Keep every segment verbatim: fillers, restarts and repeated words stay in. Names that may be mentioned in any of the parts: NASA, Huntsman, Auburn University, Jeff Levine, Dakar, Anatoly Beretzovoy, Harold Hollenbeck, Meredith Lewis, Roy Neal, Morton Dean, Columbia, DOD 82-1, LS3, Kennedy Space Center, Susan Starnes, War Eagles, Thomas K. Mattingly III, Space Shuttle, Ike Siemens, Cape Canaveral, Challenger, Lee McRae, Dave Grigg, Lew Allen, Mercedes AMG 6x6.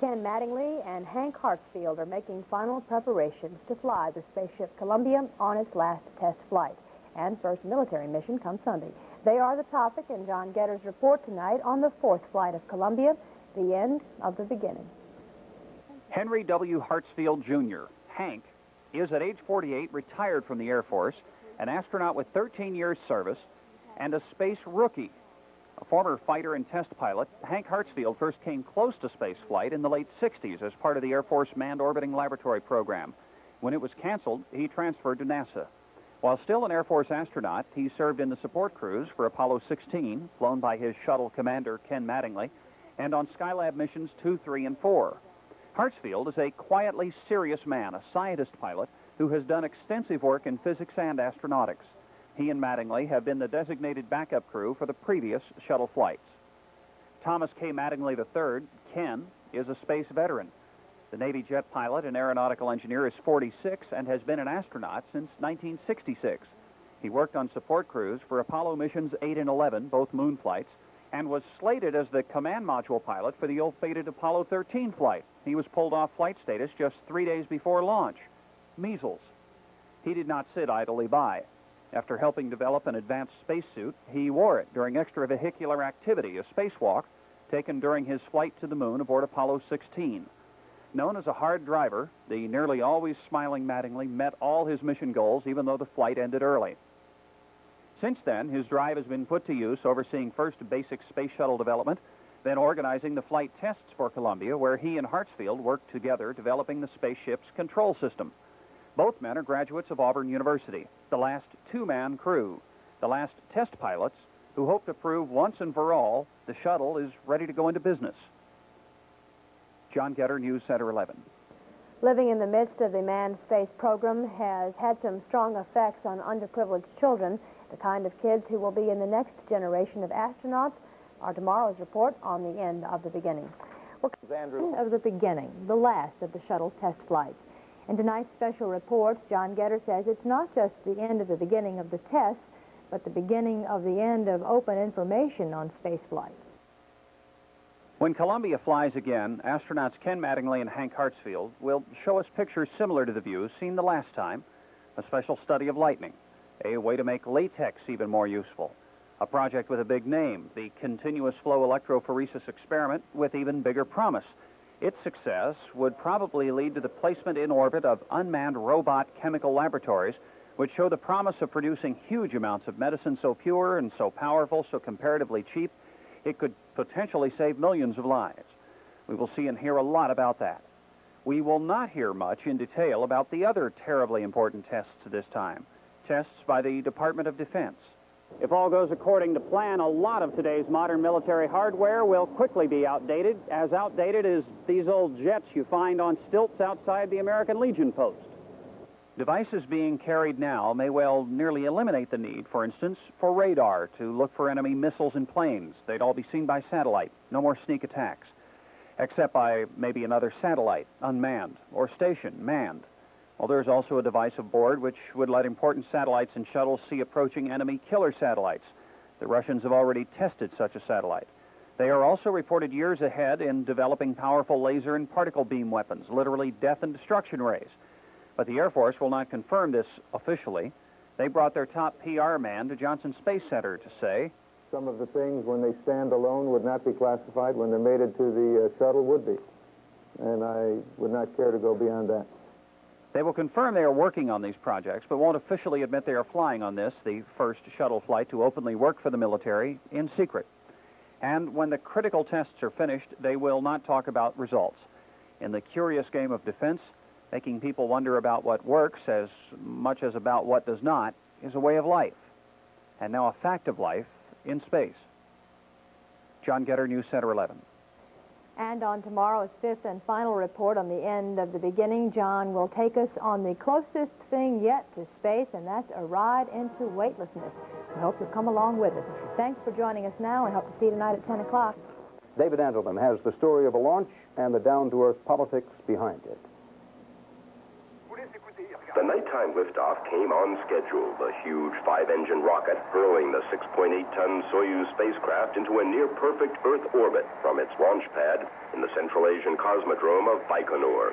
Ken Mattingly and Hank Hartsfield are making final preparations to fly the Spaceship Columbia on its last test flight. And first military mission comes Sunday. They are the topic in John Getter's report tonight on the fourth flight of Columbia, the end of the beginning. Henry W. Hartsfield, Junior, Hank, is at age forty-eight retired from the Air Force, an astronaut with thirteen years service, and a space rookie. A former fighter and test pilot, Hank Hartsfield first came close to space flight in the late sixties as part of the Air Force Manned Orbiting Laboratory program. When it was canceled, he transferred to NASA. While still an Air Force astronaut, he served in the support crews for Apollo sixteen, flown by his shuttle commander, Ken Mattingly, and on Skylab missions two, three, and four. Hartsfield is a quietly serious man, a scientist pilot, who has done extensive work in physics and astronautics. He and Mattingly have been the designated backup crew for the previous shuttle flights. Thomas K. Mattingly the third, Ken, is a space veteran. The Navy jet pilot and aeronautical engineer is forty-six and has been an astronaut since nineteen sixty-six. He worked on support crews for Apollo missions eight and eleven, both moon flights, and was slated as the command module pilot for the ill-fated Apollo thirteen flight. He was pulled off flight status just three days before launch. Measles. He did not sit idly by. After helping develop an advanced spacesuit, he wore it during extravehicular activity, a spacewalk taken during his flight to the moon aboard Apollo sixteen. Known as a hard driver, the nearly always smiling Mattingly met all his mission goals, even though the flight ended early. Since then, his drive has been put to use overseeing first basic space shuttle development, then organizing the flight tests for Columbia, where he and Hartsfield worked together developing the spaceship's control system. Both men are graduates of Auburn University, the last two-man crew, the last test pilots who hope to prove once and for all the shuttle is ready to go into business. John Getter, News Center eleven. Living in the midst of the manned space program has had some strong effects on underprivileged children, the kind of kids who will be in the next generation of astronauts. Our tomorrow's report on the end of the beginning. Well, of the beginning, the last of the shuttle's test flights. In tonight's special report, John Getter says it's not just the end of the beginning of the test, but the beginning of the end of open information on spaceflight. When Columbia flies again, astronauts Ken Mattingly and Hank Hartsfield will show us pictures similar to the views seen the last time, a special study of lightning, a way to make latex even more useful, a project with a big name, the continuous flow electrophoresis experiment with even bigger promise. Its success would probably lead to the placement in orbit of unmanned robot chemical laboratories, which show the promise of producing huge amounts of medicine so pure and so powerful, so comparatively cheap, it could potentially save millions of lives. We will see and hear a lot about that. We will not hear much in detail about the other terribly important tests this time, tests by the Department of Defense. If all goes according to plan, a lot of today's modern military hardware will quickly be outdated, as outdated as these old jets you find on stilts outside the American Legion post. Devices being carried now may well nearly eliminate the need, for instance, for radar to look for enemy missiles and planes. They'd all be seen by satellite. No more sneak attacks, except by maybe another satellite, unmanned, or station, manned. Well, there's also a device aboard which would let important satellites and shuttles see approaching enemy killer satellites. The Russians have already tested such a satellite. They are also reported years ahead in developing powerful laser and particle beam weapons, literally death and destruction rays. But the Air Force will not confirm this officially. They brought their top P R man to Johnson Space Center to say, some of the things when they stand alone would not be classified, when they're mated to the uh, shuttle would be. And I would not care to go beyond that. They will confirm they are working on these projects, but won't officially admit they are flying on this, the first shuttle flight to openly work for the military, in secret. And when the critical tests are finished, they will not talk about results. In the curious game of defense, making people wonder about what works as much as about what does not is a way of life, and now a fact of life in space. John Getter, News Center eleven. And on tomorrow's fifth and final report on the end of the beginning, John will take us on the closest thing yet to space, and that's a ride into weightlessness. We hope you'll come along with us. Thanks for joining us now, and hope to see you tonight at ten o'clock. David Andelman has the story of a launch and the down-to-earth politics behind it. The nighttime liftoff came on schedule, the huge five-engine rocket hurling the six point eight ton Soyuz spacecraft into a near-perfect Earth orbit from its launch pad in the Central Asian Cosmodrome of Baikonur.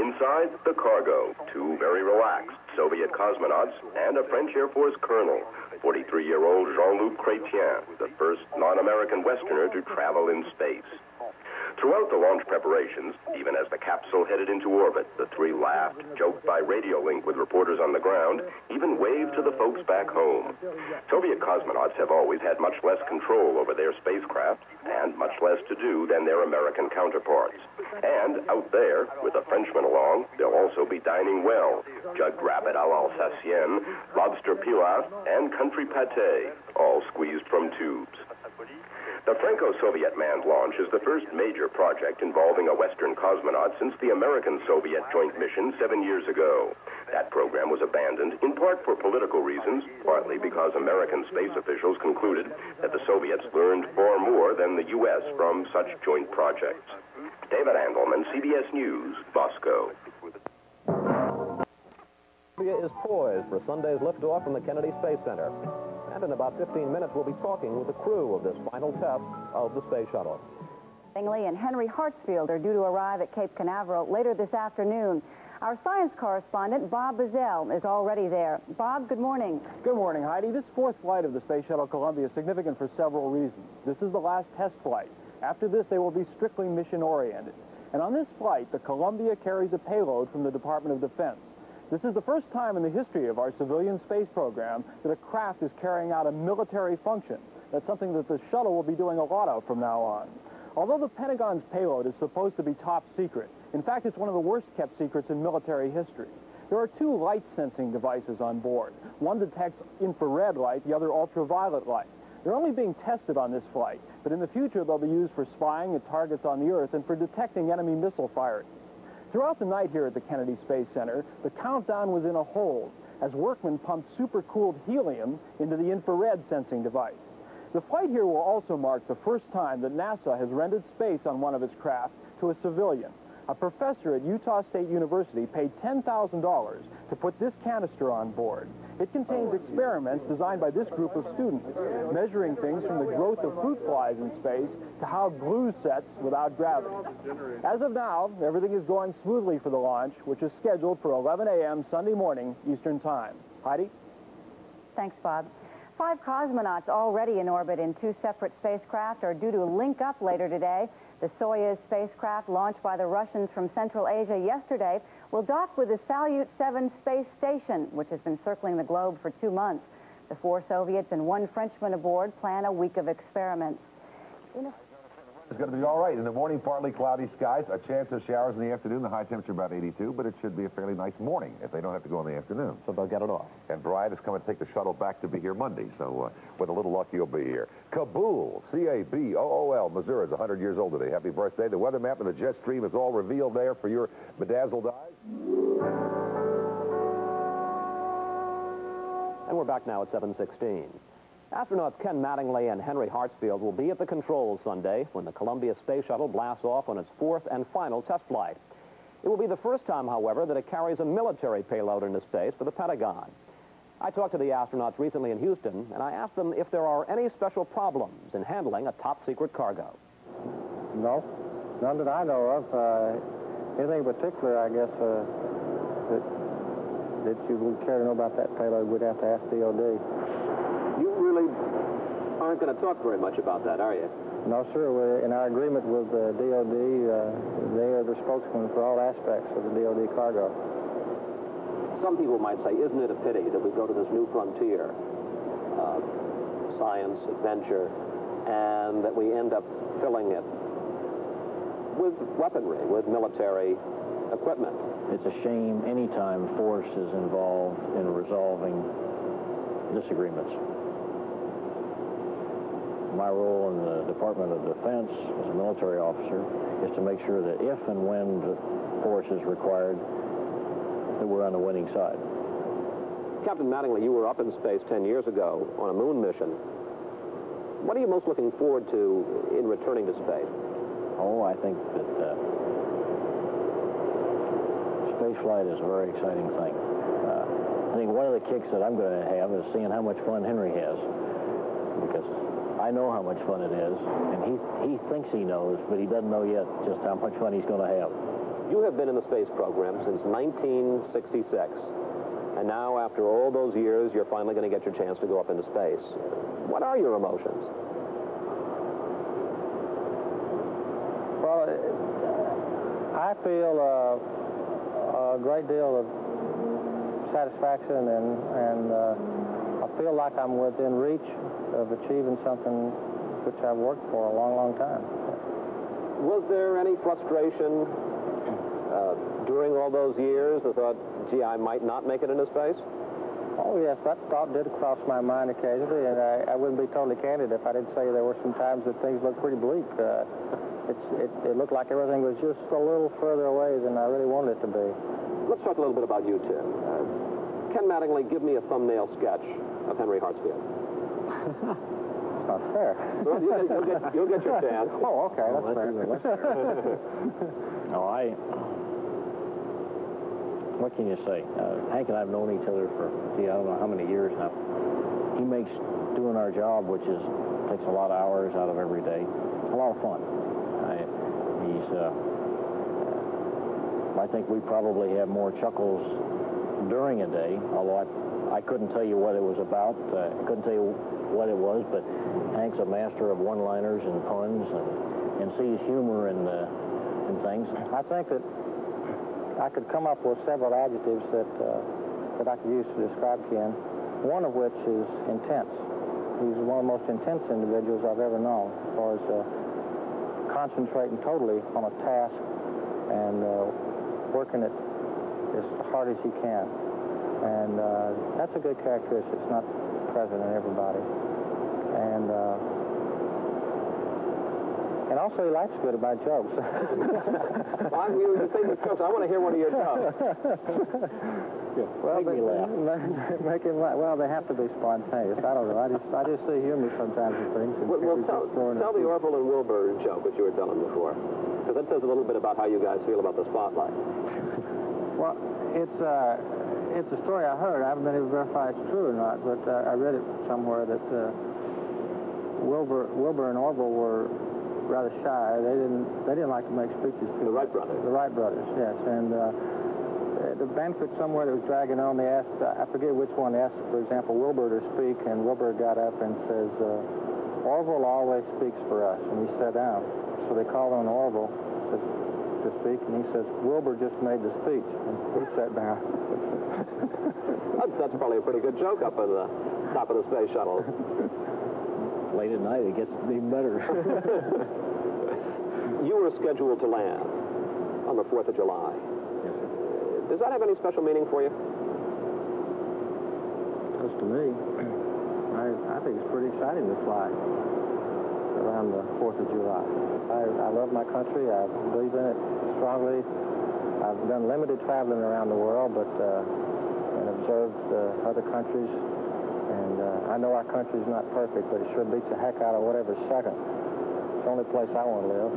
Inside, the cargo, two very relaxed Soviet cosmonauts and a French Air Force colonel, forty-three-year-old Jean-Luc Chrétien, the first non-American Westerner to travel in space. Throughout the launch preparations, even as the capsule headed into orbit, the three laughed, joked by radio link with reporters on the ground, even waved to the folks back home. Soviet cosmonauts have always had much less control over their spacecraft and much less to do than their American counterparts. And out there, with a Frenchman along, they'll also be dining well. Jugged rabbit à l'Alsacienne, lobster pilaf, and country pâté, all squeezed from tubes. The Franco-Soviet manned launch is the first major project involving a Western cosmonaut since the American-Soviet joint mission seven years ago. That program was abandoned, in part for political reasons, partly because American space officials concluded that the Soviets learned far more than the U S from such joint projects. David Andelman, C B S News, Moscow. Soviet is poised for Sunday's liftoff from the Kennedy Space Center. And in about fifteen minutes, we'll be talking with the crew of this final test of the space shuttle. Mattingly and Henry Hartsfield are due to arrive at Cape Canaveral later this afternoon. Our science correspondent, Bob Bazell, is already there. Bob, good morning. Good morning, Heidi. This fourth flight of the Space Shuttle Columbia is significant for several reasons. This is the last test flight. After this, they will be strictly mission-oriented. And on this flight, the Columbia carries a payload from the Department of Defense. This is the first time in the history of our civilian space program that a craft is carrying out a military function. That's something that the shuttle will be doing a lot of from now on. Although the Pentagon's payload is supposed to be top secret, in fact, it's one of the worst-kept secrets in military history. There are two light-sensing devices on board. One detects infrared light, the other ultraviolet light. They're only being tested on this flight, but in the future they'll be used for spying at targets on the Earth and for detecting enemy missile firing. Throughout the night here at the Kennedy Space Center, the countdown was in a hold as workmen pumped supercooled helium into the infrared sensing device. The flight here will also mark the first time that NASA has rented space on one of its craft to a civilian. A professor at Utah State University paid ten thousand dollars to put this canister on board. It contains experiments designed by this group of students, measuring things from the growth of fruit flies in space to how glue sets without gravity. As of now, everything is going smoothly for the launch, which is scheduled for eleven A M Sunday morning Eastern Time. Heidi? Thanks, Bob. Five cosmonauts already in orbit in two separate spacecraft are due to link up later today. The Soyuz spacecraft, launched by the Russians from Central Asia yesterday, will dock with the Salyut seven space station, which has been circling the globe for two months. The four Soviets and one Frenchman aboard plan a week of experiments. It's going to be all right. In the morning, partly cloudy skies, a chance of showers in the afternoon, the high temperature about eighty-two, but it should be a fairly nice morning if they don't have to go in the afternoon. So they'll get it off. And Brian is coming to take the shuttle back to be here Monday, so uh, with a little luck, you'll be here. Kabul, C A B O O L, Missouri is one hundred years old today. Happy birthday. The weather map and the jet stream is all revealed there for your bedazzled eyes. And we're back now at seven sixteen. Astronauts Ken Mattingly and Henry Hartsfield will be at the controls Sunday when the Columbia Space Shuttle blasts off on its fourth and final test flight. It will be the first time, however, that it carries a military payload into space for the Pentagon. I talked to the astronauts recently in Houston, and I asked them if there are any special problems in handling a top-secret cargo. No, none that I know of. Uh, anything particular, I guess, uh, that, that you would care to know about that payload, we'd have to ask D O D. Aren't going to talk very much about that, are you? No, sir. We're in our agreement with the D O D, uh, they are the spokesman for all aspects of the D O D cargo. Some people might say, isn't it a pity that we go to this new frontier, uh, science, adventure, and that we end up filling it with weaponry, with military equipment? It's a shame any time force is involved in resolving disagreements. My role in the Department of Defense as a military officer is to make sure that if and when the force is required, that we're on the winning side. Captain Mattingly, you were up in space ten years ago on a moon mission. What are you most looking forward to in returning to space? Oh, I think that uh, space flight is a very exciting thing. think one of the kicks that I'm going to have is seeing how much fun Henry has, because I know how much fun it is, and he, he thinks he knows, but he doesn't know yet just how much fun he's going to have. You have been in the space program since nineteen sixty-six, and now after all those years, you're finally going to get your chance to go up into space. What are your emotions? Well, I feel uh, a great deal of satisfaction, and, and uh, I feel like I'm within reach of achieving something which I've worked for a long, long time. Was there any frustration uh, during all those years that thought, gee, I might not make it into space? Oh, yes, that thought did cross my mind occasionally, and I, I wouldn't be totally candid if I didn't say there were some times that things looked pretty bleak. Uh, it's, it, it looked like everything was just a little further away than I really wanted it to be. Let's talk a little bit about you two. Uh, Ken Mattingly, give me a thumbnail sketch of Henry Hartsfield. It's not fair. Well, you, you'll, get, you'll get your chance. Oh, okay, that's, well, fair. That's fair. No, I... What can you say? Uh, Hank and I have known each other for, gee, I don't know how many years now. He makes doing our job, which is takes a lot of hours out of every day, a lot of fun. I, he's... Uh, I think we probably have more chuckles during a day, although I, I couldn't tell you what it was about. Uh, I couldn't tell you what it was, but Hank's a master of one-liners and puns, and, and sees humor in, uh, in things. I think that I could come up with several adjectives that, uh, that I could use to describe Ken, one of which is intense. He's one of the most intense individuals I've ever known, as far as uh, concentrating totally on a task and uh, working it as hard as he can. And uh, that's a good characteristic. It's not present in everybody. And uh, and also he likes good about jokes. Well, I'm, you say the jokes. I want to hear one of your jokes. Yeah. Well, make me laugh. Make him laugh. Well, they have to be spontaneous. I don't know. I just I just see humor sometimes in things. And well, well tell, tell the Orville and Wilbur joke that you were telling before, because that says a little bit about how you guys feel about the spotlight. Well, it's uh, it's a story I heard. I haven't been able to verify it's true or not, but uh, I read it somewhere that uh, Wilbur, Wilbur and Orville were rather shy. They didn't they didn't like to make speeches. The Wright brothers. The Wright brothers, yes. And uh, at the banquet somewhere that was dragging on, they asked, I forget which one asked, for example, Wilbur to speak, and Wilbur got up and says, uh, Orville always speaks for us, and he sat down. So they called on Orville to speak, and he says, Wilbur just made the speech, and he sat down. that's, that's probably a pretty good joke up on the top of the space shuttle. Late at night, it gets even better. You were scheduled to land on the fourth of July. Yes, sir. Does that have any special meaning for you? Just to me, I, I think it's pretty exciting to fly around the fourth of July. I, I love my country. I believe in it strongly. I've done limited traveling around the world, but uh, and observed uh, other countries. And uh, I know our country's not perfect, but it sure beats the heck out of whatever second. It's the only place I want to live.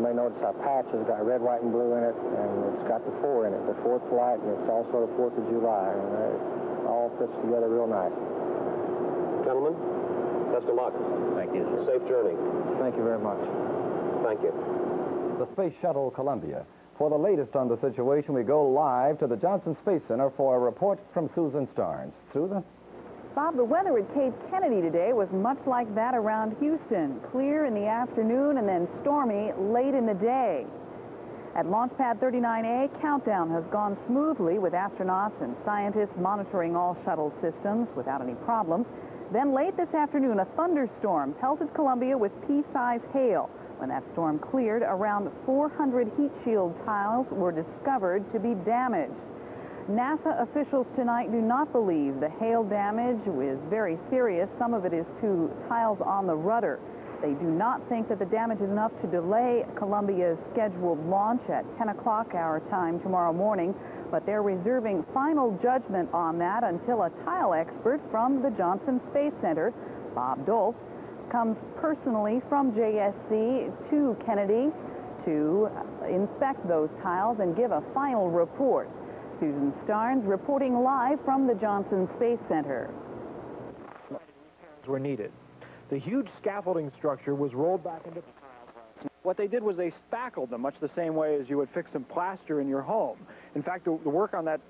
You may notice our patch has got red, white, and blue in it, and it's got the four in it, the fourth flight, and it's also the fourth of July. And it all fits together real nice. Gentlemen, best of luck. Thank you, sir. Safe journey. Thank you very much. Thank you. The Space Shuttle Columbia. For the latest on the situation, we go live to the Johnson Space Center for a report from Susan Starnes. Susan? Bob, the weather at Cape Kennedy today was much like that around Houston. Clear in the afternoon and then stormy late in the day. At Launch Pad thirty-nine A, countdown has gone smoothly with astronauts and scientists monitoring all shuttle systems without any problems. Then late this afternoon, a thunderstorm pelted Columbia with pea-sized hail. When that storm cleared, around four hundred heat shield tiles were discovered to be damaged. NASA officials tonight do not believe the hail damage was very serious. Some of it is to tiles on the rudder. They do not think that the damage is enough to delay Columbia's scheduled launch at ten o'clock our time tomorrow morning, but they're reserving final judgment on that until a tile expert from the Johnson Space Center, Bob Dole, comes personally from J S C to Kennedy to inspect those tiles and give a final report. Susan Starnes reporting live from the Johnson Space Center. Were needed. The huge scaffolding structure was rolled back into... What they did was they spackled them much the same way as you would fix some plaster in your home. In fact, the, the work on that,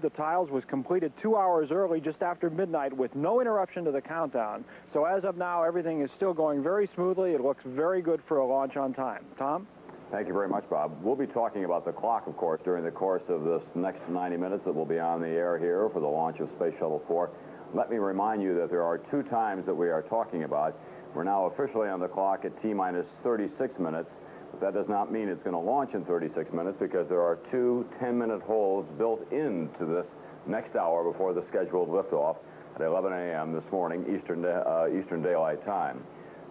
the tiles, was completed two hours early, just after midnight, with no interruption to the countdown. So as of now, everything is still going very smoothly. It looks very good for a launch on time. Tom? Thank you very much, Bob. We'll be talking about the clock, of course, during the course of this next ninety minutes that will be on the air here for the launch of Space Shuttle four. Let me remind you that there are two times that we are talking about. We're now officially on the clock at T-minus thirty-six minutes, but that does not mean it's going to launch in thirty-six minutes, because there are two ten-minute holds built into this next hour before the scheduled liftoff at eleven A M this morning, Eastern, uh, Eastern Daylight Time.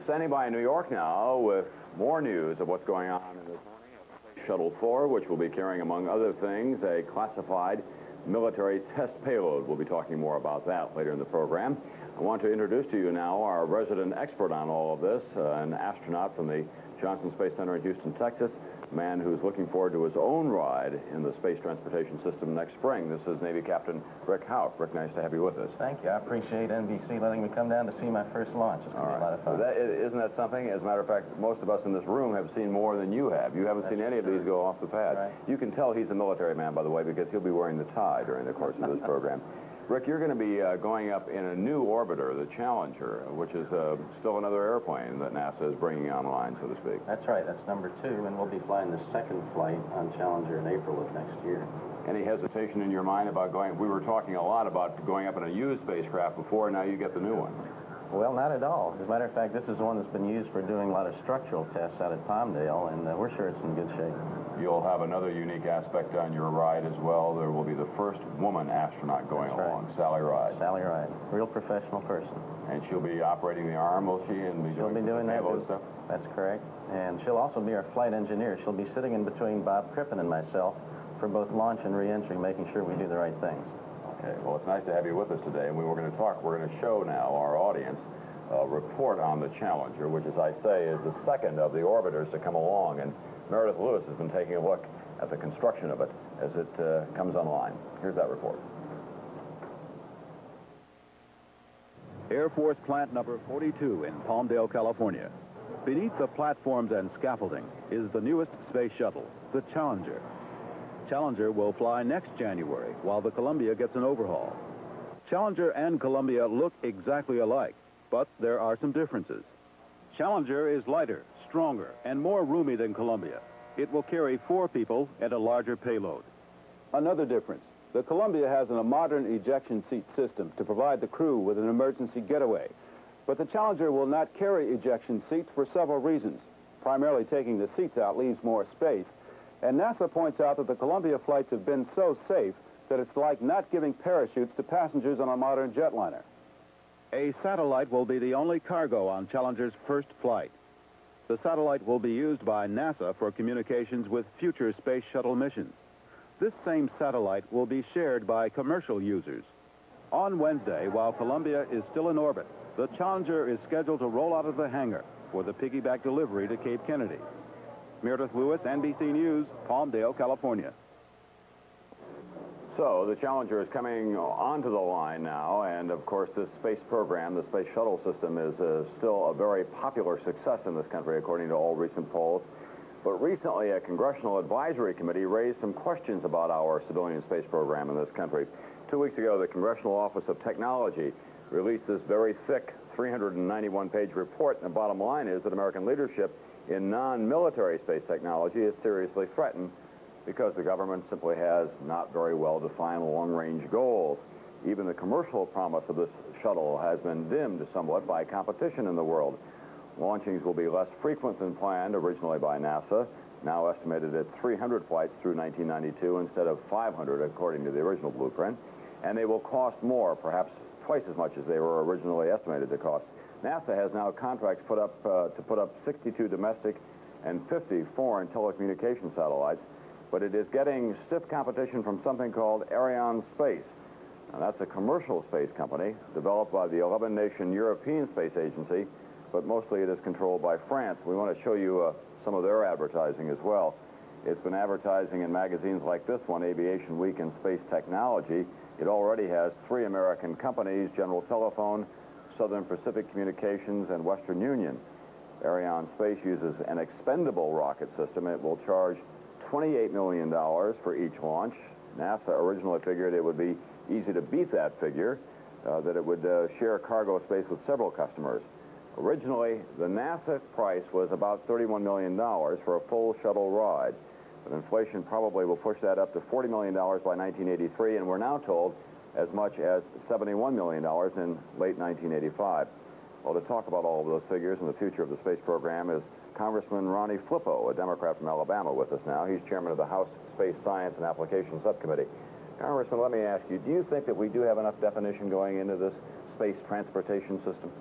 Standing by in New York now with more news of what's going on in this morning of Space Shuttle four, which will be carrying, among other things, a classified military test payload. We'll be talking more about that later in the program. I want to introduce to you now our resident expert on all of this, uh, an astronaut from the Johnson Space Center in Houston, Texas, a man who's looking forward to his own ride in the space transportation system next spring. This is Navy Captain Rick Hauck. Rick, nice to have you with us. Thank you. I appreciate N B C letting me come down to see my first launch. It's going to be a lot of fun. So that, isn't that something? As a matter of fact, most of us in this room have seen more than you have. You haven't That's seen any true. of these go off the pad. Right. You can tell he's a military man, by the way, because he'll be wearing the tie during the course of this program. Rick, you're going to be uh, going up in a new orbiter, the Challenger, which is uh, still another airplane that NASA is bringing online, so to speak. That's right. That's number two, and we'll be flying the second flight on Challenger in April of next year. Any hesitation in your mind about going? We were talking a lot about going up in a used spacecraft before, now you get the new one. Well, not at all. As a matter of fact, this is one that's been used for doing a lot of structural tests out at Palmdale, and uh, we're sure it's in good shape. You'll have another unique aspect on your ride as well. There will be the first woman astronaut going That's along, right. Sally Ride. Sally Ride, real professional person. And she'll be operating the arm, will she? And be she'll doing be doing that stuff? That's correct. And she'll also be our flight engineer. She'll be sitting in between Bob Crippen and myself for both launch and re-entry, making sure we do the right things. Okay. Well, it's nice to have you with us today. And we were going to talk. We're going to show now our audience a report on the Challenger, which, as I say, is the second of the orbiters to come along. And Meredith Lewis has been taking a look at the construction of it as it uh, comes online. Here's that report. Air Force Plant Number forty-two in Palmdale, California. Beneath the platforms and scaffolding is the newest space shuttle, the Challenger. Challenger will fly next January while the Columbia gets an overhaul. Challenger and Columbia look exactly alike, but there are some differences. Challenger is lighter, stronger, and more roomy than Columbia. It will carry four people and a larger payload. Another difference, the Columbia has a modern ejection seat system to provide the crew with an emergency getaway. But the Challenger will not carry ejection seats for several reasons. Primarily, taking the seats out leaves more space. And NASA points out that the Columbia flights have been so safe that it's like not giving parachutes to passengers on a modern jetliner. A satellite will be the only cargo on Challenger's first flight. The satellite will be used by NASA for communications with future space shuttle missions. This same satellite will be shared by commercial users. On Wednesday, while Columbia is still in orbit, the Challenger is scheduled to roll out of the hangar for the piggyback delivery to Cape Kennedy. Meredith Lewis, N B C News, Palmdale, California. So the Challenger is coming onto the line now, and of course this space program, the space shuttle system, is uh, still a very popular success in this country according to all recent polls. But recently a Congressional Advisory Committee raised some questions about our civilian space program in this country. Two weeks ago, the Congressional Office of Technology released this very thick three hundred ninety-one page report, and the bottom line is that American leadership in non-military space technology is seriously threatened because the government simply has not very well-defined long-range goals. Even the commercial promise of this shuttle has been dimmed somewhat by competition in the world. Launchings will be less frequent than planned originally by NASA, now estimated at three hundred flights through nineteen ninety-two instead of five hundred according to the original blueprint, and they will cost more, perhaps twice as much as they were originally estimated to cost. NASA has now contracts put up uh, to put up sixty-two domestic and fifty foreign telecommunication satellites, but it is getting stiff competition from something called Ariane Space. Now, that's a commercial space company developed by the eleven nation European Space Agency, but mostly it is controlled by France. We want to show you uh, some of their advertising as well. It's been advertising in magazines like this one, Aviation Week and Space Technology. It already has three American companies, General Telephone, Southern Pacific Communications, and Western Union. Ariane Space uses an expendable rocket system. It will charge twenty-eight million dollars for each launch. NASA originally figured it would be easy to beat that figure, uh, that it would uh, share cargo space with several customers. Originally, the NASA price was about thirty-one million dollars for a full shuttle ride. But inflation probably will push that up to forty million dollars by nineteen eighty-three, and we're now told as much as seventy-one million dollars in late nineteen eighty-five. Well, to talk about all of those figures and the future of the space program is Congressman Ronnie Flippo, a Democrat from Alabama, with us now. He's chairman of the House Space Science and Application Subcommittee. Congressman, let me ask you, do you think that we do have enough definition going into this space transportation system?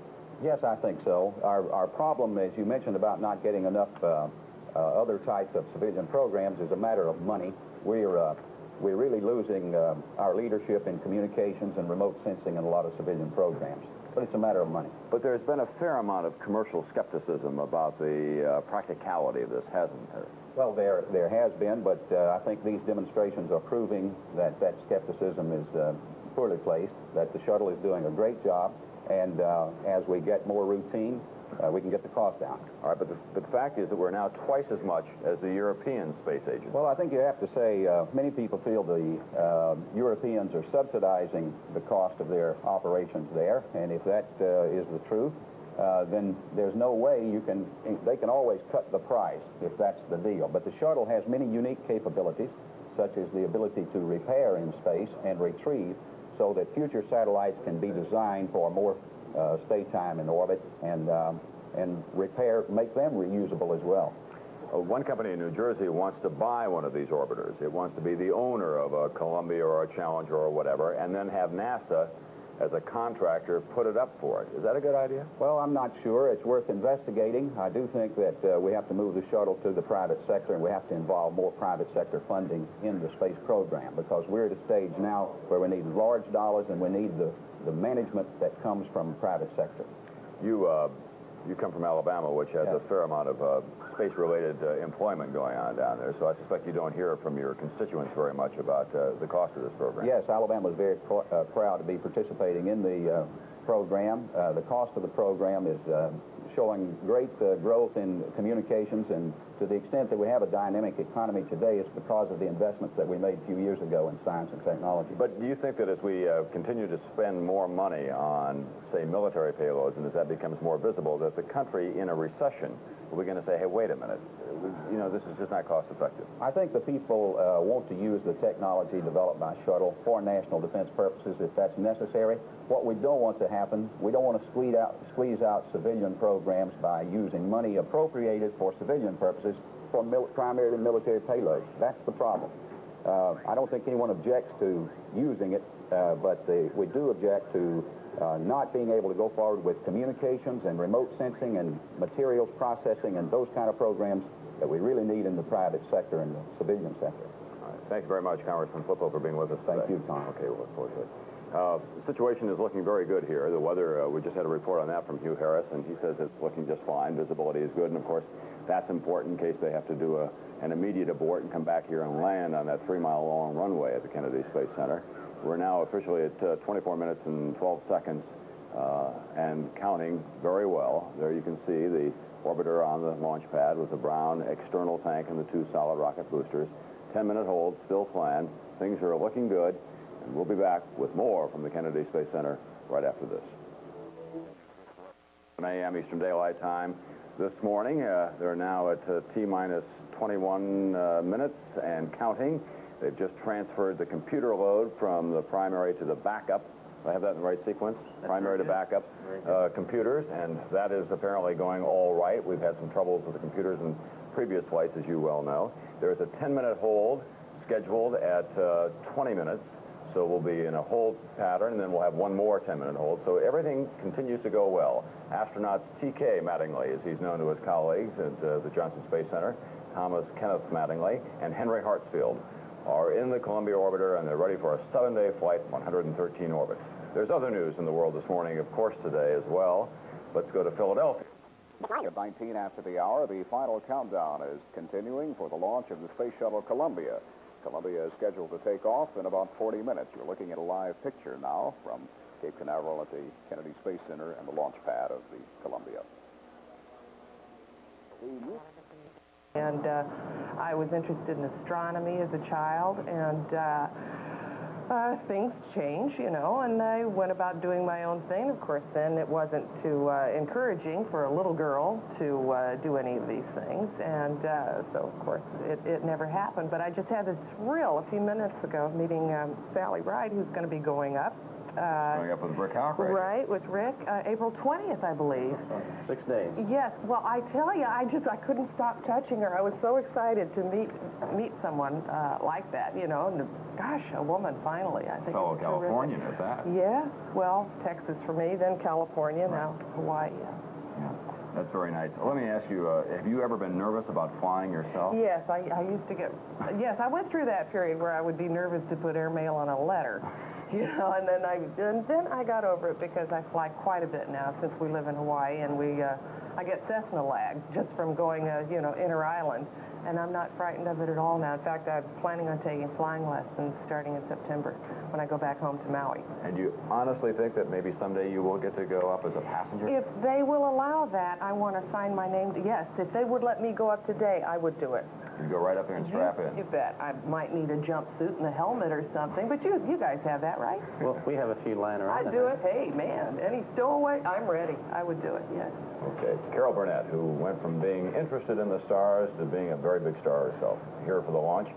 Yes, I think so. Our, our problem, as you mentioned, about not getting enough uh, uh, other types of civilian programs is a matter of money. We're, uh, we're really losing uh, our leadership in communications and remote sensing and a lot of civilian programs. But it's a matter of money. But there's been a fair amount of commercial skepticism about the uh, practicality of this, hasn't there? Well, there there has been, but uh, I think these demonstrations are proving that that skepticism is uh, poorly placed, that the shuttle is doing a great job, and uh, as we get more routine, uh, we can get the cost down. All right, but the, but the fact is that we're now twice as much as the European space agency. Well, I think you have to say uh, many people feel the uh, Europeans are subsidizing the cost of their operations there, and if that uh, is the truth, uh, then there's no way you can, they can always cut the price if that's the deal. But the shuttle has many unique capabilities, such as the ability to repair in space and retrieve, so that future satellites can be designed for more uh, stay time in orbit and, um, and repair, make them reusable as well. Uh, one company in New Jersey wants to buy one of these orbiters. It wants to be the owner of a Columbia or a Challenger or whatever, and then have NASA as a contractor put it up for it. Is that a good idea? Well, I'm not sure. It's worth investigating. I do think that uh, we have to move the shuttle to the private sector, and we have to involve more private sector funding in the space program, because we're at a stage now where we need large dollars and we need the, the management that comes from the private sector. You, uh, you come from Alabama, which has yeah. a fair amount of uh, space-related uh, employment going on down there, so I suspect you don't hear from your constituents very much about uh, the cost of this program. Yes, Alabama is very pr uh, proud to be participating in the uh, program. Uh, the cost of the program is uh, showing great uh, growth in communications, and to the extent that we have a dynamic economy today, it's because of the investments that we made a few years ago in science and technology. But do you think that as we uh, continue to spend more money on, say, military payloads, and as that becomes more visible, that the country in a recession, are we going to say, hey, wait a minute, you know, this is just not cost effective? I think the people uh, want to use the technology developed by shuttle for national defense purposes if that's necessary. What we don't want to happen, we don't want to squeeze out, squeeze out civilian programs by using money appropriated for civilian purposes for mil primarily military payloads. That's the problem. Uh, I don't think anyone objects to using it, uh, but the, we do object to uh, not being able to go forward with communications and remote sensing and materials processing and those kind of programs that we really need in the private sector and the civilian sector. All right. Thank you very much, Congressman Flippo, for being with us today. Thank you, Tom. Okay, we'll look forward to it. Uh, the situation is looking very good here. The weather, uh, we just had a report on that from Hugh Harris, and he says it's looking just fine. Visibility is good, and of course, that's important in case they have to do a, an immediate abort and come back here and land on that three-mile-long runway at the Kennedy Space Center. We're now officially at uh, twenty-four minutes and twelve seconds uh, and counting very well. There you can see the orbiter on the launch pad with the brown external tank and the two solid rocket boosters. ten-minute hold, still planned. Things are looking good. And we'll be back with more from the Kennedy Space Center right after this. nine a m Eastern Daylight Time this morning. Uh, they're now at uh, T minus twenty-one uh, minutes and counting. They've just transferred the computer load from the primary to the backup. Do I have that in the right sequence? That's primary right to backup uh, computers, and that is apparently going all right. We've had some troubles with the computers in previous flights, as you well know. There's a ten-minute hold scheduled at uh, twenty minutes. So we'll be in a hold pattern, and then we'll have one more ten-minute hold. So everything continues to go well. Astronauts T K Mattingly, as he's known to his colleagues at uh, the Johnson Space Center, Thomas Kenneth Mattingly, and Henry Hartsfield are in the Columbia orbiter, and they're ready for a seven-day flight, one hundred thirteen orbits. There's other news in the world this morning, of course, today as well. Let's go to Philadelphia. nineteen after the hour, the final countdown is continuing for the launch of the Space Shuttle Columbia. Columbia is scheduled to take off in about forty minutes. You're looking at a live picture now from Cape Canaveral at the Kennedy Space Center and the launch pad of the Columbia. And uh, I was interested in astronomy as a child, and uh, uh, things change, you know, and I went about doing my own thing. Of course, then it wasn't too uh, encouraging for a little girl to uh, do any of these things, and uh, so, of course, it, it never happened. But I just had this thrill a few minutes ago of meeting um, Sally Ride, who's going to be going up. Uh, Going up with Rick Hauck, right? Right, with Rick, uh, April twentieth, I believe. Six days. Yes. Well, I tell you, I just I couldn't stop touching her. I was so excited to meet meet someone uh, like that, you know. And, gosh, a woman finally. I think. Fellow Californian at that. Yeah. Well, Texas for me, then California, right. Now Hawaii. Yeah. That's very nice. Let me ask you, uh, have you ever been nervous about flying yourself? Yes, I, I used to get, yes, I went through that period where I would be nervous to put airmail on a letter, you know, and then I, and then I got over it because I fly quite a bit now since we live in Hawaii, and we, uh, I get Cessna lag just from going, uh, you know, inner island, and I'm not frightened of it at all now. In fact, I'm planning on taking flying lessons starting in September when I go back home to Maui. And you honestly think that maybe someday you will get to go up as a passenger? If they will allow that, I want to sign my name. To, yes, if they would let me go up today, I would do it. You go right up there and strap in. You bet. I might need a jumpsuit and a helmet or something, but you you guys have that, right? Well, we have a few lying around. I'd do it. Hey, man, any stowaway? I'm ready. I would do it, yes. Okay. Carol Burnett, who went from being interested in the stars to being a very big star herself, here for the launch.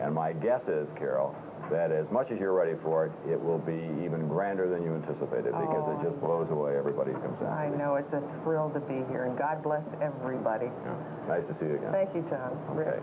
And my guess is, Carol, that as much as you're ready for it, it will be even grander than you anticipated, because oh, it just blows away everybody who comes in. I know. It's a thrill to be here, and God bless everybody. Yeah. Nice to see you again. Thank you, Tom. Okay. Really.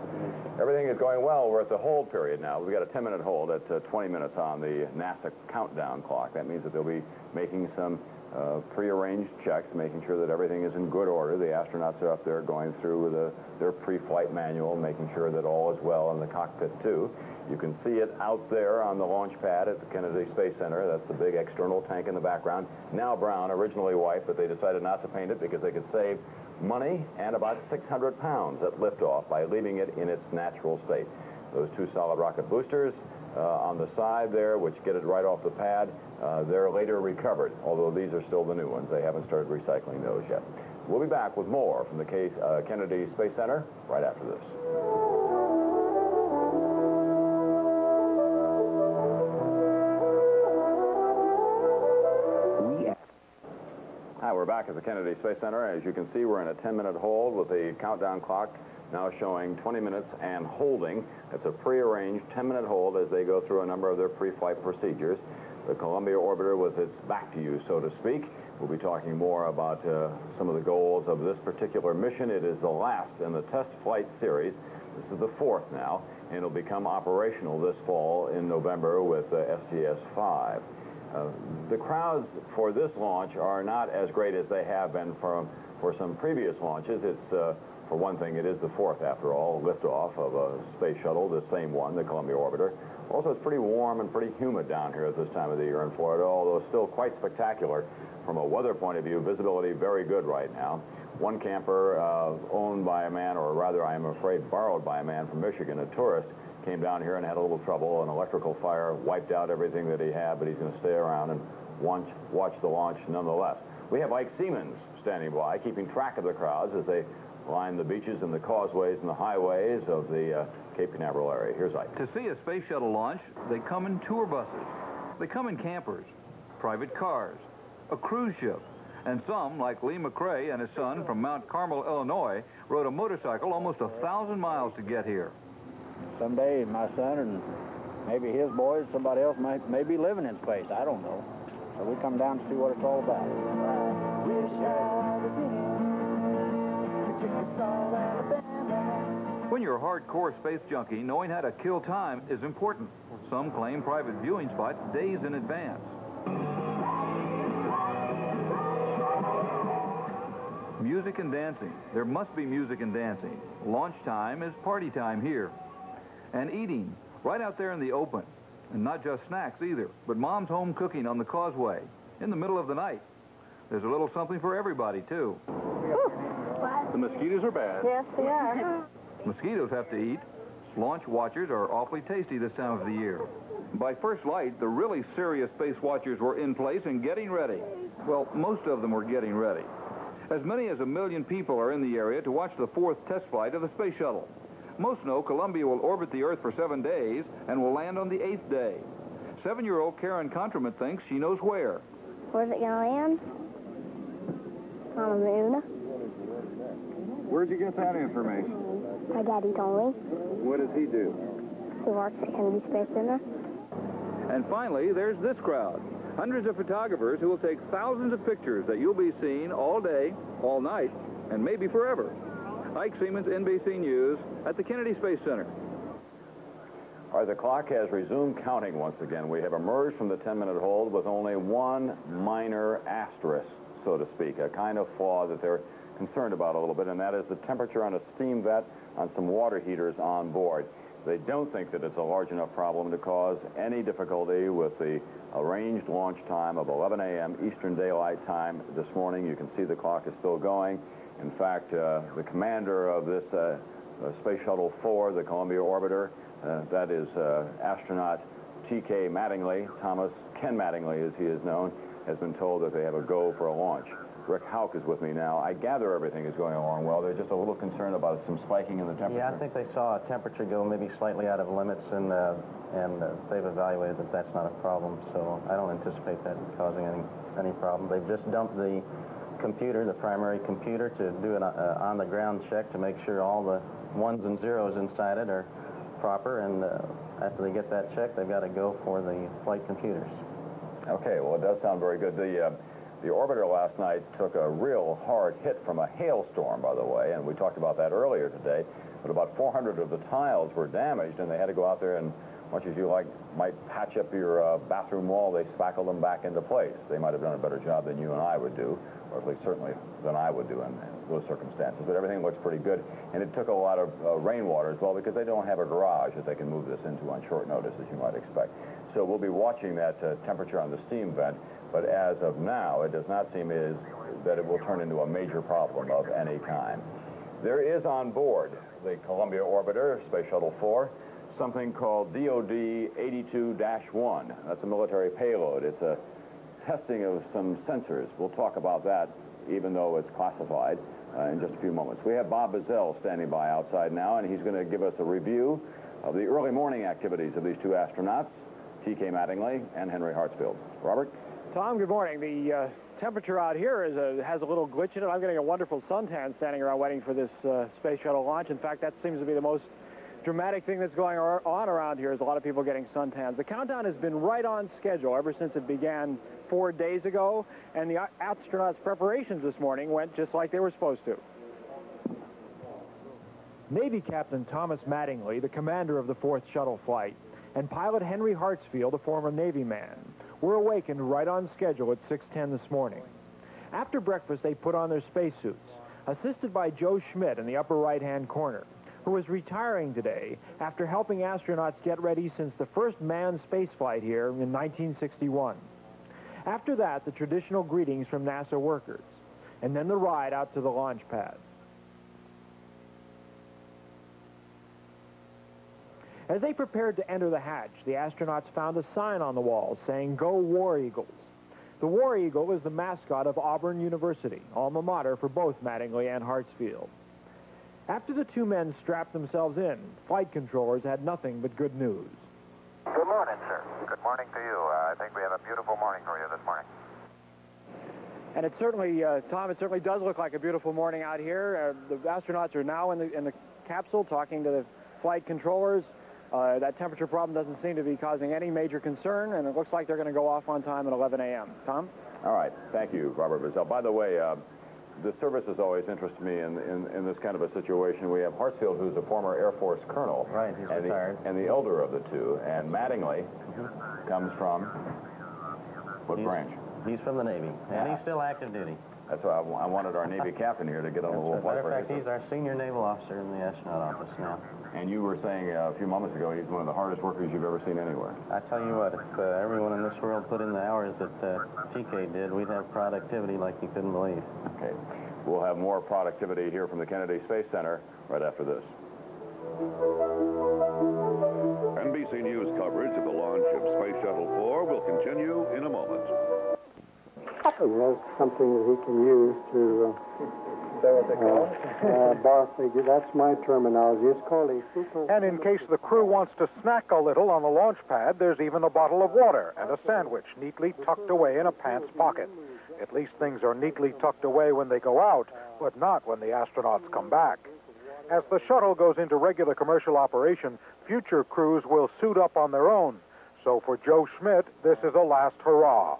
Everything is going well. We're at the hold period now. We've got a ten-minute hold at uh, twenty minutes on the NASA countdown clock. That means that they'll be making some uh, prearranged checks, making sure that everything is in good order. The astronauts are up there going through the, their pre-flight manual, making sure that all is well in the cockpit, too. You can see it out there on the launch pad at the Kennedy Space Center. That's the big external tank in the background. Now brown, originally white, but they decided not to paint it because they could save money and about six hundred pounds at liftoff by leaving it in its natural state. Those two solid rocket boosters uh, on the side there, which get it right off the pad, uh, they're later recovered, although these are still the new ones. They haven't started recycling those yet. We'll be back with more from the K- uh, Kennedy Space Center right after this. We're back at the Kennedy Space Center. As you can see, we're in a ten-minute hold with the countdown clock now showing twenty minutes and holding. It's a prearranged ten-minute hold as they go through a number of their pre-flight procedures. The Columbia orbiter was its back to you, so to speak. We'll be talking more about uh, some of the goals of this particular mission. It is the last in the test flight series. This is the fourth now, and it'll become operational this fall in November with uh, S T S five. Uh, the crowds for this launch are not as great as they have been for, for some previous launches. It's, uh, for one thing, it is the fourth, after all, liftoff of a space shuttle, the same one, the Columbia Orbiter. Also, it's pretty warm and pretty humid down here at this time of the year in Florida, although still quite spectacular from a weather point of view. Visibility very good right now. One camper uh, owned by a man, or rather, I am afraid, borrowed by a man from Michigan, a tourist, came down here and had a little trouble. An electrical fire wiped out everything that he had, but he's going to stay around and watch, watch the launch nonetheless. We have Ike Siemens standing by, keeping track of the crowds as they line the beaches and the causeways and the highways of the uh, Cape Canaveral area. Here's Ike. To see a space shuttle launch, they come in tour buses. They come in campers, private cars, a cruise ship, and some, like Lee McRae and his son from Mount Carmel, Illinois, rode a motorcycle almost a thousand miles to get here. Someday my son and maybe his boys, somebody else might may be living in space. I don't know. So we come down to see what it's all about. When you're a hardcore space junkie, knowing how to kill time is important. Some claim private viewing spots days in advance. Music and dancing. There must be music and dancing. Launch time is party time here. And eating, right out there in the open. And not just snacks either, but Mom's home cooking on the causeway in the middle of the night. There's a little something for everybody, too. Ooh. The mosquitoes are bad. Yes, they are. Mosquitoes have to eat. Launch watchers are awfully tasty this time of the year. By first light, the really serious space watchers were in place and getting ready. Well, most of them were getting ready. As many as a million people are in the area to watch the fourth test flight of the space shuttle. Most know Columbia will orbit the Earth for seven days and will land on the eighth day. Seven-year-old Karen Contraman thinks she knows where. Where's it going to land? On the moon. Where'd you get that information? My daddy told me. What does he do? He works at Kennedy Space Center. And finally, there's this crowd. Hundreds of photographers who will take thousands of pictures that you'll be seeing all day, all night, and maybe forever. Ike Siemens, N B C News, at the Kennedy Space Center. All right, the clock has resumed counting once again. We have emerged from the ten-minute hold with only one minor asterisk, so to speak, a kind of flaw that they're concerned about a little bit, and that is the temperature on a steam vat on some water heaters on board. They don't think that it's a large enough problem to cause any difficulty with the arranged launch time of eleven A M Eastern Daylight Time this morning. You can see the clock is still going. In fact, uh, the commander of this uh, uh, Space Shuttle four, the Columbia Orbiter, uh, that is uh, astronaut T K Mattingly, Thomas Ken Mattingly as he is known, has been told that they have a go for a launch. Rick Hauck is with me now. I gather everything is going along well. They're just a little concerned about some spiking in the temperature. Yeah, I think they saw a temperature go maybe slightly out of limits, and uh, and uh, they've evaluated that that's not a problem. So I don't anticipate that causing any any problem. They've just dumped the computer, the primary computer, to do an uh, on-the-ground check to make sure all the ones and zeros inside it are proper. And uh, after they get that check, they've got to go for the flight computers. Okay. Well, it does sound very good. The uh, The orbiter last night took a real hard hit from a hailstorm, by the way, and we talked about that earlier today, but about four hundred of the tiles were damaged, and they had to go out there and, much as you like, might patch up your uh, bathroom wall, they spackled them back into place. They might have done a better job than you and I would do, or at least certainly than I would do in those circumstances, but everything looks pretty good, and it took a lot of uh, rainwater as well, because they don't have a garage that they can move this into on short notice, as you might expect. So we'll be watching that uh, temperature on the steam vent, but as of now, it does not seem is that it will turn into a major problem of any kind. There is on board the Columbia Orbiter, Space Shuttle four, something called D O D eighty-two dash one. That's a military payload. It's a testing of some sensors. We'll talk about that, even though it's classified, uh, in just a few moments. We have Bob Bazell standing by outside now, and he's going to give us a review of the early morning activities of these two astronauts, T K Mattingly and Henry Hartsfield. Robert? Tom, good morning. The uh, temperature out here is a, has a little glitch in it. I'm getting a wonderful suntan standing around waiting for this uh, space shuttle launch. In fact, that seems to be the most dramatic thing that's going on around here is a lot of people getting suntans. The countdown has been right on schedule ever since it began four days ago, and the astronauts' preparations this morning went just like they were supposed to. Navy Captain Thomas Mattingly, the commander of the fourth shuttle flight, and pilot Henry Hartsfield, a former Navy man, were awakened right on schedule at six ten this morning. After breakfast, they put on their spacesuits, assisted by Joe Schmidt in the upper right-hand corner, who is retiring today after helping astronauts get ready since the first manned spaceflight here in nineteen sixty-one. After that, the traditional greetings from NASA workers, and then the ride out to the launch pad. As they prepared to enter the hatch, the astronauts found a sign on the wall saying, "Go War Eagles." The War Eagle is the mascot of Auburn University, alma mater for both Mattingly and Hartsfield. After the two men strapped themselves in, flight controllers had nothing but good news. Good morning, sir. Good morning to you. Uh, I think we have a beautiful morning for you this morning. And it certainly, uh, Tom, it certainly does look like a beautiful morning out here. Uh, the astronauts are now in the, in the capsule talking to the flight controllers. Uh, that temperature problem doesn't seem to be causing any major concern, and it looks like they're going to go off on time at eleven A M Tom? All right. Thank you, Robert Bazell. By the way, uh, the service has always interested me in, in, in this kind of a situation. We have Hartsfield, who's a former Air Force colonel. Right, he's and retired. The, and the elder of the two, and Mattingly comes from what he's, branch? He's from the Navy, yeah. And he's still active duty. That's why I, I wanted our Navy captain here to get on the little right. Matter of fact, he's our senior naval officer in the astronaut office now. And you were saying uh, a few moments ago, he's one of the hardest workers you've ever seen anywhere. I tell you what, if uh, everyone in this world put in the hours that uh, T K did, we'd have productivity like you couldn't believe. Okay. We'll have more productivity here from the Kennedy Space Center right after this. N B C News coverage of the launch of Space Shuttle four will continue in a moment. It was something that he can use to... Uh, is that what they call it? Uh, uh, that's my terminology. It's called a super... And in case the crew wants to snack a little on the launch pad, there's even a bottle of water and a sandwich neatly tucked away in a pants pocket. At least things are neatly tucked away when they go out, but not when the astronauts come back. As the shuttle goes into regular commercial operation, future crews will suit up on their own. So for Joe Schmidt, this is a last hurrah.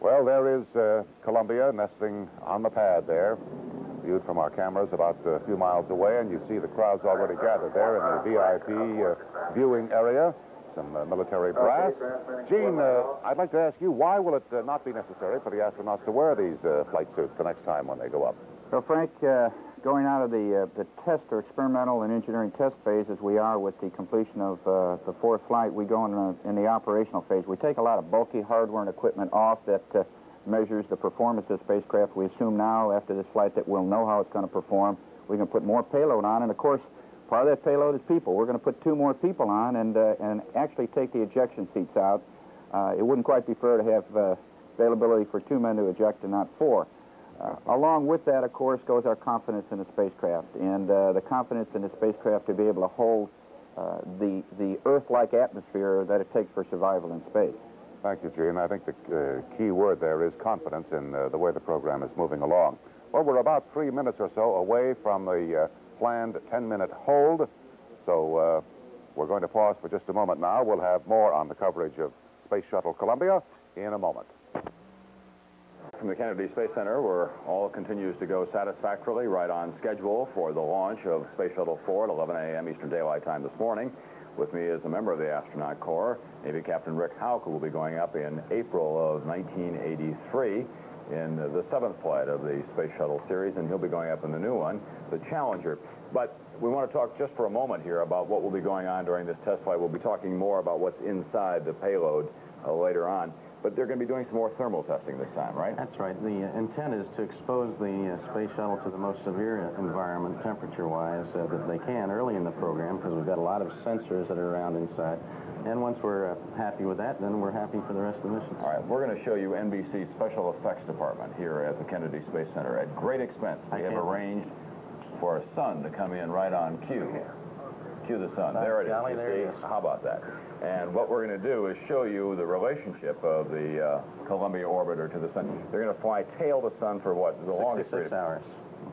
Well, there is uh, Columbia nesting on the pad there, viewed from our cameras about a few miles away, and you see the crowds already gathered there in the V I P uh, viewing area, some uh, military brass. Gene, uh, I'd like to ask you, why will it uh, not be necessary for the astronauts to wear these uh, flight suits the next time when they go up? Well, Frank, uh, going out of the, uh, the test or experimental and engineering test phase, as we are with the completion of uh, the fourth flight, we go in the, in the operational phase. We take a lot of bulky hardware and equipment off that uh, measures the performance of the spacecraft. We assume now, after this flight, that we'll know how it's going to perform. We can put more payload on, and of course, part of that payload is people. We're going to put two more people on and, uh, and actually take the ejection seats out. Uh, it wouldn't quite be fair to have uh, availability for two men to eject and not four. Uh, along with that, of course, goes our confidence in the spacecraft, and uh, the confidence in the spacecraft to be able to hold uh, the, the Earth-like atmosphere that it takes for survival in space. Thank you, Gene. I think the uh, key word there is confidence in uh, the way the program is moving along. Well, we're about three minutes or so away from the uh, planned ten-minute hold, so uh, we're going to pause for just a moment now. We'll have more on the coverage of Space Shuttle Columbia in a moment. From the Kennedy Space Center, where all continues to go satisfactorily right on schedule for the launch of Space Shuttle four at eleven A M Eastern Daylight Time this morning. With me is a member of the Astronaut Corps, Navy Captain Rick Hauck, who will be going up in April of nineteen eighty-three in the seventh flight of the Space Shuttle series, and he'll be going up in the new one, the Challenger. But we want to talk just for a moment here about what will be going on during this test flight. We'll be talking more about what's inside the payload uh, later on. But they're going to be doing some more thermal testing this time, right? That's right. The uh, intent is to expose the uh, space shuttle to the most severe environment, temperature-wise, uh, that they can early in the program, because we've got a lot of sensors that are around inside. And once we're uh, happy with that, then we're happy for the rest of the mission. All right, we're going to show you N B C's Special Effects Department here at the Kennedy Space Center at great expense. They have arranged for a sun to come in right on cue. Cue the sun. There it is. How about that? And what we're going to do is show you the relationship of the uh, Columbia orbiter to the sun. They're going to fly tail to sun for what? The longest period. sixty-six hours.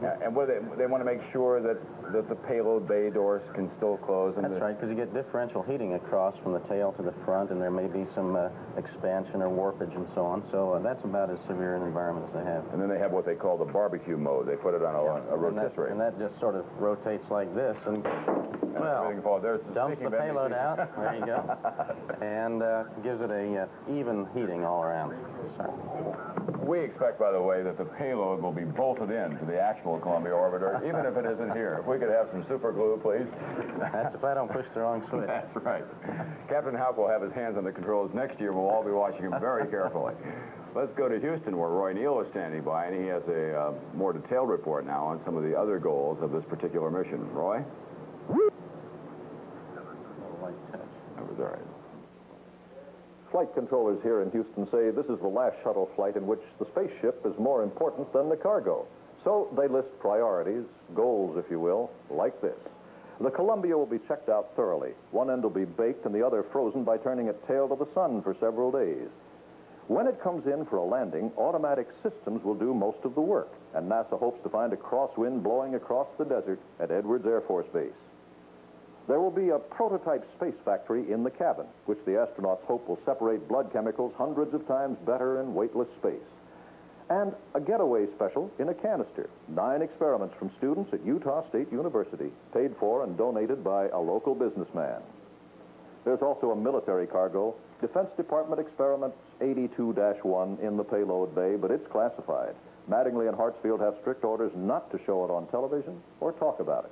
Yeah, and what they, they want to make sure that, that the payload bay doors can still close. And that's right, because you get differential heating across from the tail to the front, and there may be some uh, expansion or warpage and so on. So uh, that's about as severe an environment as they have. And then they have what they call the barbecue mode. They put it on a, yeah. a rotisserie. And that, and that just sort of rotates like this. And, and well, there's the dumps the payload out. There you go. And uh, gives it a uh, even heating all around. Sorry. We expect, by the way, that the payload will be bolted in to the actual Columbia orbiter, even if it isn't here. If we could have some super glue, please. That's if I don't push the wrong switch. That's right. Captain Hauck will have his hands on the controls next year. We'll all be watching him very carefully. Let's go to Houston, where Roy Neal is standing by, and he has a uh, more detailed report now on some of the other goals of this particular mission. Roy? That was all right. Flight controllers here in Houston say this is the last shuttle flight in which the spaceship is more important than the cargo. So they list priorities, goals, if you will, like this. The Columbia will be checked out thoroughly. One end will be baked and the other frozen by turning it tail to the sun for several days. When it comes in for a landing, automatic systems will do most of the work, and NASA hopes to find a crosswind blowing across the desert at Edwards Air Force Base. There will be a prototype space factory in the cabin, which the astronauts hope will separate blood chemicals hundreds of times better in weightless space. And a getaway special in a canister. Nine experiments from students at Utah State University, paid for and donated by a local businessman. There's also a military cargo Defense Department Experiment eighty-two dash one in the payload bay, but it's classified. Mattingly and Hartsfield have strict orders not to show it on television or talk about it.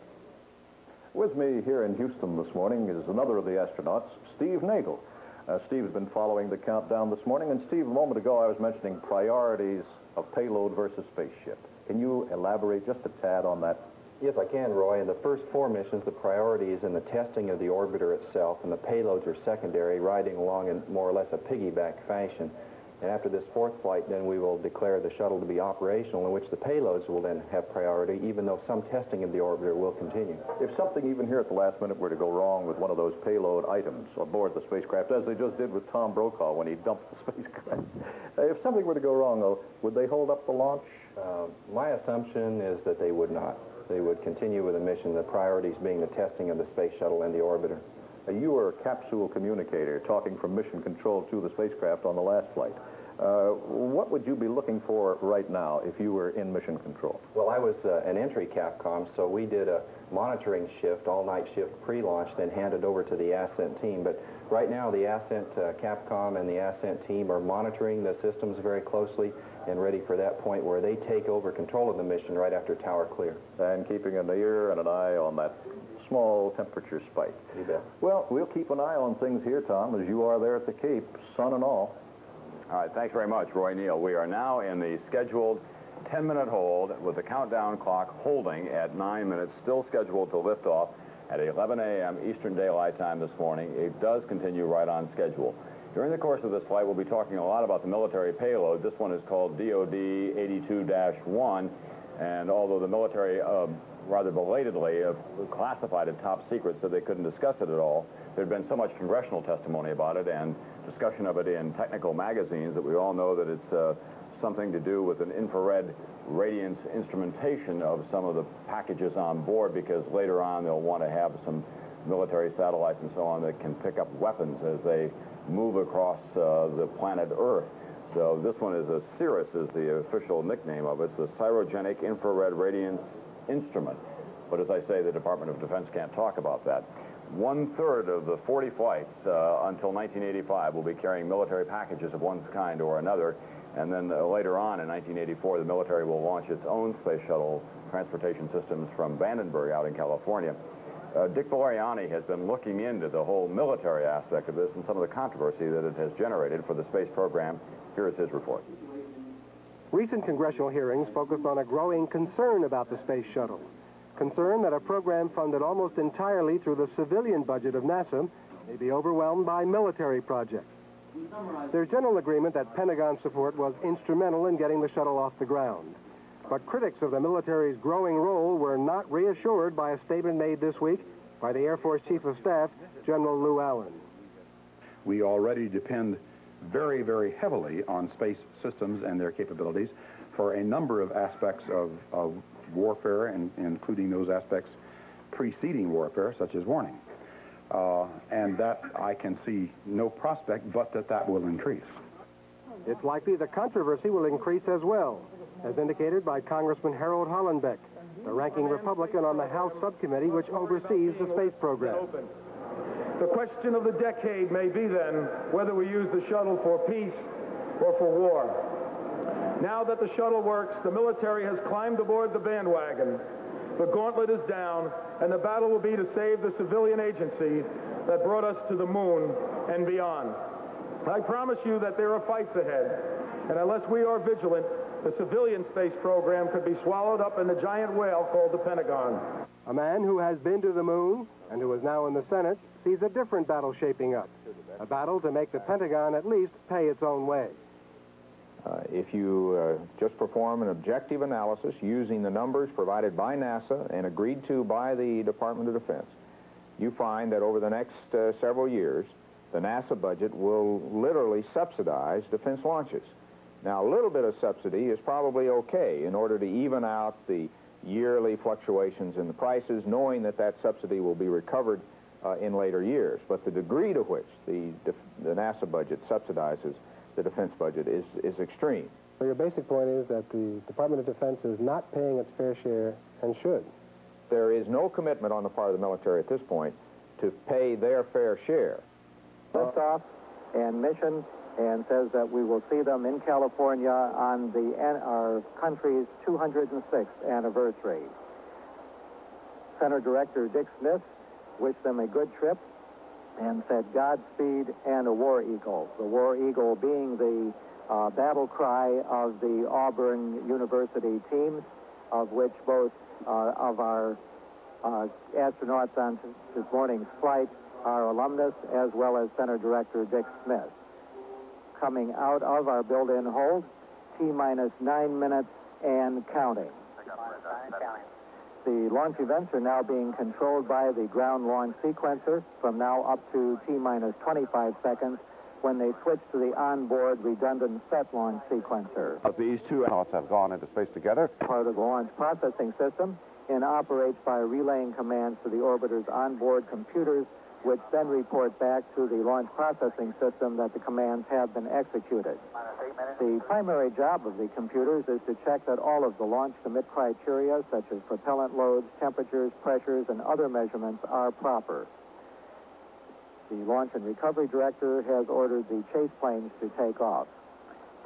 With me here in Houston this morning is another of the astronauts, Steve Nagel. Uh, Steve's been following the countdown this morning, and Steve, a moment ago I was mentioning priorities of payload versus spaceship. Can you elaborate just a tad on that? Yes, I can, Roy. In the first four missions, the priority is in the testing of the orbiter itself, and the payloads are secondary, riding along in more or less a piggyback fashion. And after this fourth flight, then we will declare the shuttle to be operational, in which the payloads will then have priority, even though some testing of the orbiter will continue. If something even here at the last minute were to go wrong with one of those payload items aboard the spacecraft, as they just did with Tom Brokaw when he dumped the spacecraft, if something were to go wrong, though, would they hold up the launch? Uh, my assumption is that they would not. They would continue with the mission, the priorities being the testing of the space shuttle and the orbiter. You were a capsule communicator talking from mission control to the spacecraft on the last flight. Uh, what would you be looking for right now if you were in mission control? Well, I was uh, an entry capcom, so we did a monitoring shift, all-night shift pre-launch, then handed over to the ascent team. But right now, the ascent uh, capcom and the ascent team are monitoring the systems very closely and ready for that point where they take over control of the mission right after tower clear. And keeping an ear and an eye on that small temperature spike. You bet. Well, we'll keep an eye on things here, Tom, as you are there at the Cape, sun and all. All right, thanks very much, Roy Neal. We are now in the scheduled ten-minute hold with the countdown clock holding at nine minutes, still scheduled to lift off at eleven A M Eastern Daylight Time this morning. It does continue right on schedule. During the course of this flight, we'll be talking a lot about the military payload. This one is called D O D eighty-two dash one, and although the military uh, rather belatedly uh, classified it top secret so they couldn't discuss it at all, there'd been so much congressional testimony about it and discussion of it in technical magazines that we all know that it's uh, something to do with an infrared radiance instrumentation of some of the packages on board, because later on they'll want to have some military satellites and so on that can pick up weapons as they move across uh, the planet Earth. So this one is a CIRIS, is the official nickname of it. It's the Cryogenic Infrared Radiance Instrument. But as I say, the Department of Defense can't talk about that. One-third of the forty flights uh, until nineteen eighty-five will be carrying military packages of one kind or another. And then uh, later on in nineteen eighty-four, the military will launch its own space shuttle transportation systems from Vandenberg out in California. Uh, Dick Valeriani has been looking into the whole military aspect of this and some of the controversy that it has generated for the space program. Here is his report. Recent congressional hearings focused on a growing concern about the space shuttle. Concern that a program funded almost entirely through the civilian budget of NASA may be overwhelmed by military projects. There's general agreement that Pentagon support was instrumental in getting the shuttle off the ground. But critics of the military's growing role were not reassured by a statement made this week by the Air Force Chief of Staff, General Lew Allen. We already depend very, very heavily on space systems and their capabilities for a number of aspects of, of warfare, and, and including those aspects preceding warfare, such as warning. Uh, and that I can see no prospect but that that will increase. It's likely the controversy will increase as well, as indicated by Congressman Harold Hollenbeck, the ranking Republican on the House subcommittee which oversees the space program. The question of the decade may be then whether we use the shuttle for peace or for war. Now that the shuttle works, the military has climbed aboard the bandwagon. The gauntlet is down, and the battle will be to save the civilian agency that brought us to the moon and beyond. I promise you that there are fights ahead, and unless we are vigilant, the civilian space program could be swallowed up in the giant whale called the Pentagon. A man who has been to the moon and who is now in the Senate sees a different battle shaping up, a battle to make the Pentagon at least pay its own way. Uh, if you uh, just perform an objective analysis using the numbers provided by NASA and agreed to by the Department of Defense, you find that over the next uh, several years, the NASA budget will literally subsidize defense launches. Now, a little bit of subsidy is probably okay in order to even out the yearly fluctuations in the prices, knowing that that subsidy will be recovered uh, in later years. But the degree to which the, the NASA budget subsidizes the defense budget is, is extreme. So your basic point is that the Department of Defense is not paying its fair share and should. There is no commitment on the part of the military at this point to pay their fair share. Lift off. and mission, and says that we will see them in California on the our country's two hundred sixth anniversary. Center Director Dick Smith wished them a good trip and said Godspeed and a War Eagle, the War Eagle being the uh, battle cry of the Auburn University teams, of which both uh, of our uh, astronauts on this morning's flight are alumnus, as well as Center Director Dick Smith. Coming out of our build-in hold, T minus nine minutes and counting. The launch events are now being controlled by the ground launch sequencer from now up to T minus twenty-five seconds, when they switch to the onboard redundant set launch sequencer. But these two astronauts have gone into space together. Part of the launch processing system, and operates by relaying commands to the orbiter's onboard computers, which then report back to the launch processing system that the commands have been executed. The primary job of the computers is to check that all of the launch commit criteria, such as propellant loads, temperatures, pressures, and other measurements, are proper. The launch and recovery director has ordered the chase planes to take off.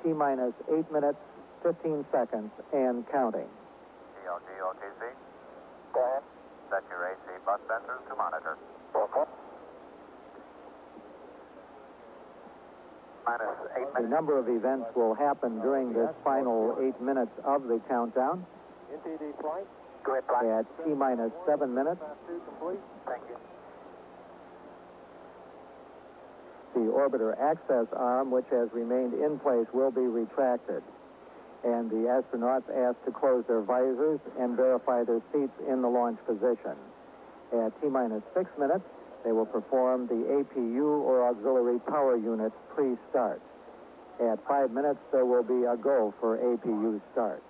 T minus eight minutes, fifteen seconds, and counting. T O T O T C. Go ahead. Set your A C bus sensors to monitor. A number of events will happen during this final eight minutes of the countdown. At T minus seven minutes. Thank you. The orbiter access arm, which has remained in place, will be retracted. And the astronauts asked to close their visors and verify their seats in the launch position. At T minus six minutes, they will perform the A P U, or auxiliary power unit, pre-start. At five minutes, there will be a go for A P U start.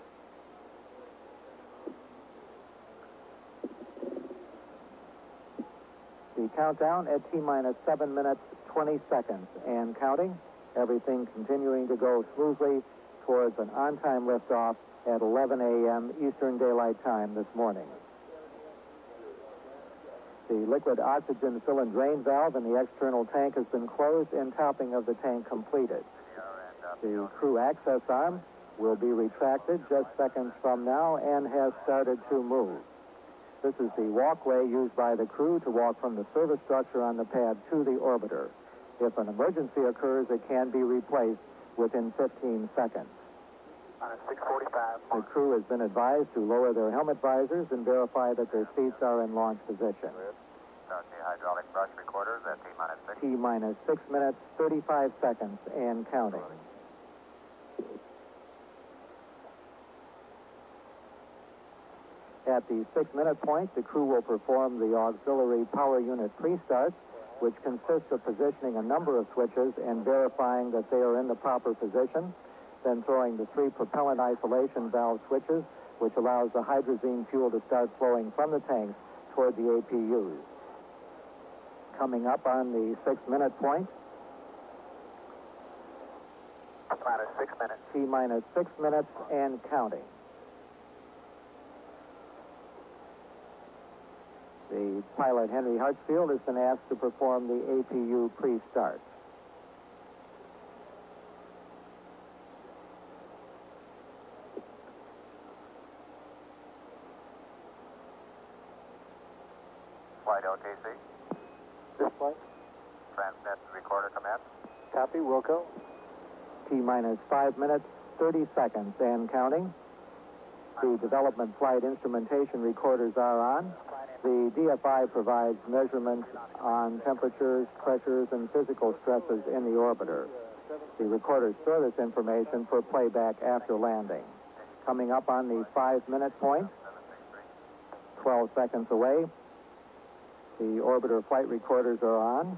The countdown at T minus seven minutes, twenty seconds, and counting. Everything continuing to go smoothly towards an on-time liftoff at eleven A M Eastern Daylight Time this morning. The liquid oxygen fill and drain valve in the external tank has been closed and topping of the tank completed. The crew access arm will be retracted just seconds from now and has started to move. This is the walkway used by the crew to walk from the service structure on the pad to the orbiter. If an emergency occurs, it can be replaced within fifteen seconds. The crew has been advised to lower their helmet visors and verify that their seats are in launch position. Hydraulic brush recorders at T minus six. T minus six minutes, thirty-five seconds, and counting. At the six-minute point, the crew will perform the auxiliary power unit pre-start, which consists of positioning a number of switches and verifying that they are in the proper position, then throwing the three propellant isolation valve switches, which allows the hydrazine fuel to start flowing from the tanks toward the A P Us. Coming up on the six-minute point. T minus six minutes. T minus six minutes and counting. The pilot, Henry Hartsfield, has been asked to perform the A P U pre-start. Flight O T C. This flight. Transmit recorder command. Copy, Wilco. T minus five minutes, thirty seconds, and counting. The development flight instrumentation recorders are on. The D F I provides measurements on temperatures, pressures, and physical stresses in the orbiter. The recorders store this information for playback after landing. Coming up on the five-minute point, twelve seconds away, the orbiter flight recorders are on.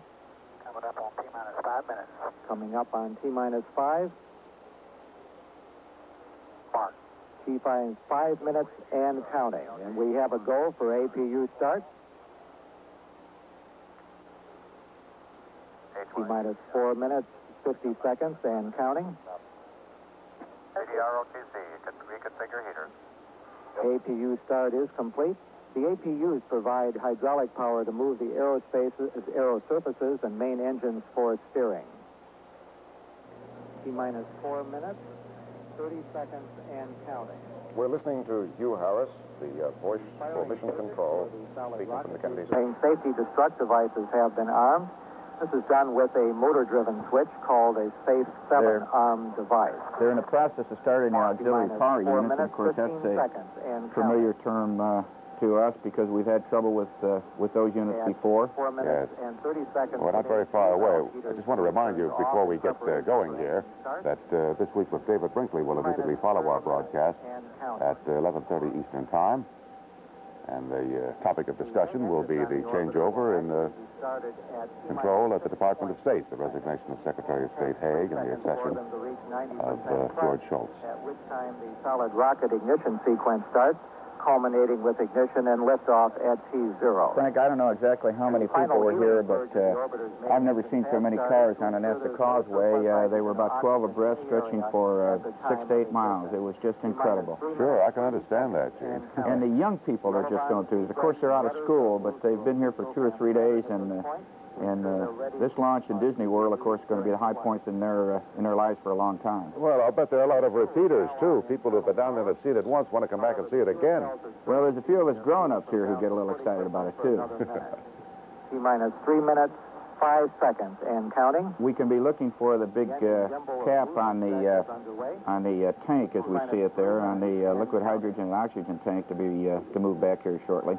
Coming up on T minus five minutes. Coming up on T minus five. She finds five minutes and counting. And we have a go for A P U start. T minus four minutes, fifty seconds, and counting. A D R O T C, reconfigure heaters. A P U start is complete. The A P Us provide hydraulic power to move the aerosurfaces and main engines for steering. T minus four minutes, thirty seconds, and counting. We're listening to Hugh Harris, the uh, voice for mission control, speaking from the Kennedy Space Center. Safety destruct devices have been armed. This is done with a motor-driven switch called a Safe seven arm device. They're in the process of starting an auxiliary power unit, and of course that's a familiar term uh, to us because we've had trouble with uh, with those units before. Yes. We're not very far away. I just want to remind you before we get uh, going here that uh, this week with David Brinkley will immediately follow our broadcast at eleven thirty Eastern Time. And the uh, topic of discussion will be the changeover in the control at the Department of State, the resignation of Secretary of State Haig, and the accession of uh, George Shultz. At which time the solid rocket ignition sequence starts, culminating with ignition and liftoff at T zero. Frank, I don't know exactly how many people were here, but uh, I've never seen so many cars on a NASA causeway. Uh, they were about twelve abreast, stretching for uh, six to eight miles. It was just incredible. Sure, I can understand that, Gene. And the young people are just going through this. Of course, they're out of school, but they've been here for two or three days, and uh, And uh, this launch in Disney World, of course, is going to be the high points in their uh, in their lives for a long time. Well, I'll bet there are a lot of repeaters, too. People who have been down there to see it once want to come back and see it again. Well, there's a few of us grown-ups here who get a little excited about it, too. T minus three minutes, five seconds, and counting. We can be looking for the big uh, cap on the uh, on the uh, tank, as we see it there, on the uh, liquid hydrogen and oxygen tank to be uh, to move back here shortly.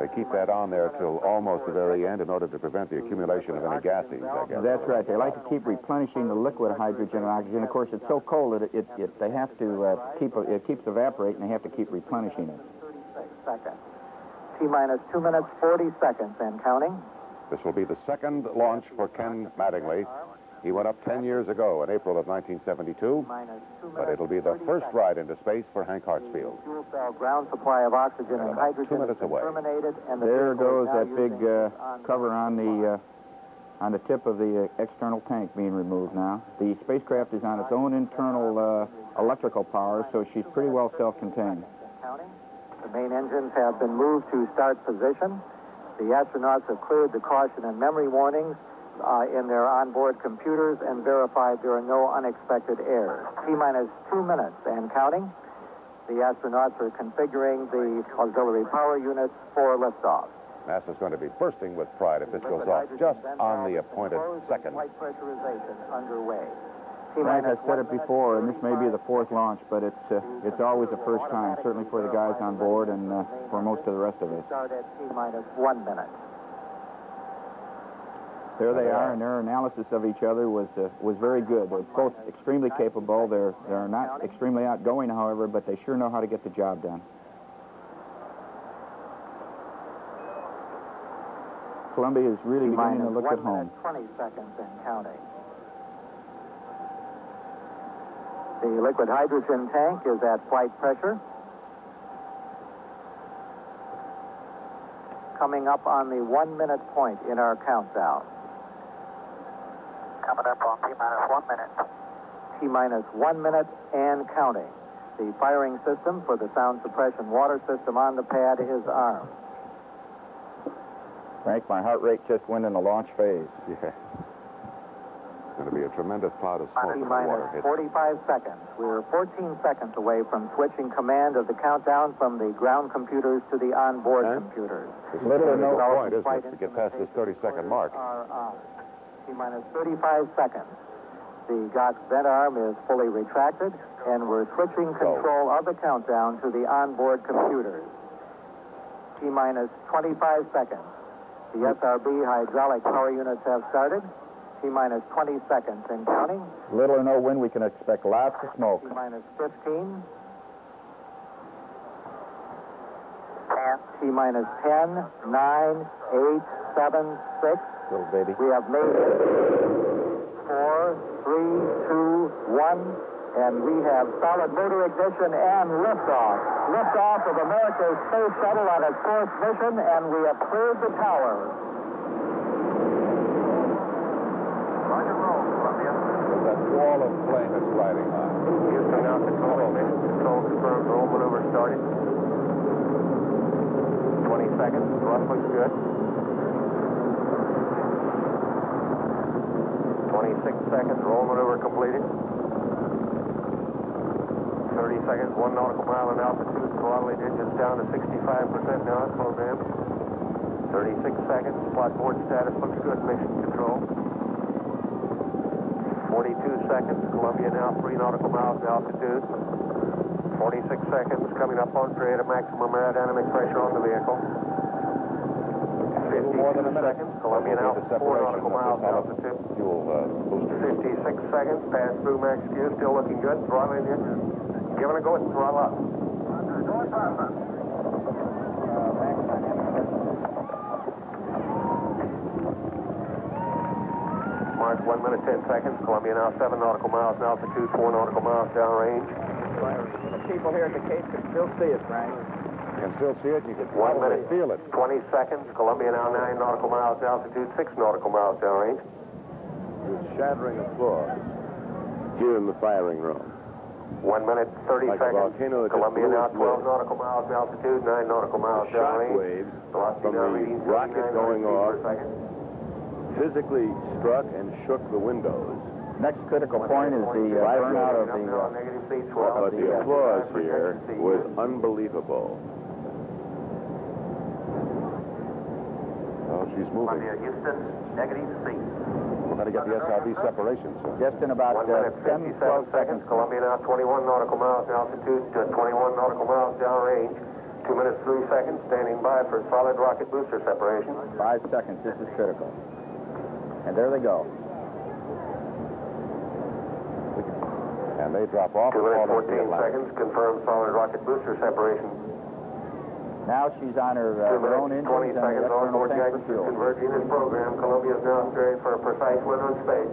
They keep that on there till almost the very end in order to prevent the accumulation of any gases, I guess. That's right. They like to keep replenishing the liquid hydrogen and oxygen. Of course, it's so cold that it, it, it they have to uh, keep it keeps evaporating. They have to keep replenishing it. thirty-six seconds. T minus two minutes, forty seconds, and counting. This will be the second launch for Ken Mattingly. He went up ten years ago in April of nineteen seventy-two, but it'll be the first ride into space for Hank Hartsfield. Fuel cell ground supply of oxygen and, and hydrogen two minutes away. And the there goes that big uh, cover on the uh, on the tip of the uh, external tank being removed now. The spacecraft is on its own internal uh, electrical power, so she's pretty well self-contained. The main engines have been moved to start position. The astronauts have cleared the caution and memory warnings Uh, in their onboard computers and verified there are no unexpected errors. T minus two minutes and counting. The astronauts are configuring the auxiliary power units for liftoff. NASA's going to be bursting with pride if this goes off just on the appointed second. Light pressurization underway. Frank, I've said it before, and this may be the fourth launch, but it's uh, it's always the first time, certainly for the guys on board and uh, for most of the rest of us. Start at T minus one minute. There they are, and their analysis of each other was uh, was very good. They're both extremely capable. They're they're not extremely outgoing, however, but they sure know how to get the job done. Columbia is really beginning to look at home. Twenty seconds and counting. The liquid hydrogen tank is at flight pressure. Coming up on the one-minute point in our countdown. Coming up on T minus one minute. T minus one minute and counting. The firing system for the sound suppression water system on the pad is armed. Frank, my heart rate just went in the launch phase. Yeah. It's going to be a tremendous cloud of smoke. T minus forty-five seconds. We're fourteen seconds away from switching command of the countdown from the ground computers to the onboard and computers. It's literally no point, isn't it, to get past this thirty-second mark. T minus thirty-five seconds. The G O T vent arm is fully retracted, and we're switching control of the countdown to the onboard computers. T minus twenty-five seconds. The S R B hydraulic power units have started. T minus twenty seconds and counting. Little or no wind, we can expect lots of smoke. T minus fifteen. T minus ten, nine, eight, seven, six. Little baby. We have made it. Four, three, two, one, and we have solid motor ignition and liftoff. Liftoff of America's space shuttle on its fourth mission, and we have cleared the tower. Wall of flame is gliding on. Houston out to control. Control confirmed. Roll maneuver started. twenty seconds. Thrust looks good. twenty six seconds, roll maneuver completed. thirty seconds, one nautical mile in altitude, throttle engines down to sixty-five percent now, it's low down. thirty-six seconds, spot board status looks good, mission control. forty-two seconds, Columbia now three nautical miles in altitude. forty-six seconds, coming up on three at a maximum aerodynamic pressure on the vehicle. fifty-two seconds, Columbia now four nautical miles in altitude. Fuel booster. fifty-six seconds, pass through max Q, still looking good. Throttle in the engine. Give it a go and throttle up. One minute, ten seconds. Columbia now seven nautical miles in altitude, four nautical miles downrange. The people here at the Cape can still see it, Frank. You can still see it. You can one minute, feel it. Twenty seconds. Columbia now nine nautical miles in altitude, six nautical miles downrange. You're shattering applause here in the firing room. One minute, thirty like seconds. Columbia now twelve nautical miles in altitude, nine nautical miles the downrange. Shock waves from the rocket going off physically struck and shook the windows. Next critical point is the uh, burnout of the... Uh, uh, the applause here was unbelievable. Oh, she's moving. We've got to get the S R V separation, sir. Just in about uh, ten, twelve seconds. Columbia now twenty-one nautical miles altitude, twenty-one nautical miles downrange. Two minutes, three seconds, standing by for solid rocket booster separation. Five seconds, this is critical. And there they go. And they drop off. two minutes, fourteen seconds, confirmed solid rocket booster separation. Now she's on her uh, her own engine. twenty seconds, onboard guidance is converging in program. Columbia is now steering for a precise win on space.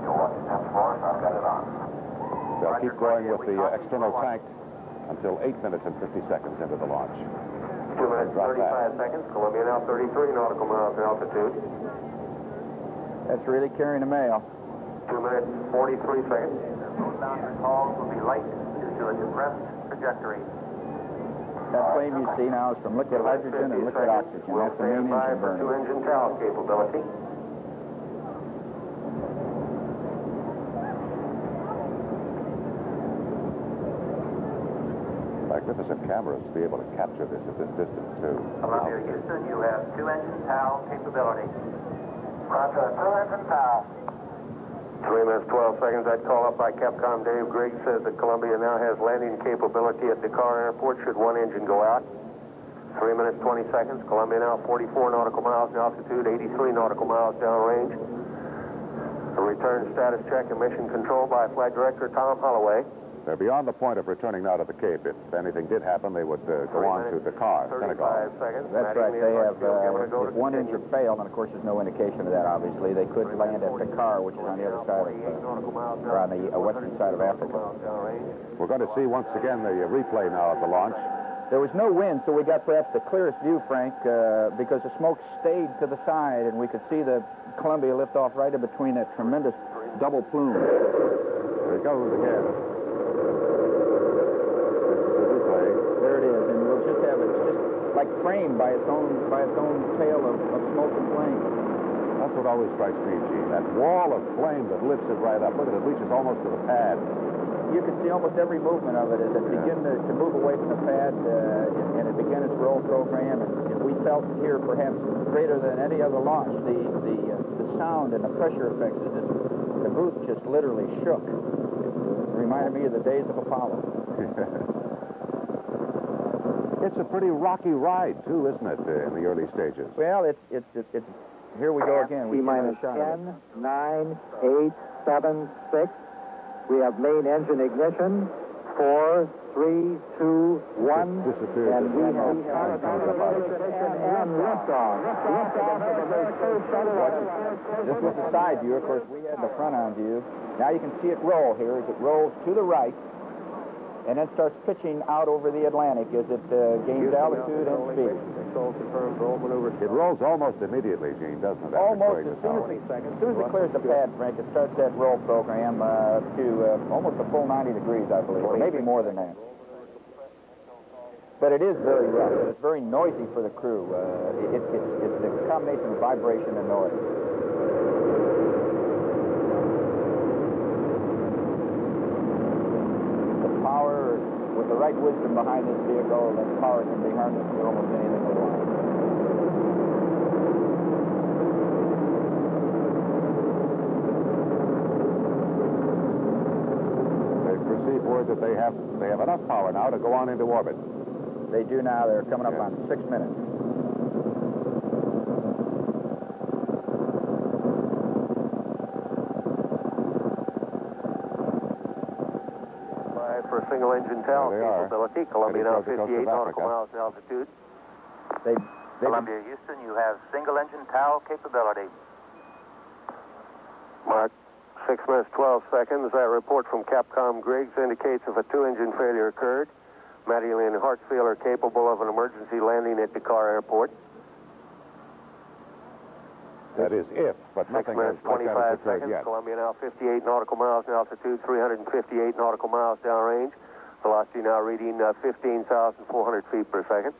You'll watch it down for us. I've got it on. They'll keep going with the uh, external tank until eight minutes and fifty seconds into the launch. two minutes, thirty-five seconds. Columbia now thirty-three nautical miles in altitude. That's really carrying the mail. two minutes, forty-three seconds. Those downward calls will be light due to a depressed trajectory. That flame you see now is from liquid hydrogen and liquid oxygen. We'll stand by for two engine tail capability. Magnificent cameras to be able to capture this at this distance, too. Columbia, Houston, you have two engine tail capability. Roger, two engine tail. three minutes, twelve seconds. I'd call up by Capcom. Dave Grigg says that Columbia now has landing capability at Dakar Airport should one engine go out. three minutes, twenty seconds. Columbia now forty-four nautical miles in altitude, eighty-three nautical miles downrange. A return status check and mission control by Flight Director Tom Holloway. They're beyond the point of returning now to the Cape. If anything did happen, they would uh, go on to Dakar, Senegal. That's right. They have, uh, if one engine failed, and of course there's no indication of that, obviously, they could land at Dakar, which is on the other side of, uh, or on the uh, western side of Africa. We're going to see once again the replay now of the launch. There was no wind, so we got perhaps the clearest view, Frank, uh, because the smoke stayed to the side, and we could see the Columbia lift off right in between that tremendous double plume. There it goes again. Like framed by its own by its own tail of, of smoke and flame. That's what always strikes me, Gene. That wall of flame that lifts it right up. Look at it, reaches almost to the pad. You can see almost every movement of it as it yeah. began to, to move away from the pad, uh, and it began its roll program. And, and we felt here, perhaps greater than any other launch, the the, uh, the sound and the pressure effects. It just, the booth just literally shook. It reminded me of the days of Apollo. It's a pretty rocky ride, too, isn't it, uh, in the early stages? Well, it's, it's, it's, it's here we go again. We minus ten, nine, eight, seven, six. We have main engine ignition. four, three, two, one. Disappeared. And we have and liftoff. This was the side view. Of course, we had the front on view. Now you can see it roll here as it rolls to the right. And then starts pitching out over the Atlantic as it uh, gains altitude and speed. It rolls almost immediately, Gene, doesn't it? Almost as soon as, it, as soon as it clears the pad, Frank, it starts that roll program uh, to uh, almost a full ninety degrees, I believe, or maybe more than that. But it is very rough. It's very noisy for the crew. Uh, it, it, it's, it's a combination of vibration and noise. with the right wisdom behind this vehicle, that power can be harnessed to almost anything we want. They've received word that they have they have enough power now to go on into orbit. They do now. They're coming up yeah. on six minutes. Single-engine tail capability. Columbia now fifty-eight nautical miles altitude. They, they Columbia, Houston, you have single-engine tail capability. Mark, six minutes twelve seconds. That report from Capcom Griggs indicates if a two-engine failure occurred, Mattingly and Hartsfield are capable of an emergency landing at Dakar Airport. That is if, but nothing has like that occurred yet. Columbia now fifty-eight nautical miles in altitude, three hundred fifty-eight nautical miles downrange. Velocity now reading uh, fifteen thousand four hundred feet per second.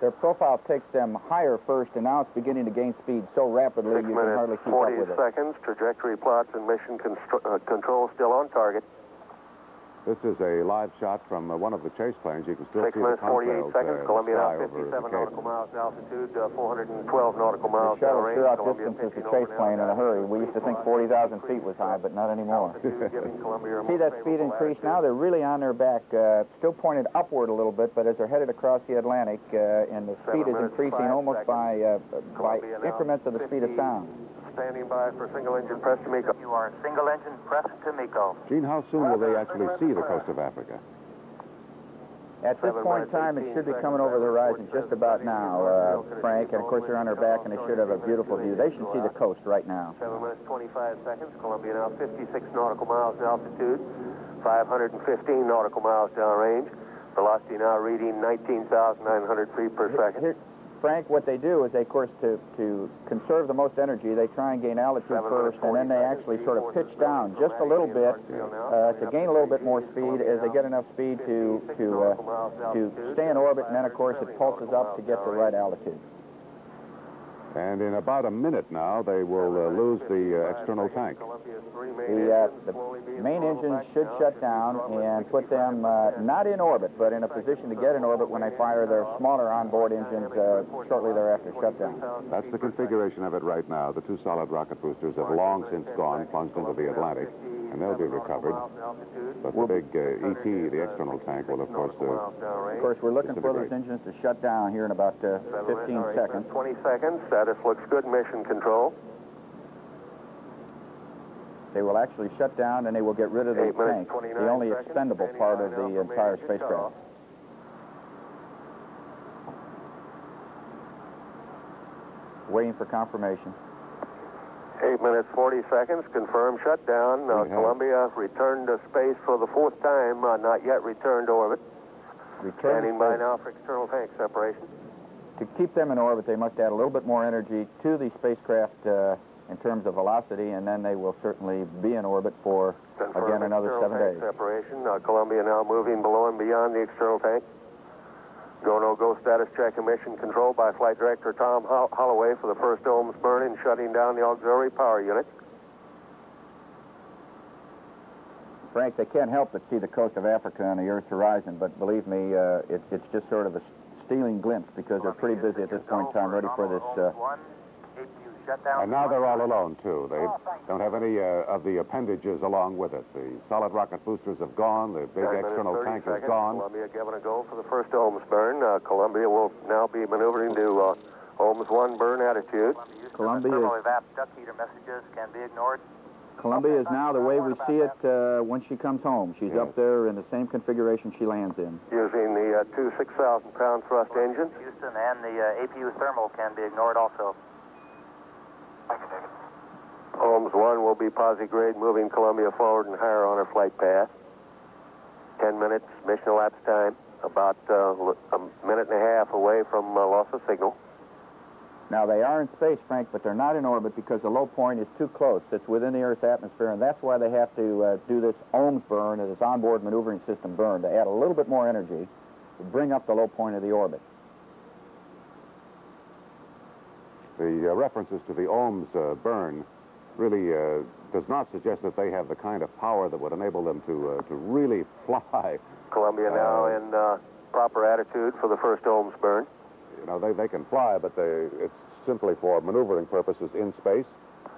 Their profile takes them higher first, and now it's beginning to gain speed so rapidly you can hardly keep up with it. forty seconds, trajectory plots and mission uh, control still on target. This is a live shot from uh, one of the chase planes. You can still Six see minutes, the forty-eight seconds. Uh, Columbia now fifty-seven nautical miles in altitude, uh, four hundred twelve nautical miles. Sure, sure outdistances the chase plane in a hurry. We used to think forty thousand feet was high, but not anymore. See that speed increase now? They're really on their back. Uh, still pointed upward a little bit, but as they're headed across the Atlantic, uh, and the speed is increasing almost by, uh, by increments of the speed of sound. Standing by for single-engine press Tomiko. You are single-engine press Tomiko. Gene, how soon will they actually see the coast of Africa? At this point in time, it should be coming over the horizon just about now, uh, Frank. And of course, they're on their back, and they should have a beautiful view. They should see the coast right now. Seven minutes, twenty-five seconds. Columbia now fifty-six nautical miles in altitude, five hundred fifteen nautical miles downrange. Velocity now reading nineteen thousand nine hundred feet per second. Frank, what they do is, they, of course, to, to conserve the most energy, they try and gain altitude first, and then they actually sort of pitch down just a little bit uh, to gain a little bit more speed as they get enough speed to to uh, to stay in orbit, and then, of course, it pulses up to get the right altitude. And in about a minute now, they will uh, lose the uh, external tank. The, uh, the main engines should shut down and put them uh, not in orbit, but in a position to get in orbit when they fire their smaller onboard engines uh, shortly thereafter shutdown. That's the configuration of it right now. The two solid rocket boosters have long since gone, plunged into the Atlantic, and they'll be recovered. But the big uh, E T, the external tank, will, of course, uh, Of course, we're looking for those engines to shut down here in about uh, fifteen seconds. twenty seconds. Status looks good. Mission control. They will actually shut down, and they will get rid of the tank, the only expendable part of the entire spacecraft. Waiting for confirmation. Eight minutes, forty seconds. Confirmed shutdown. Uh, Columbia returned to space for the fourth time. Uh, not yet returned to orbit. Standing by now for external tank separation. To keep them in orbit, they must add a little bit more energy to the spacecraft uh, in terms of velocity, and then they will certainly be in orbit for, Confirmed again, another seven days. Separation. Uh, Columbia now moving below and beyond the external tank. Go, no, go status check and mission control by Flight Director Tom Holl Holloway for the first ohms burn and shutting down the auxiliary power unit. Frank, they can't help but see the coast of Africa on the Earth's horizon, but believe me, uh, it, it's just sort of a stealing glimpse because they're pretty busy at this point in time, ready for this. Uh... And now they're all alone, too. They don't have any uh, of the appendages along with it. The solid rocket boosters have gone. The big external tank is gone. Columbia giving a go for the first ohms burn. Uh, Columbia will now be maneuvering to uh, ohms one burn attitude. Columbia is... Duct heater messages can be ignored. Columbia is now, the way we see it, uh, when she comes home. She's yes. up there in the same configuration she lands in. Using the uh, two six thousand pound thrust engines. Houston, and the uh, A P U thermal can be ignored also. Holmes one will be posi-grade, moving Columbia forward and higher on her flight path. Ten minutes, mission elapsed time, about uh, a minute and a half away from uh, loss of signal. Now, they are in space, Frank, but they're not in orbit because the low point is too close. It's within the Earth's atmosphere, and that's why they have to uh, do this ohms burn, or this onboard maneuvering system burn, to add a little bit more energy to bring up the low point of the orbit. The uh, references to the ohms uh, burn really uh, does not suggest that they have the kind of power that would enable them to uh, to really fly. Columbia now uh, in uh, proper attitude for the first Olmes burn. You know, they, they can fly, but they, it's simply for maneuvering purposes in space,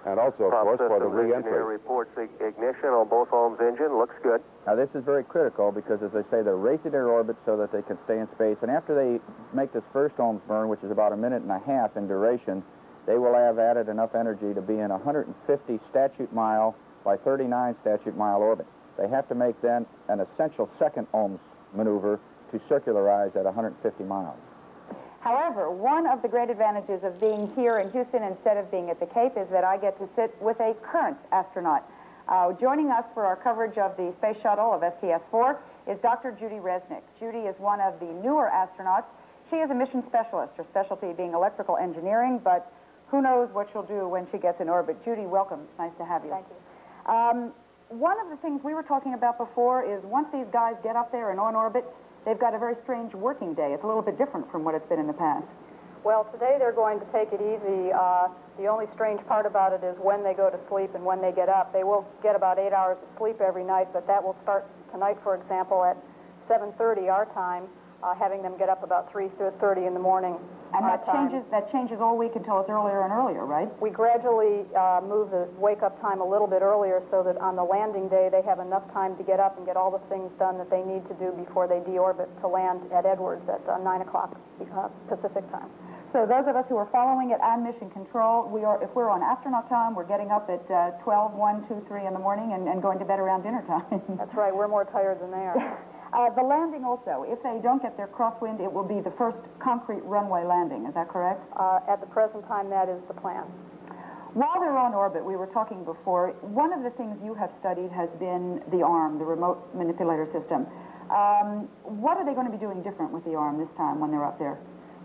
and also, of course, for the re-entry. Reports ignition on both Olmes engine. Looks good. Now, this is very critical because, as they say, they're racing their orbit so that they can stay in space. And after they make this first Olmes burn, which is about a minute and a half in duration, they will have added enough energy to be in one hundred fifty statute mile by thirty-nine statute mile orbit. They have to make, then, an essential second Olmes maneuver to circularize at one hundred fifty miles. However, one of the great advantages of being here in Houston instead of being at the Cape is that I get to sit with a current astronaut. Uh, joining us for our coverage of the space shuttle of S T S four is Doctor Judy Resnick. Judy is one of the newer astronauts. She is a mission specialist, her specialty being electrical engineering, but who knows what she'll do when she gets in orbit. Judy, welcome. It's nice to have you. Thank you. Um, one of the things we were talking about before is once these guys get up there and on orbit, they've got a very strange working day. It's a little bit different from what it's been in the past. Well, today they're going to take it easy. Uh, the only strange part about it is when they go to sleep and when they get up. They will get about eight hours of sleep every night, but that will start tonight, for example, at seven thirty our time, uh, having them get up about three thirty in the morning. And that changes, that changes all week until it's earlier and earlier, right? We gradually uh, move the wake-up time a little bit earlier so that on the landing day they have enough time to get up and get all the things done that they need to do before they deorbit to land at Edwards at uh, nine o'clock uh, Pacific time. So those of us who are following it on Mission Control, we are, if we're on astronaut time, we're getting up at uh, twelve, one, two, three in the morning and, and going to bed around dinner time. That's right. We're more tired than they are. Uh, the landing also, if they don't get their crosswind, it will be the first concrete runway landing. Is that correct? Uh, at the present time, that is the plan. While they're on orbit, we were talking before, one of the things you have studied has been the ARM, the remote manipulator system. Um, what are they going to be doing different with the ARM this time when they're up there?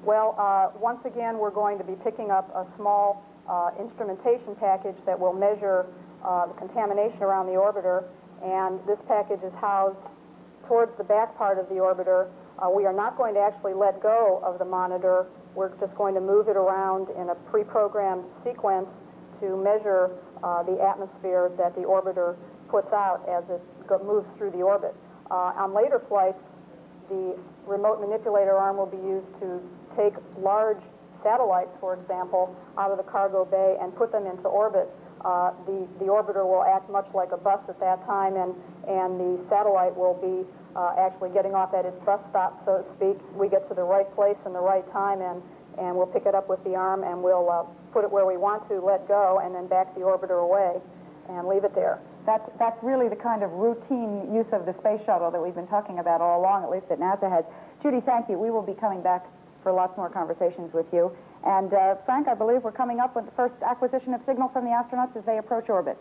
Well, uh, once again, we're going to be picking up a small uh, instrumentation package that will measure uh, the contamination around the orbiter, and this package is housed towards the back part of the orbiter. Uh, we are not going to actually let go of the monitor. We're just going to move it around in a pre-programmed sequence to measure uh, the atmosphere that the orbiter puts out as it moves through the orbit. Uh, on later flights, the remote manipulator arm will be used to take large satellites, for example, out of the cargo bay and put them into orbit. Uh, the, the orbiter will act much like a bus at that time, and, and the satellite will be uh, actually getting off at its bus stop, so to speak. We get to the right place and the right time, and, and we'll pick it up with the arm, and we'll uh, put it where we want to, let go, and then back the orbiter away and leave it there. That's, that's really the kind of routine use of the space shuttle that we've been talking about all along, at least that NASA has. Judy, thank you. We will be coming back for lots more conversations with you. And, uh, Frank, I believe we're coming up with the first acquisition of signal from the astronauts as they approach orbit.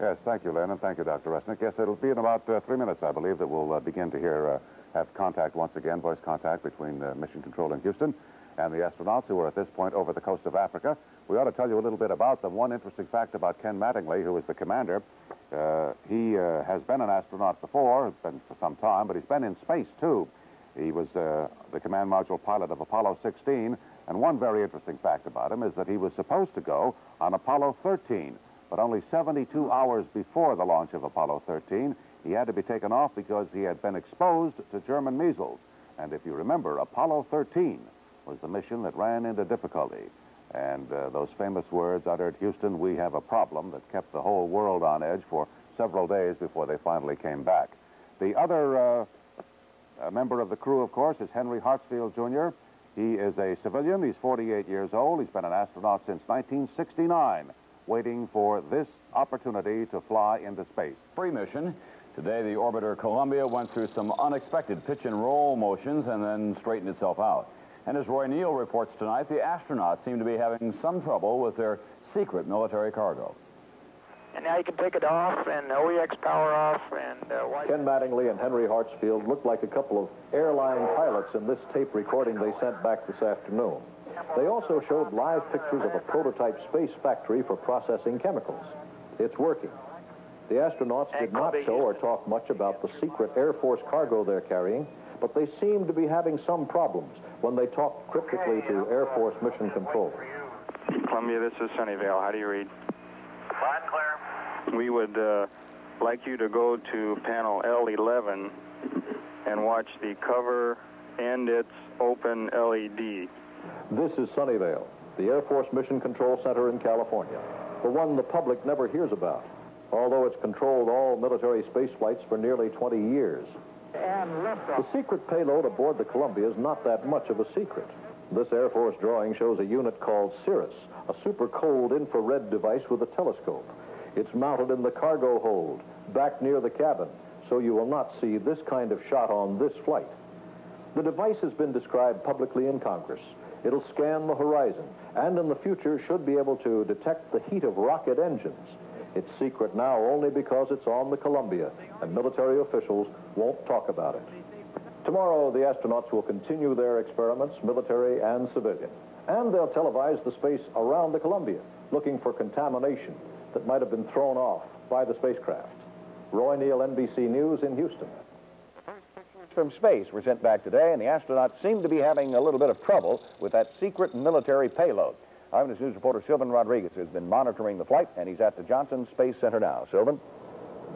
Yes, thank you, Lynn, and thank you, Doctor Resnick. Yes, it'll be in about uh, three minutes, I believe, that we'll uh, begin to hear, uh, have contact once again, voice contact between uh, Mission Control in Houston and the astronauts who are at this point over the coast of Africa. We ought to tell you a little bit about them. One interesting fact about Ken Mattingly, who is the commander, uh, he uh, has been an astronaut before, been for some time, but he's been in space, too. He was uh, the command module pilot of Apollo sixteen, and one very interesting fact about him is that he was supposed to go on Apollo thirteen, but only seventy-two hours before the launch of Apollo thirteen, he had to be taken off because he had been exposed to German measles. And if you remember, Apollo thirteen was the mission that ran into difficulty. And uh, those famous words uttered, "Houston, we have a problem," that kept the whole world on edge for several days before they finally came back. The other uh, a member of the crew, of course, is Henry Hartsfield, Junior He is a civilian. He's forty-eight years old. He's been an astronaut since nineteen sixty-nine, waiting for this opportunity to fly into space. Pre-mission, today the orbiter Columbia went through some unexpected pitch and roll motions and then straightened itself out. And as Roy Neal reports tonight, the astronauts seem to be having some trouble with their secret military cargo. And now you can take it off, and O E X power off, and... Uh, Ken Mattingly and Henry Hartsfield looked like a couple of airline pilots in this tape recording they sent back this afternoon. They also showed live pictures of a prototype space factory for processing chemicals. It's working. The astronauts did not show or talk much about the secret Air Force cargo they're carrying, but they seemed to be having some problems when they talked cryptically to Air Force Mission Control. Columbia, this is Sunnyvale. How do you read? Fine, clear. we would uh, like you to go to panel L eleven and watch the cover and its open L E D. This is Sunnyvale, the Air Force Mission Control Center in California, the one the public never hears about, although it's controlled all military space flights for nearly twenty years. And the secret payload aboard the Columbia is not that much of a secret. This Air Force drawing shows a unit called Cirrus, a super cold infrared device with a telescope. It's mounted in the cargo hold, back near the cabin, so you will not see this kind of shot on this flight. The device has been described publicly in Congress. It'll scan the horizon, and in the future should be able to detect the heat of rocket engines. It's secret now only because it's on the Columbia, and military officials won't talk about it. Tomorrow, the astronauts will continue their experiments, military and civilian. And they'll televise the space around the Columbia, looking for contamination that might have been thrown off by the spacecraft. Roy Neal, N B C News in Houston. From space were sent back today, and the astronauts seem to be having a little bit of trouble with that secret military payload. Eyewitness News reporter Sylvan Rodriguez has been monitoring the flight, and he's at the Johnson Space Center now. Sylvan?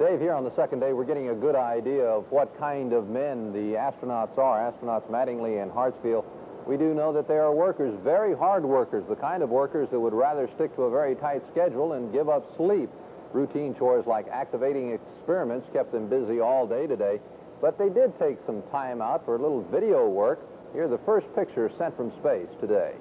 Dave, here on the second day, we're getting a good idea of what kind of men the astronauts are, astronauts Mattingly and Hartsfield. We do know that they are workers, very hard workers, the kind of workers that would rather stick to a very tight schedule and give up sleep. Routine chores like activating experiments kept them busy all day today. But they did take some time out for a little video work. Here are the first pictures sent from space today.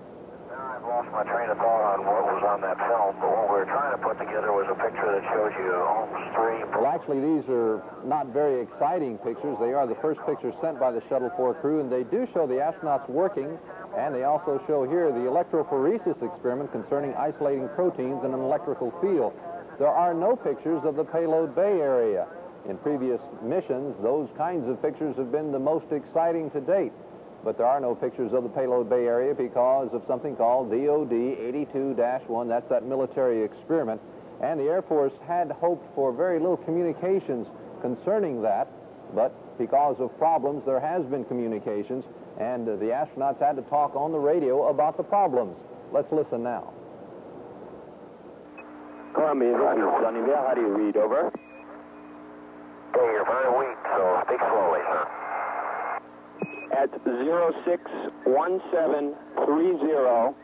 Now I've lost my train of thought on what was on that film, but what we were trying to put together was a picture that shows you almost three... Well, actually, these are not very exciting pictures. They are the first pictures sent by the Shuttle four crew, and they do show the astronauts working, and they also show here the electrophoresis experiment concerning isolating proteins in an electrical field. There are no pictures of the payload bay area. In previous missions, those kinds of pictures have been the most exciting to date. But there are no pictures of the payload bay area because of something called D O D eighty-two dash one. That's that military experiment. And the Air Force had hoped for very little communications concerning that. But because of problems, there has been communications. And the astronauts had to talk on the radio about the problems. Let's listen now. Columbia, this is Sunnyvale. How do you read? Over. Hey, you're very weak, so speak slowly, sir. At zero six one seven three zero,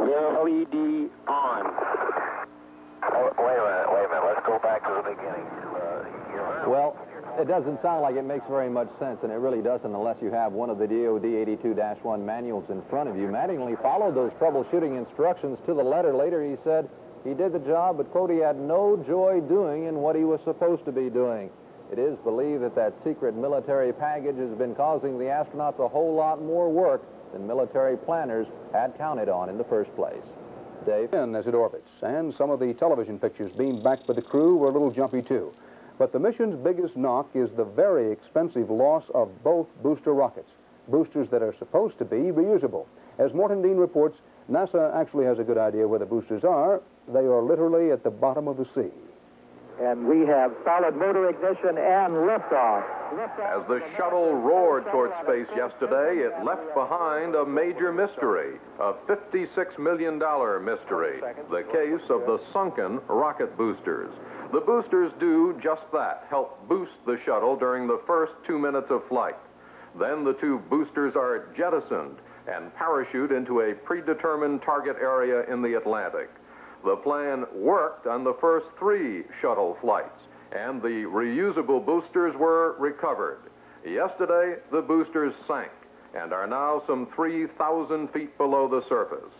L E D on. Oh, wait a minute, wait a minute. Let's go back to the beginning. Uh, well, it doesn't sound like it makes very much sense, and it really doesn't unless you have one of the D O D eighty-two dash one manuals in front of you. Mattingly followed those troubleshooting instructions to the letter. Later he said he did the job, but, quote, he had no joy doing in what he was supposed to be doing. It is believed that that secret military package has been causing the astronauts a whole lot more work than military planners had counted on in the first place. Dave? As it orbits, and some of the television pictures beamed back by the crew were a little jumpy, too. But the mission's biggest knock is the very expensive loss of both booster rockets, boosters that are supposed to be reusable. As Morton Dean reports, NASA actually has a good idea where the boosters are. They are literally at the bottom of the sea. And we have solid motor ignition and liftoff. As the shuttle roared toward space yesterday, it left behind a major mystery, a fifty-six million dollar mystery, the case of the sunken rocket boosters. The boosters do just that, help boost the shuttle during the first two minutes of flight. Then the two boosters are jettisoned and parachute into a predetermined target area in the Atlantic. The plan worked on the first three shuttle flights, and the reusable boosters were recovered. Yesterday, the boosters sank and are now some three thousand feet below the surface.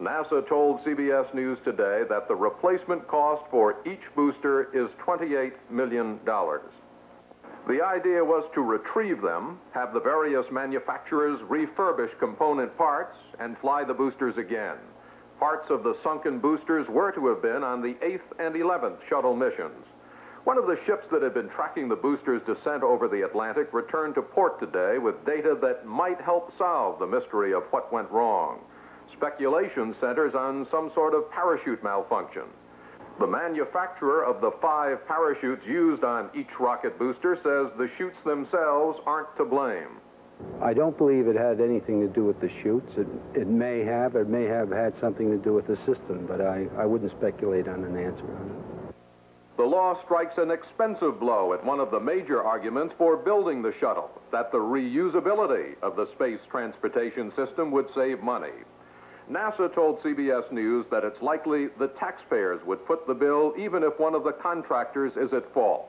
NASA told C B S News today that the replacement cost for each booster is twenty-eight million dollars. The idea was to retrieve them, have the various manufacturers refurbish component parts, and fly the boosters again. Parts of the sunken boosters were to have been on the eighth and eleventh shuttle missions. One of the ships that had been tracking the boosters' descent over the Atlantic returned to port today with data that might help solve the mystery of what went wrong. Speculation centers on some sort of parachute malfunction. The manufacturer of the five parachutes used on each rocket booster says the chutes themselves aren't to blame. I don't believe it had anything to do with the chutes. It, it may have, it may have had something to do with the system, but I, I wouldn't speculate on an answer on it. The law strikes an expensive blow at one of the major arguments for building the shuttle, that the reusability of the space transportation system would save money. NASA told C B S News that it's likely the taxpayers would foot the bill even if one of the contractors is at fault.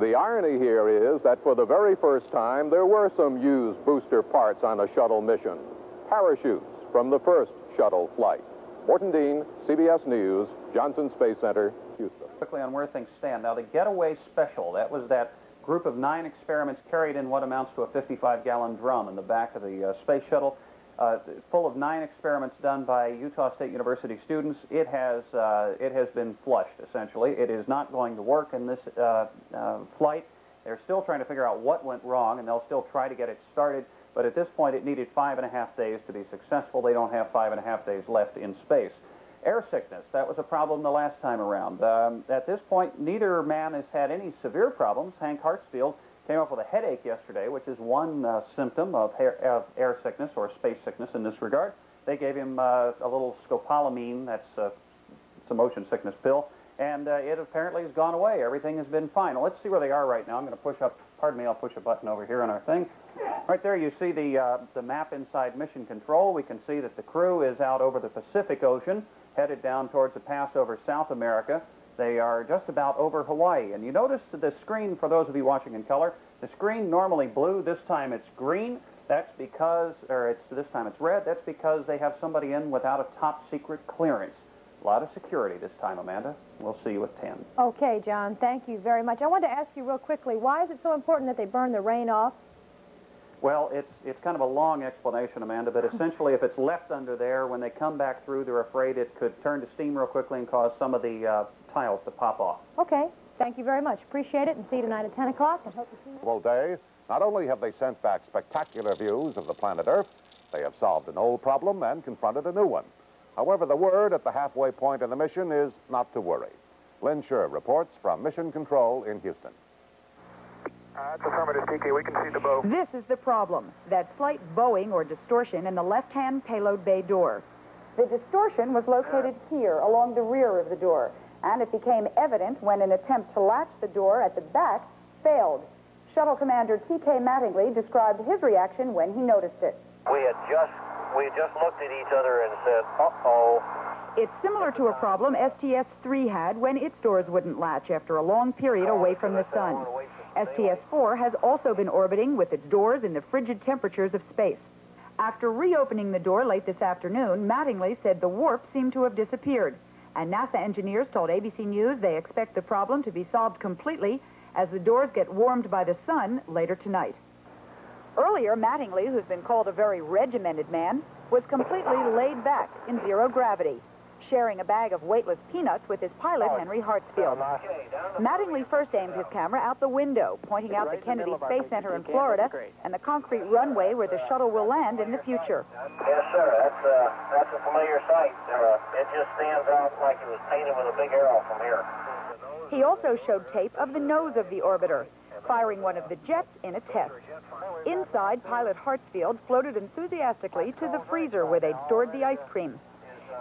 The irony here is that for the very first time, there were some used booster parts on a shuttle mission. Parachutes from the first shuttle flight. Morton Dean, C B S News, Johnson Space Center, Houston. Quickly on where things stand. Now, the Getaway Special, that was that group of nine experiments carried in what amounts to a fifty-five gallon drum in the back of the uh, space shuttle, uh, full of nine experiments done by Utah State University students. It has, uh, it has been flushed, essentially. It is not going to work in this uh, uh, flight. They're still trying to figure out what went wrong, and they'll still try to get it started. But at this point, it needed five and a half days to be successful. They don't have five and a half days left in space. Air sickness, that was a problem the last time around. Um, at this point, neither man has had any severe problems. Hank Hartsfield came up with a headache yesterday, which is one uh, symptom of air, of air sickness or space sickness in this regard. They gave him uh, a little scopolamine, that's uh, it's a motion sickness pill, and uh, it apparently has gone away. Everything has been fine. Well, let's see where they are right now. I'm going to push up, pardon me, I'll push a button over here on our thing. Right there you see the, uh, the map inside Mission Control. We can see that the crew is out over the Pacific Ocean, headed down towards the pass over South America. They are just about over Hawaii. And you notice the screen, for those of you watching in color, the screen normally blue, this time it's green. That's because, or it's, this time it's red, that's because they have somebody in without a top secret clearance. A lot of security this time, Amanda. We'll see you at ten. Okay, John, thank you very much. I wanted to ask you real quickly, why is it so important that they burn the rain off? Well, it's, it's kind of a long explanation, Amanda, but essentially if it's left under there, when they come back through, they're afraid it could turn to steam real quickly and cause some of the uh, tiles to pop off. Okay. Thank you very much. Appreciate it, and see you tonight at ten o'clock. I hope you see you. Well, Dave, not only have they sent back spectacular views of the planet Earth, they have solved an old problem and confronted a new one. However, the word at the halfway point of the mission is not to worry. Lynn Sherr reports from Mission Control in Houston. Uh, that's affirmative, T K. We can see the bow. This is the problem, that slight bowing or distortion in the left-hand payload bay door. The distortion was located here, along the rear of the door, and it became evident when an attempt to latch the door at the back failed. Shuttle Commander T K Mattingly described his reaction when he noticed it. We had just, we had just looked at each other and said, uh-oh. It's similar to a problem S T S three had when its doors wouldn't latch after a long period away from the sun. S T S four has also been orbiting with its doors in the frigid temperatures of space. After reopening the door late this afternoon, Mattingly said the warp seemed to have disappeared, and NASA engineers told A B C News they expect the problem to be solved completely as the doors get warmed by the sun later tonight. Earlier, Mattingly, who's been called a very regimented man, was completely laid back in zero gravity, sharing a bag of weightless peanuts with his pilot, Henry Hartsfield. Mattingly first aimed his camera out the window, pointing out the Kennedy Space Center in Florida and the concrete runway where the shuttle will land in the future. Yes, sir, that's, uh, that's a familiar sight. Uh, it just stands out like it was painted with a big arrow from here. He also showed tape of the nose of the orbiter, firing one of the jets in a test. Inside, pilot Hartsfield floated enthusiastically to the freezer where they'd stored the ice cream.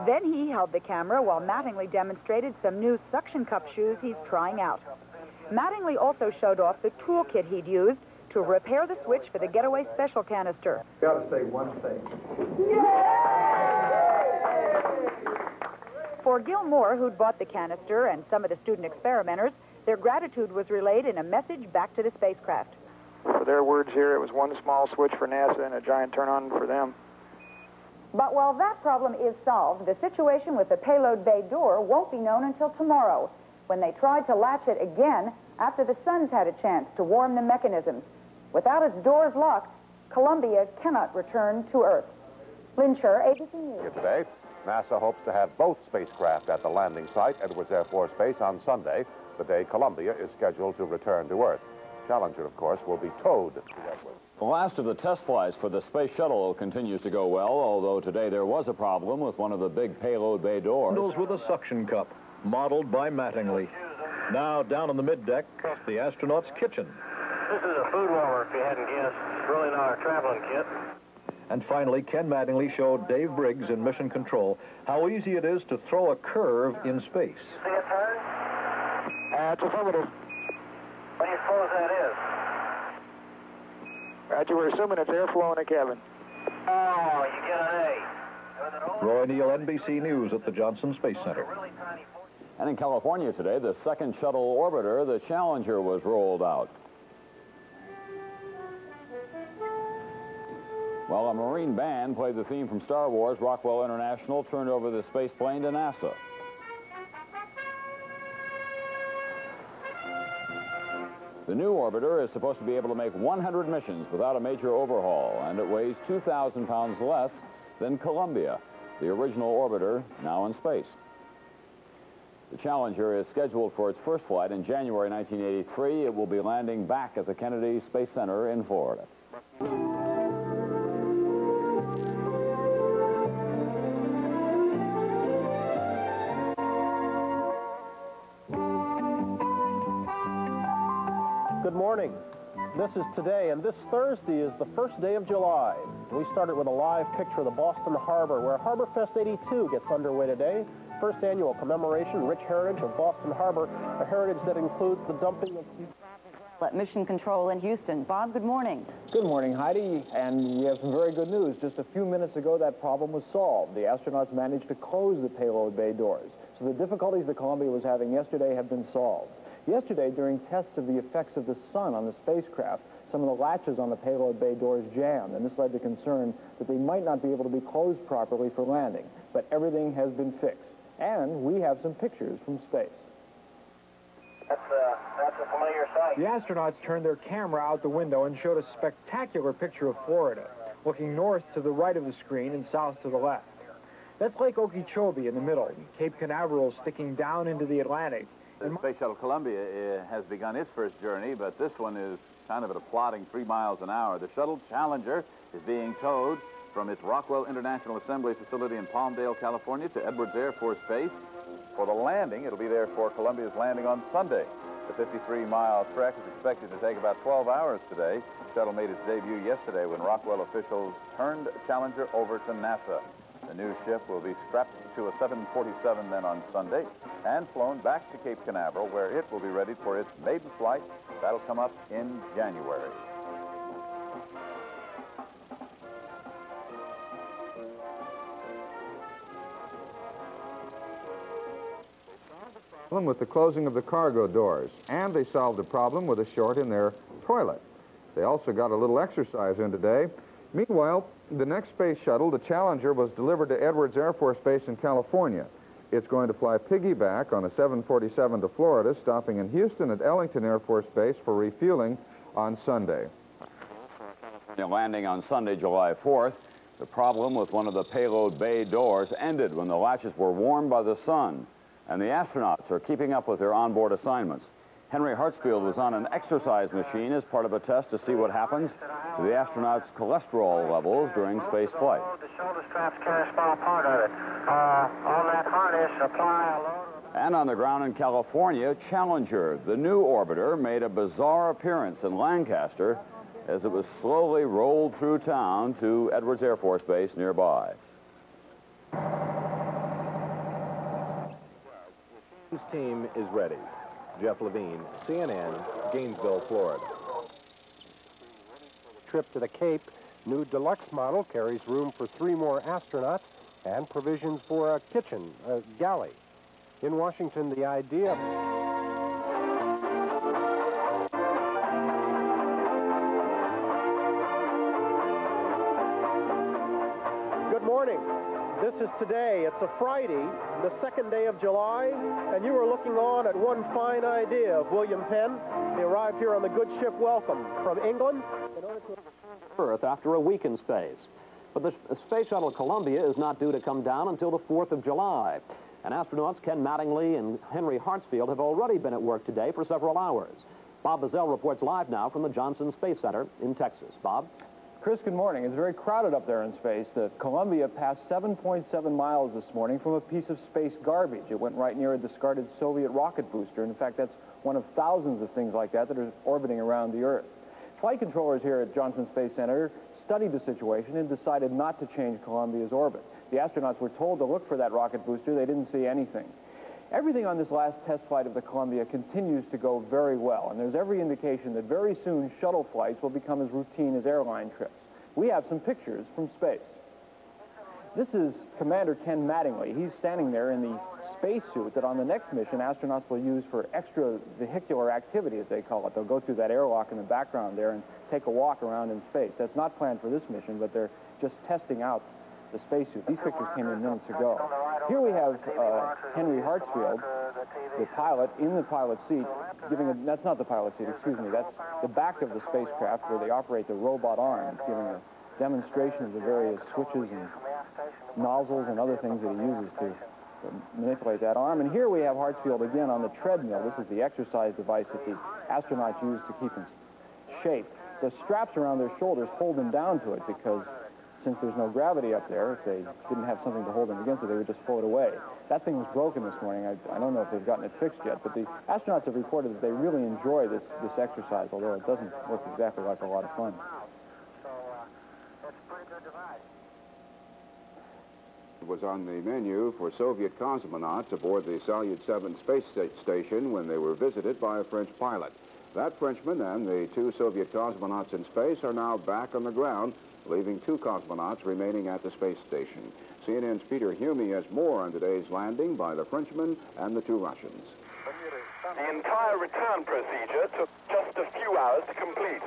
Then he held the camera while Mattingly demonstrated some new suction cup shoes he's trying out. Mattingly also showed off the toolkit he'd used to repair the switch for the Getaway Special canister. Gotta say one thing. Yay! For Gil Moore, who'd bought the canister, and some of the student experimenters, their gratitude was relayed in a message back to the spacecraft. For their words here, it was one small switch for NASA and a giant turn-on for them. But while that problem is solved, the situation with the payload bay door won't be known until tomorrow, when they try to latch it again after the sun's had a chance to warm the mechanisms. Without its doors locked, Columbia cannot return to Earth. Lynn Sherr, A B C News. Here today, NASA hopes to have both spacecraft at the landing site, Edwards Air Force Base, on Sunday, the day Columbia is scheduled to return to Earth. Challenger, of course, will be towed to Edwards. The last of the test flights for the space shuttle continues to go well, although today there was a problem with one of the big payload bay doors. Handles with a suction cup, modeled by Mattingly. Now down on the middeck, the astronauts' kitchen. This is a food warmer, if you hadn't guessed. It's really not our traveling kit. And finally, Ken Mattingly showed Dave Briggs in Mission Control how easy it is to throw a curve in space. See a turn? That's affirmative. What do you suppose that is? Roger, we're assuming it's airflow in the cabin. Oh, you get an A. Roy Neal, N B C News at the Johnson Space Center. And in California today, the second shuttle orbiter, the Challenger, was rolled out. Well, a Marine band played the theme from Star Wars. Rockwell International turned over the space plane to NASA. The new orbiter is supposed to be able to make one hundred missions without a major overhaul, and it weighs two thousand pounds less than Columbia, the original orbiter now in space. The Challenger is scheduled for its first flight in January nineteen eighty-three. It will be landing back at the Kennedy Space Center in Florida. Good morning. This is Today, and this Thursday is the first day of July. We started with a live picture of the Boston Harbor, where Harborfest eighty-two gets underway today. First annual commemoration, rich heritage of Boston Harbor, a heritage that includes the dumping of... At Mission Control in Houston. Bob, good morning. Good morning, Heidi. And we have some very good news. Just a few minutes ago, that problem was solved. The astronauts managed to close the payload bay doors. So the difficulties that Columbia was having yesterday have been solved. Yesterday, during tests of the effects of the sun on the spacecraft, some of the latches on the payload bay doors jammed, and this led to concern that they might not be able to be closed properly for landing. But everything has been fixed. And we have some pictures from space. That's a, that's a familiar sight. The astronauts turned their camera out the window and showed a spectacular picture of Florida, looking north to the right of the screen and south to the left. That's Lake Okeechobee in the middle, Cape Canaveral sticking down into the Atlantic. The Space Shuttle Columbia has begun its first journey, but this one is kind of at a plodding three miles an hour. The Shuttle Challenger is being towed from its Rockwell International Assembly facility in Palmdale, California, to Edwards Air Force Base for the landing. It'll be there for Columbia's landing on Sunday. The fifty-three mile trek is expected to take about twelve hours today. The shuttle made its debut yesterday when Rockwell officials turned Challenger over to NASA. The new ship will be strapped to a seven forty-seven then on Sunday and flown back to Cape Canaveral, where it will be ready for its maiden flight. That'll come up in January. With the closing of the cargo doors, and they solved the problem with a short in their toilet. They also got a little exercise in today. Meanwhile, the next space shuttle, the Challenger, was delivered to Edwards Air Force Base in California. It's going to fly piggyback on a seven forty-seven to Florida, stopping in Houston at Ellington Air Force Base for refueling on Sunday. The landing on Sunday, July fourth, the problem with one of the payload bay doors ended when the latches were warmed by the sun. And the astronauts are keeping up with their onboard assignments. Henry Hartsfield was on an exercise machine as part of a test to see what happens to the astronauts' cholesterol levels during space flight. The shoulder straps carry a small part of it. Uh, on that harness, apply a load. And on the ground in California, Challenger, the new orbiter, made a bizarre appearance in Lancaster as it was slowly rolled through town to Edwards Air Force Base nearby. Team is ready. Jeff Levine, C N N, Gainesville, Florida. Trip to the Cape, new deluxe model carries room for three more astronauts and provisions for a kitchen, a galley. In Washington, the idea... Good morning. This is Today. It's a Friday, the second day of July, and you were looking on at one fine idea of William Penn. He arrived here on the good ship Welcome from England. Earth after a week in space. But the Space Shuttle Columbia is not due to come down until the fourth of July. And astronauts Ken Mattingly and Henry Hartsfield have already been at work today for several hours. Bob Bazell reports live now from the Johnson Space Center in Texas. Bob? Chris, good morning. It's very crowded up there in space. The Columbia passed seven point seven miles this morning from a piece of space garbage. It went right near a discarded Soviet rocket booster. In fact, that's one of thousands of things like that that are orbiting around the Earth. Flight controllers here at Johnson Space Center studied the situation and decided not to change Columbia's orbit. The astronauts were told to look for that rocket booster. They didn't see anything. Everything on this last test flight of the Columbia continues to go very well, and there's every indication that very soon shuttle flights will become as routine as airline trips. We have some pictures from space. This is Commander Ken Mattingly. He's standing there in the spacesuit that on the next mission astronauts will use for extravehicular activity, as they call it. They'll go through that airlock in the background there and take a walk around in space. That's not planned for this mission, but they're just testing out the spacesuit. These pictures came in minutes ago. Here we have uh, Henry Hartsfield, the pilot, in the pilot seat, giving a, that's not the pilot seat, excuse me, that's the back of the spacecraft where they operate the robot arms, giving a demonstration of the various switches and nozzles and other things that he uses to manipulate that arm. And here we have Hartsfield again on the treadmill. This is the exercise device that the astronauts use to keep in shape. The straps around their shoulders hold them down to it because since there's no gravity up there, if they didn't have something to hold them against it, they would just float away. That thing was broken this morning. I, I don't know if they've gotten it fixed yet, but the astronauts have reported that they really enjoy this, this exercise, although it doesn't look exactly like a lot of fun. So, uh, that's a pretty good device. It was on the menu for Soviet cosmonauts aboard the Salyut seven space station when they were visited by a French pilot. That Frenchman and the two Soviet cosmonauts in space are now back on the ground, leaving two cosmonauts remaining at the space station. C N N's Peter Hume has more on today's landing by the Frenchman and the two Russians. The entire return procedure took just a few hours to complete,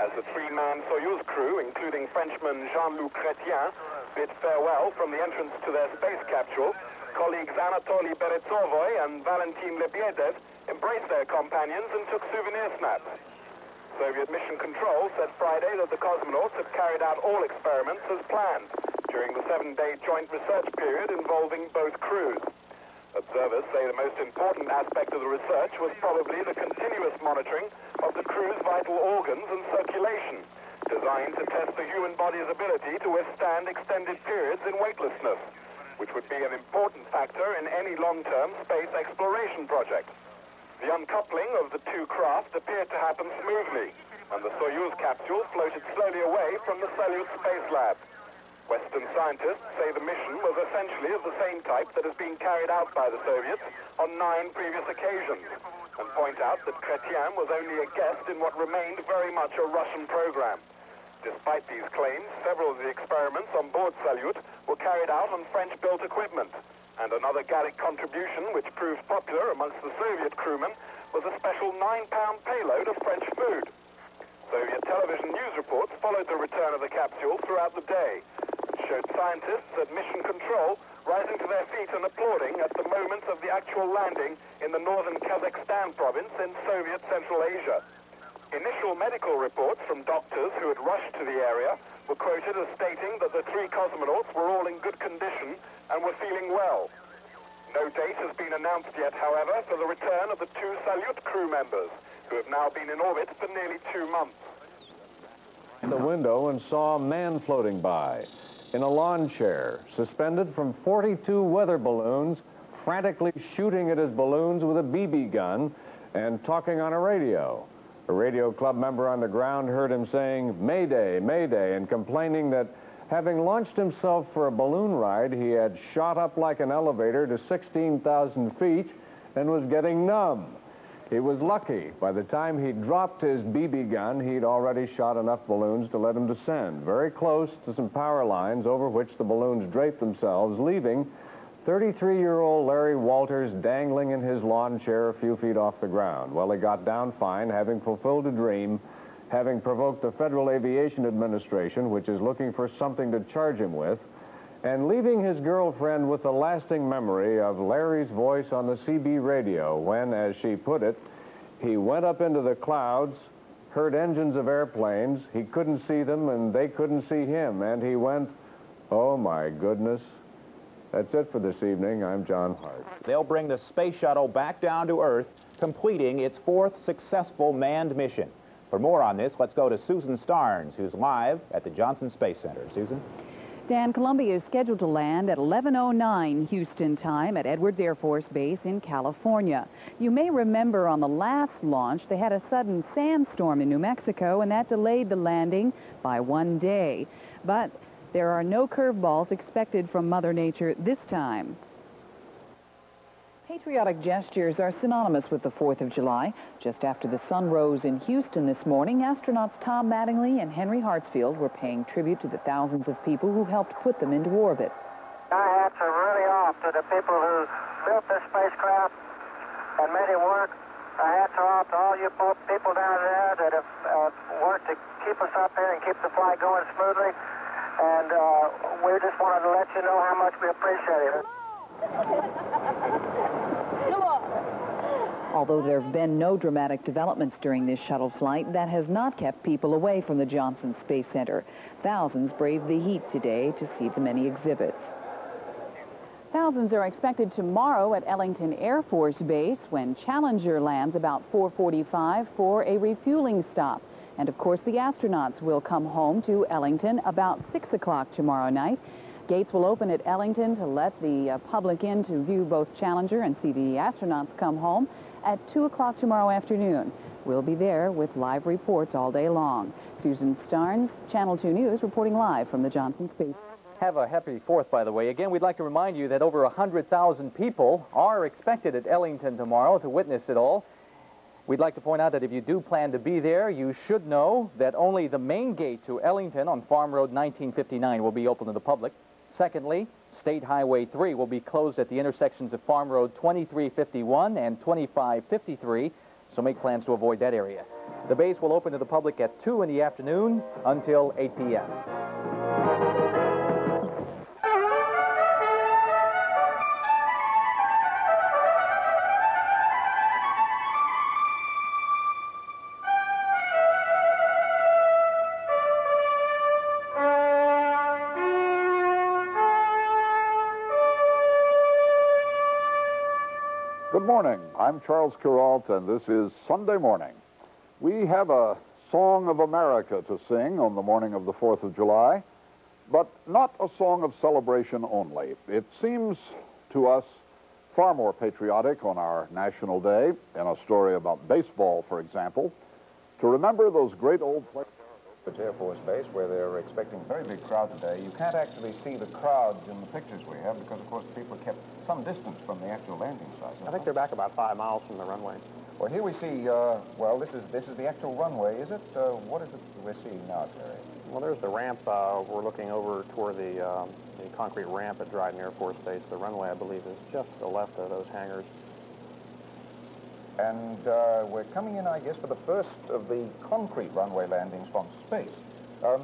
as the three-man Soyuz crew, including Frenchman Jean-Luc Chrétien, bid farewell from the entrance to their space capsule. Colleagues Anatoly Beretzovoy and Valentin Lebiedev embraced their companions and took souvenir snaps. Soviet Mission Control said Friday that the cosmonauts had carried out all experiments as planned during the seven-day joint research period involving both crews. Observers say the most important aspect of the research was probably the continuous monitoring of the crew's vital organs and circulation, designed to test the human body's ability to withstand extended periods in weightlessness, which would be an important factor in any long-term space exploration project. The uncoupling of the two craft appeared to happen smoothly, and the Soyuz capsule floated slowly away from the Salyut Space Lab. Western scientists say the mission was essentially of the same type that has been carried out by the Soviets on nine previous occasions, and point out that Chrétien was only a guest in what remained very much a Russian program. Despite these claims, several of the experiments on board Salyut were carried out on French-built equipment. And another Gallic contribution, which proved popular amongst the Soviet crewmen, was a special nine-pound payload of French food. Soviet television news reports followed the return of the capsule throughout the day, and showed scientists at Mission Control rising to their feet and applauding at the moment of the actual landing in the northern Kazakhstan province in Soviet Central Asia. Initial medical reports from doctors who had rushed to the area were quoted as stating that the three cosmonauts were all in good condition and were feeling well. No date has been announced yet, however, for the return of the two Salyut crew members, who have now been in orbit for nearly two months. In the window and saw a man floating by, in a lawn chair, suspended from forty-two weather balloons, frantically shooting at his balloons with a B B gun and talking on a radio. A radio club member on the ground heard him saying, "Mayday, Mayday," and complaining that having launched himself for a balloon ride, he had shot up like an elevator to sixteen thousand feet and was getting numb. He was lucky. By the time he dropped his B B gun, he'd already shot enough balloons to let him descend, very close to some power lines over which the balloons draped themselves, leaving thirty-three-year-old Larry Walters dangling in his lawn chair a few feet off the ground. Well, he got down fine, having fulfilled a dream, having provoked the Federal Aviation Administration, which is looking for something to charge him with, and leaving his girlfriend with the lasting memory of Larry's voice on the C B radio when, as she put it, he went up into the clouds, heard engines of airplanes, he couldn't see them and they couldn't see him, and he went, "Oh my goodness." That's it for this evening. I'm John Hart. They'll bring the space shuttle back down to Earth, completing its fourth successful manned mission. For more on this, let's go to Susan Starnes, who's live at the Johnson Space Center. Susan? Dan, Columbia is scheduled to land at eleven oh nine Houston time at Edwards Air Force Base in California. You may remember on the last launch, they had a sudden sandstorm in New Mexico, and that delayed the landing by one day. But there are no curveballs expected from Mother Nature this time. Patriotic gestures are synonymous with the fourth of July. Just after the sun rose in Houston this morning, astronauts Tom Mattingly and Henry Hartsfield were paying tribute to the thousands of people who helped put them into orbit. Our hats are really off to the people who built this spacecraft and made it work. Our hats are off to all you people down there that have uh, worked to keep us up here and keep the flight going smoothly. And uh, we just wanted to let you know how much we appreciate it. Although there have been no dramatic developments during this shuttle flight, that has not kept people away from the Johnson Space Center. Thousands braved the heat today to see the many exhibits. Thousands are expected tomorrow at Ellington Air Force Base when Challenger lands about four forty-five for a refueling stop. And of course, the astronauts will come home to Ellington about six o'clock tomorrow night. Gates will open at Ellington to let the uh, public in to view both Challenger and see the astronauts come home at two o'clock tomorrow afternoon. We'll be there with live reports all day long. Susan Starnes, Channel two News, reporting live from the Johnson Space. Have a happy fourth, by the way. Again, we'd like to remind you that over one hundred thousand people are expected at Ellington tomorrow to witness it all. We'd like to point out that if you do plan to be there, you should know that only the main gate to Ellington on Farm Road nineteen fifty-nine will be open to the public. Secondly, State Highway three will be closed at the intersections of Farm Road twenty-three fifty-one and twenty-five fifty-three, so make plans to avoid that area. The base will open to the public at two in the afternoon until eight p m Good morning. I'm Charles Kuralt, and this is Sunday Morning. We have a song of America to sing on the morning of the fourth of July, but not a song of celebration only. It seems to us far more patriotic on our national day, in a story about baseball, for example, to remember those great old players. Air Force Base, where they're expecting a very big crowd today. You can't actually see the crowds in the pictures we have because, of course, the people kept some distance from the actual landing site. I think they're back about five miles from the runway. Well, here we see, uh, well, this is this is the actual runway, is it? Uh, what is it we're seeing now, Terry? Well, there's the ramp. Uh, we're looking over toward the, um, the concrete ramp at Dryden Air Force Base. The runway, I believe, is just to the left of those hangars. And uh, we're coming in, I guess, for the first of the concrete runway landings from space. Um,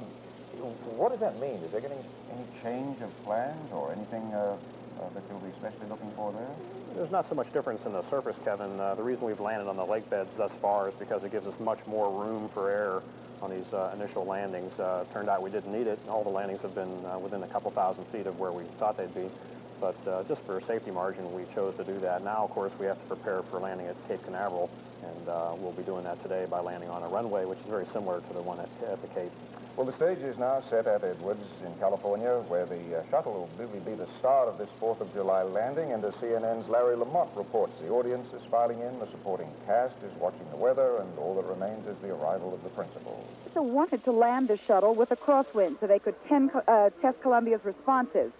what does that mean? Is there getting any change of plans or anything uh, uh, that you'll be especially looking for there? There's not so much difference in the surface, Kevin. Uh, the reason we've landed on the lake beds thus far is because it gives us much more room for air on these uh, initial landings. Uh, turned out we didn't need it, and all the landings have been uh, within a couple thousand feet of where we thought they'd be. But uh, just for a safety margin, we chose to do that. Now, of course, we have to prepare for landing at Cape Canaveral, and uh, we'll be doing that today by landing on a runway, which is very similar to the one at, at the Cape. Well, the stage is now set at Edwards in California, where the uh, shuttle will really be the star of this fourth of July landing, and as C N N's Larry Lamont reports, the audience is filing in, the supporting cast is watching the weather, and all that remains is the arrival of the principal. NASA wanted to land the shuttle with a crosswind so they could ten, uh, test Columbia's responses.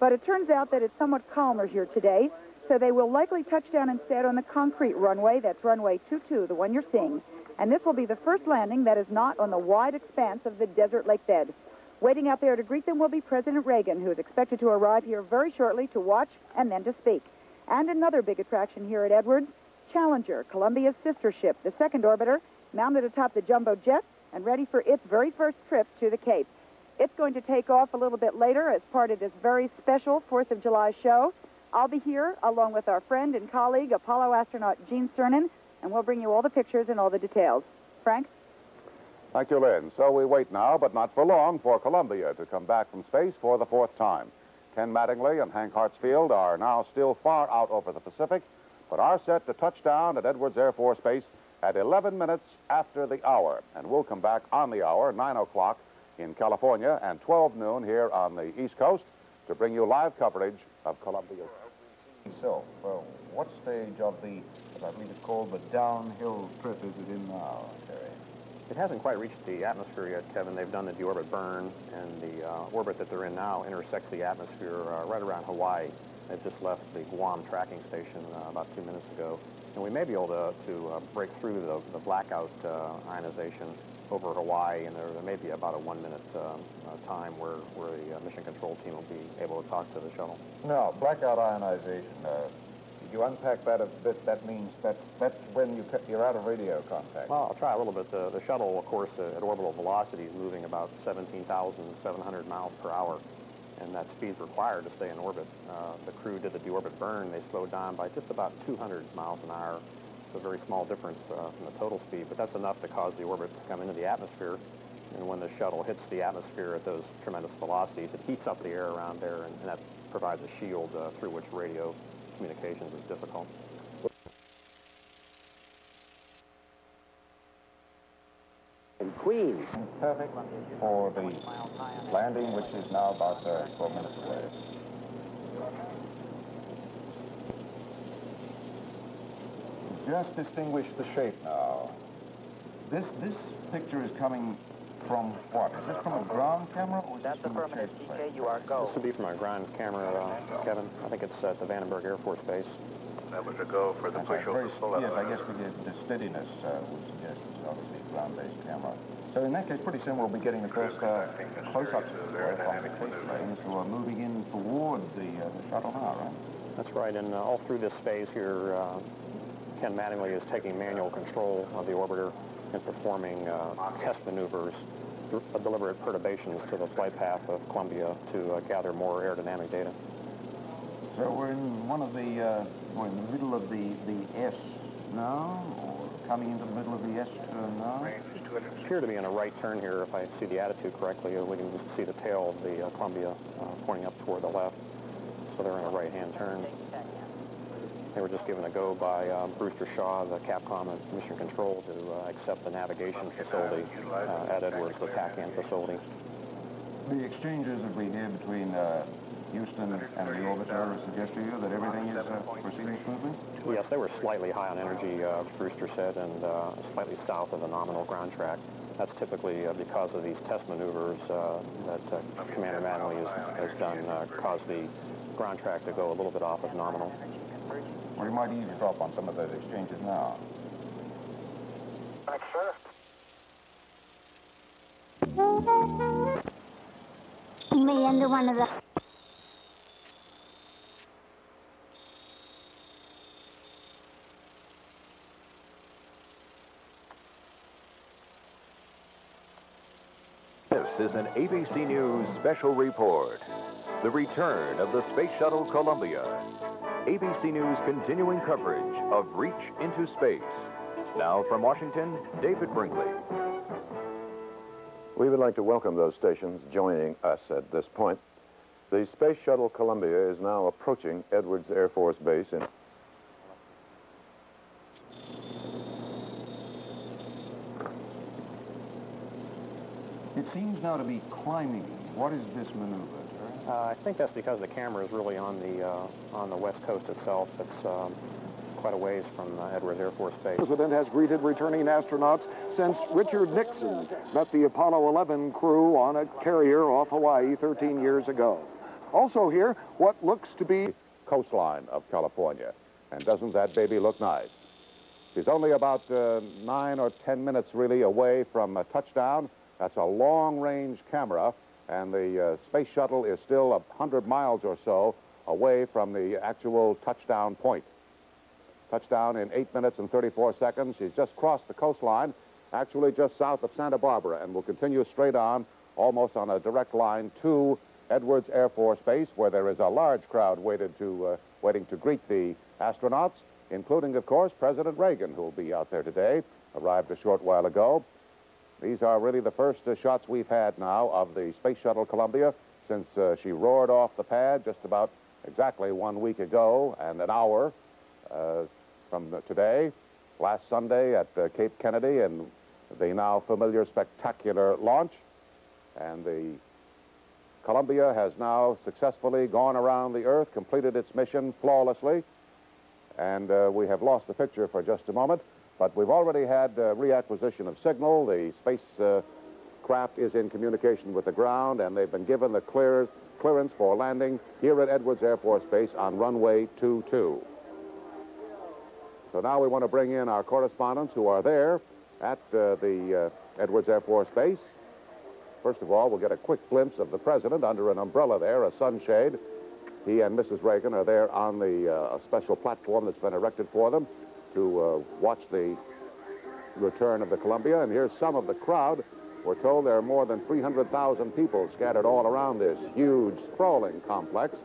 But it turns out that it's somewhat calmer here today, so they will likely touch down instead on the concrete runway. That's runway two two, the one you're seeing. And this will be the first landing that is not on the wide expanse of the desert lake bed. Waiting out there to greet them will be President Reagan, who is expected to arrive here very shortly to watch and then to speak. And another big attraction here at Edwards, Challenger, Columbia's sister ship, the second orbiter, mounted atop the jumbo jet and ready for its very first trip to the Cape. It's going to take off a little bit later as part of this very special fourth of July show. I'll be here along with our friend and colleague, Apollo astronaut Gene Cernan, and we'll bring you all the pictures and all the details. Frank? Thank you, Lynn. So we wait now, but not for long, for Columbia to come back from space for the fourth time. Ken Mattingly and Hank Hartsfield are now still far out over the Pacific, but are set to touch down at Edwards Air Force Base at eleven minutes after the hour. And we'll come back on the hour, nine o'clock, in California, and twelve noon here on the East Coast to bring you live coverage of Columbia. So, well, what stage of the, as I believe it's called, the downhill trip is it in now, Terry? It hasn't quite reached the atmosphere yet, Kevin. They've done the deorbit burn, and the uh, orbit that they're in now intersects the atmosphere uh, right around Hawaii. It just left the Guam tracking station uh, about two minutes ago. And we may be able to, to uh, break through the, the blackout uh, ionization over Hawaii, and there, there may be about a one-minute um, uh, time where, where the uh, mission control team will be able to talk to the shuttle. Now, blackout ionization, uh, you unpack that a bit, that means that that's when you, you're out of radio contact. Well, I'll try a little bit. The, the shuttle, of course, uh, at orbital velocity is moving about seventeen thousand seven hundred miles per hour, and that speed's required to stay in orbit. Uh, the crew did the deorbit burn. They slowed down by just about two hundred miles an hour. It's a very small difference uh, from the total speed, but that's enough to cause the orbit to come into the atmosphere. And when the shuttle hits the atmosphere at those tremendous velocities, it heats up the air around there, and, and that provides a shield uh, through which radio communications is difficult. Queens. Perfect for the landing, which is now about uh, four minutes away. Just distinguish the shape now. This this picture is coming from what? Is it from a ground camera? Or is That's the affirmative, T K. You are go. This would be from our ground camera, uh, Kevin. I think it's at the Vandenberg Air Force Base. That was a go for the pushover. Yes, I guess we did the steadiness uh, would suggest obviously a ground-based camera. So in that case, pretty soon we'll be getting the first uh, close-ups of the planes who are moving in toward the, uh, the shuttle now, right? That's right, and uh, all through this phase here, uh, Ken Mattingly is taking manual control of the orbiter and performing uh, test maneuvers, deliberate perturbations to the flight path of Columbia to uh, gather more aerodynamic data. So we're in one of the, uh, we're in the middle of the, the S now, or coming into the middle of the S turn now? It appears to be in a right turn here, if I see the attitude correctly. We can see the tail of the uh, Columbia uh, pointing up toward the left, so they're in a right-hand turn. They were just given a go by um, Brewster Shaw, the Capcom and Mission Control, to uh, accept the navigation facility uh, at Edwards, the TACAN facility. The exchanges that we hear between uh, Houston and the orbiter suggest to you that everything is uh, proceeding smoothly? Yes, they were slightly high on energy, uh, Brewster said, and uh, slightly south of the nominal ground track. That's typically uh, because of these test maneuvers uh, that uh, Commander Mattingly has, has done, uh, caused the ground track to go a little bit off of nominal. Well, you might eavesdrop on some of those exchanges now. Thanks, sir. Me under one of the... This is an A B C News special report. The return of the Space Shuttle Columbia. A B C News continuing coverage of Reach into Space. Now from Washington, David Brinkley. We would like to welcome those stations joining us at this point. The Space Shuttle Columbia is now approaching Edwards Air Force Base in... It seems now to be climbing. What is this maneuver? Uh, I think that's because the camera is really on the uh, on the west coast itself. It's um, quite a ways from uh, Edwards Air Force Base. The president has greeted returning astronauts since Richard Nixon met the Apollo eleven crew on a carrier off Hawaii thirteen years ago. Also here, what looks to be the coastline of California, and doesn't that baby look nice? She's only about uh, nine or ten minutes really away from a touchdown. That's a long-range camera, and the uh, space shuttle is still one hundred miles or so away from the actual touchdown point. Touchdown in eight minutes and thirty-four seconds. She's just crossed the coastline, actually just south of Santa Barbara, and will continue straight on, almost on a direct line to Edwards Air Force Base, where there is a large crowd waited to, uh, waiting to greet the astronauts, including, of course, President Reagan, who will be out there today, arrived a short while ago. These are really the first uh, shots we've had now of the Space Shuttle Columbia since uh, she roared off the pad just about exactly one week ago and an hour uh, from the, today, last Sunday at uh, Cape Kennedy, and the now familiar spectacular launch. And the Columbia has now successfully gone around the Earth, completed its mission flawlessly, and uh, we have lost the picture for just a moment. But we've already had uh, reacquisition of signal. The space uh, Craft is in communication with the ground, and they've been given the clear, clearance for landing here at Edwards Air Force Base on runway two two. So now we want to bring in our correspondents who are there at uh, the uh, Edwards Air Force Base. First of all, we'll get a quick glimpse of the president under an umbrella there, a sunshade. He and Missus Reagan are there on the uh, special platform that's been erected for them to uh, watch the return of the Columbia. And here's some of the crowd. We're told there are more than three hundred thousand people scattered all around this huge, sprawling complex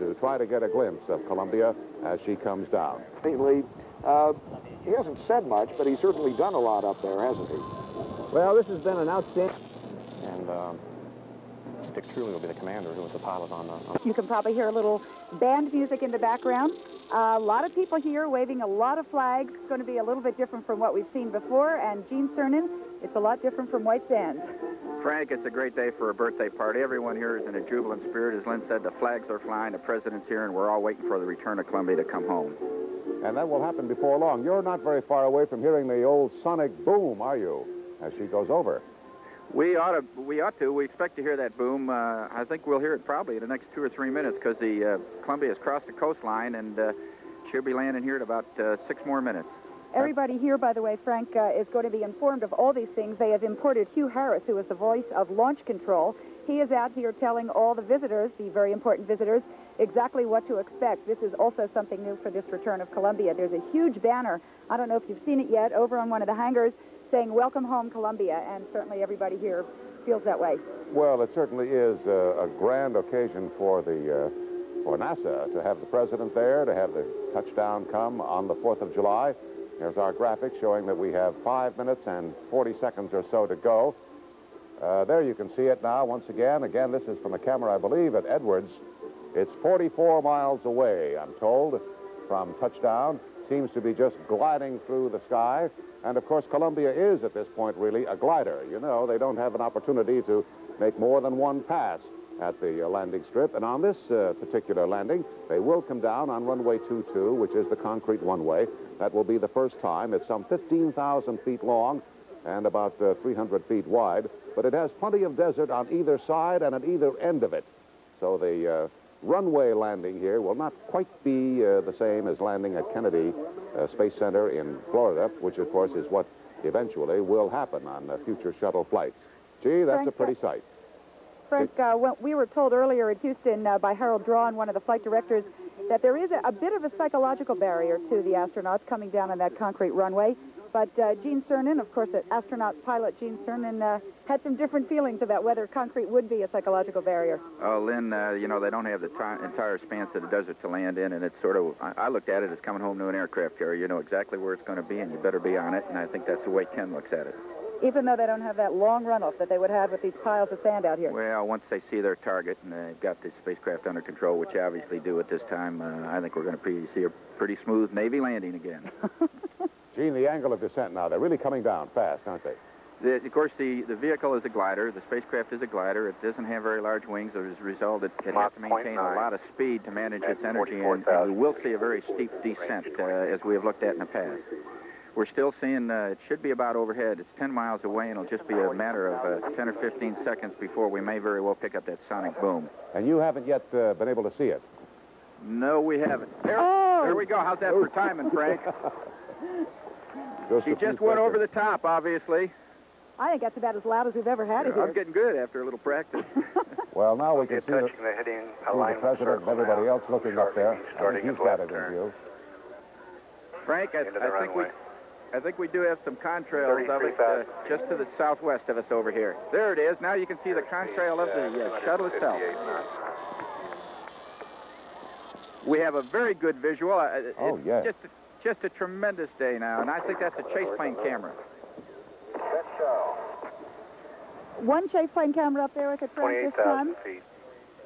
to try to get a glimpse of Columbia as she comes down. Mattingly, uh, he hasn't said much, but he's certainly done a lot up there, hasn't he? Well, this has been an outstanding... And um, Dick Truly will be the commander, who was the pilot on the... On you can probably hear a little band music in the background. Uh, a lot of people here waving a lot of flags. It's going to be a little bit different from what we've seen before. And Gene Cernan, it's a lot different from White Sands. Frank, it's a great day for a birthday party. Everyone here is in a jubilant spirit. As Lynn said, the flags are flying, the president's here, and we're all waiting for the return of Columbia to come home. And that will happen before long. You're not very far away from hearing the old sonic boom, are you, as she goes over? We ought to. We ought to. We expect to hear that boom. Uh, I think we'll hear it probably in the next two or three minutes because the uh, Columbia has crossed the coastline, and uh, she'll be landing here in about uh, six more minutes. Everybody here, by the way, Frank, uh, is going to be informed of all these things. They have imported Hugh Harris, who is the voice of launch control. He is out here telling all the visitors, the very important visitors, exactly what to expect. This is also something new for this return of Columbia. There's a huge banner, I don't know if you've seen it yet, over on one of the hangars, saying, "Welcome home, Columbia," and certainly everybody here feels that way. Well, it certainly is a, a grand occasion for the uh, for NASA to have the president there, to have the touchdown come on the fourth of July. Here's our graphic showing that we have five minutes and forty seconds or so to go. Uh, there you can see it now once again. Again, this is from a camera, I believe, at Edwards. It's forty-four miles away, I'm told, from touchdown. Seems to be just gliding through the sky. And, of course, Columbia is, at this point, really a glider. You know, they don't have an opportunity to make more than one pass at the uh, landing strip. And on this uh, particular landing, they will come down on runway two two, which is the concrete runway. That will be the first time. It's some fifteen thousand feet long and about uh, three hundred feet wide. But it has plenty of desert on either side and at either end of it. So the uh, runway landing here will not quite be uh, the same as landing at Kennedy uh, Space Center in Florida, which, of course, is what eventually will happen on uh, future shuttle flights. Gee, that's Frank, a pretty sight. Frank, uh, we were told earlier at Houston uh, by Harold Drawn, one of the flight directors, that there is a, a bit of a psychological barrier to the astronauts coming down on that concrete runway. But uh, Gene Cernan, of course, astronaut pilot Gene Cernan, uh, had some different feelings about whether concrete would be a psychological barrier. Oh, Lynn, uh, you know, they don't have the entire expanse of the desert to land in, and it's sort of, I, I looked at it as coming home to an aircraft carrier. You know exactly where it's going to be, and you better be on it, and I think that's the way Ken looks at it. Even though they don't have that long runoff that they would have with these piles of sand out here. Well, once they see their target and they've got the spacecraft under control, which they obviously do at this time, uh, I think we're going to see a pretty smooth Navy landing again. Gene, the angle of descent now, they're really coming down fast, aren't they? The, of course, the, the vehicle is a glider. The spacecraft is a glider. It doesn't have very large wings. As a result, it, it has to maintain a lot of speed to manage its energy, and, and we will see a very steep descent, uh, as we have looked at in the past. We're still seeing, uh, it should be about overhead. It's ten miles away, and it'll just be a matter of uh, ten or fifteen seconds before we may very well pick up that sonic boom. And you haven't yet uh, been able to see it? No, we haven't. There, oh! There we go. How's that for timing, Frank? She just went over the top, obviously. I think that's about as loud as we've ever had it here. I'm getting good after a little practice. Well, now we can see the, the president and everybody else looking up there. I think he's got it in view. Frank, I, I think we... I think we do have some contrails of it uh, just to the southwest of us over here. There it is. Now you can see the contrail of the uh, shuttle itself. We have a very good visual. Uh, it's oh, yes. just, a, just a tremendous day now, and I think that's a chase plane camera. One chase plane camera up there with a track this time.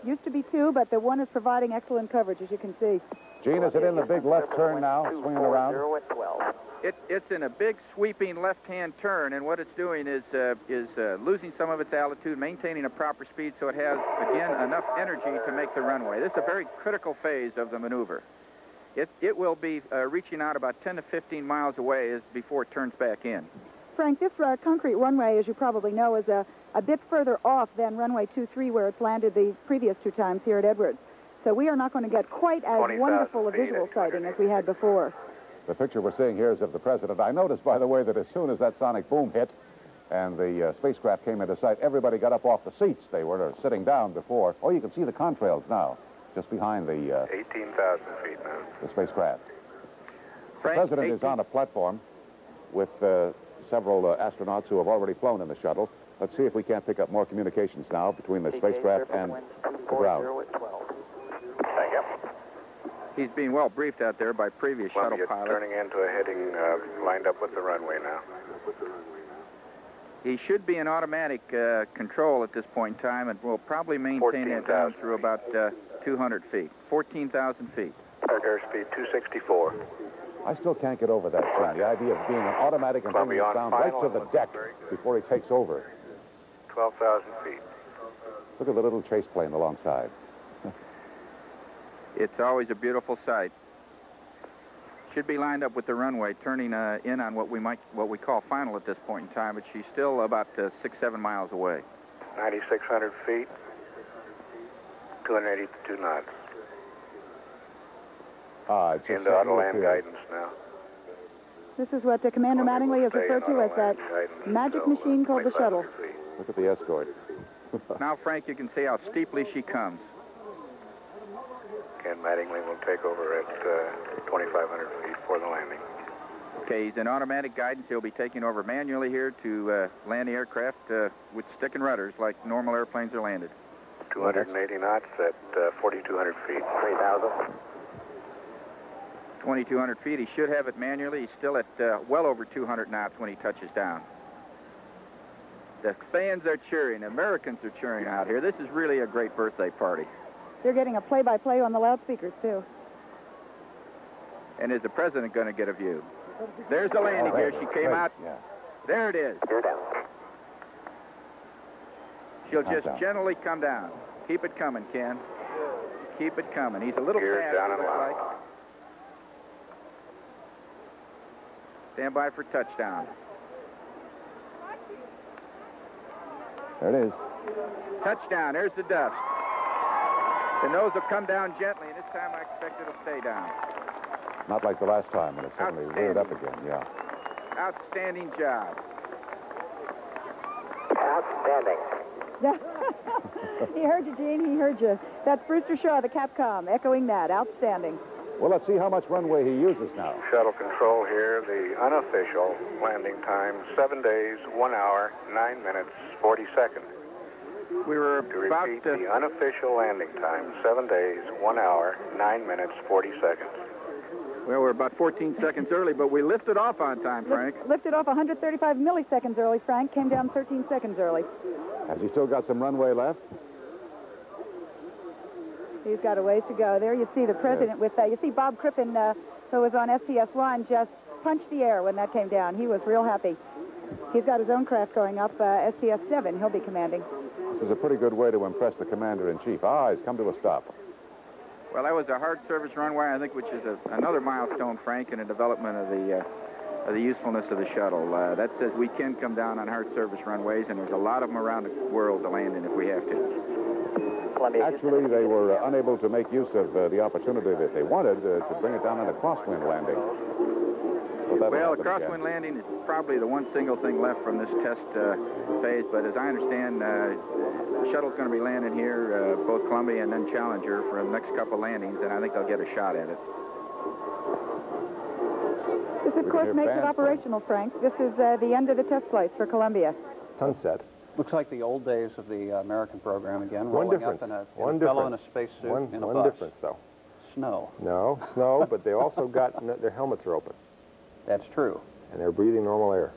Used to be two, but the one is providing excellent coverage, as you can see. Gene, is it in the big left turn now, swinging around? It, it's in a big sweeping left-hand turn, and what it's doing is uh, is uh, losing some of its altitude, maintaining a proper speed so it has, again, enough energy to make the runway. This is a very critical phase of the maneuver. It, it will be uh, reaching out about ten to fifteen miles away is before it turns back in. Frank, this uh, concrete runway, as you probably know, is a, a bit further off than runway two three, where it's landed the previous two times here at Edwards. So we are not going to get quite as wonderful a visual sighting as we had before. The picture we're seeing here is of the president. I noticed, by the way, that as soon as that sonic boom hit and the uh, spacecraft came into sight, everybody got up off the seats. They were sitting down before. Oh, you can see the contrails now, just behind the... Uh, eighteen thousand feet now. The spacecraft. Frank, the president is on a platform with uh, several uh, astronauts who have already flown in the shuttle. Let's see if we can't pick up more communications now between the spacecraft and the ground. Thank you. He's being well briefed out there by previous well, shuttle pilots. Turning into a heading uh, lined up with the runway now. He should be in automatic uh, control at this point in time, and will probably maintain that down through about uh, two hundred feet, fourteen thousand feet. Airspeed two sixty-four. I still can't get over that, John. The idea of being an automatic and bringing it down right to the deck before he takes over. twelve thousand feet. Look at the little chase plane alongside. It's always a beautiful sight. Should be lined up with the runway, turning uh, in on what we might, what we call final at this point in time, but she's still about uh, six, seven miles away. ninety-six hundred feet, two hundred eighty-two knots. Ah, it's in auto land guidance now. This is what the Commander Mattingly has referred to as that magic machine called the shuttle. Look at the escort. Now, Frank, you can see how steeply she comes. Ken Mattingly will take over at uh, twenty-five hundred feet for the landing. Okay, he's in automatic guidance. He'll be taking over manually here to uh, land the aircraft uh, with stick and rudders like normal airplanes are landed. two hundred eighty knots at uh, forty-two hundred feet. three thousand. twenty-two hundred feet. He should have it manually. He's still at uh, well over two hundred knots when he touches down. The fans are cheering. Americans are cheering out here. This is really a great birthday party. They're getting a play-by-play on the loudspeakers, too. And is the president going to get a view? There's the landing here. She came out. There it is. She'll just gently come down. Keep it coming, Ken. Keep it coming. He's a little fast, it looks like. Stand by for touchdown. There it is. Touchdown. There's the dust. The nose will come down gently, and this time I expect it'll stay down. Not like the last time when it suddenly reared up again, yeah. Outstanding job. Outstanding. He heard you, Gene. He heard you. That's Brewster Shaw, the Capcom, echoing that. Outstanding. Well, let's see how much runway he uses now. Shuttle control here, the unofficial landing time, seven days, one hour, nine minutes, forty seconds. We were to about repeat to... the unofficial landing time, seven days, one hour, nine minutes, forty seconds. Well, we're about fourteen seconds early, but we lifted off on time, Frank. Lift, lifted off one hundred thirty-five milliseconds early, Frank. Came down thirteen seconds early. Has he still got some runway left? He's got a ways to go. There you see the president with that. Uh, you see Bob Crippen, uh, who was on S T S one, just punched the air when that came down. He was real happy. He's got his own craft going up, uh, S T S seven. He'll be commanding. This is a pretty good way to impress the commander-in-chief. Ah, he's come to a stop. Well, that was a hard service runway, I think, which is a, another milestone, Frank, in the development of the, uh, of the usefulness of the shuttle. Uh, that says we can come down on hard service runways, and there's a lot of them around the world to land in if we have to. Actually, they were uh, unable to make use of uh, the opportunity that they wanted uh, to bring it down on a crosswind landing. Well, the crosswind landing is probably the one single thing left from this test uh, phase, but as I understand, uh, the shuttle's going to be landing here, uh, both Columbia and then Challenger, for the next couple landings, and I think they'll get a shot at it. This, of course, makes it operational, Frank. This is uh, the end of the test flights for Columbia. Sunset. Looks like the old days of the uh, American program again, rolling one difference. up in a, in one a fellow difference. in a spacesuit one, in a one bus. One difference, though. Snow. No, snow, but they also got, their helmets are open. That's true. And they're breathing normal air.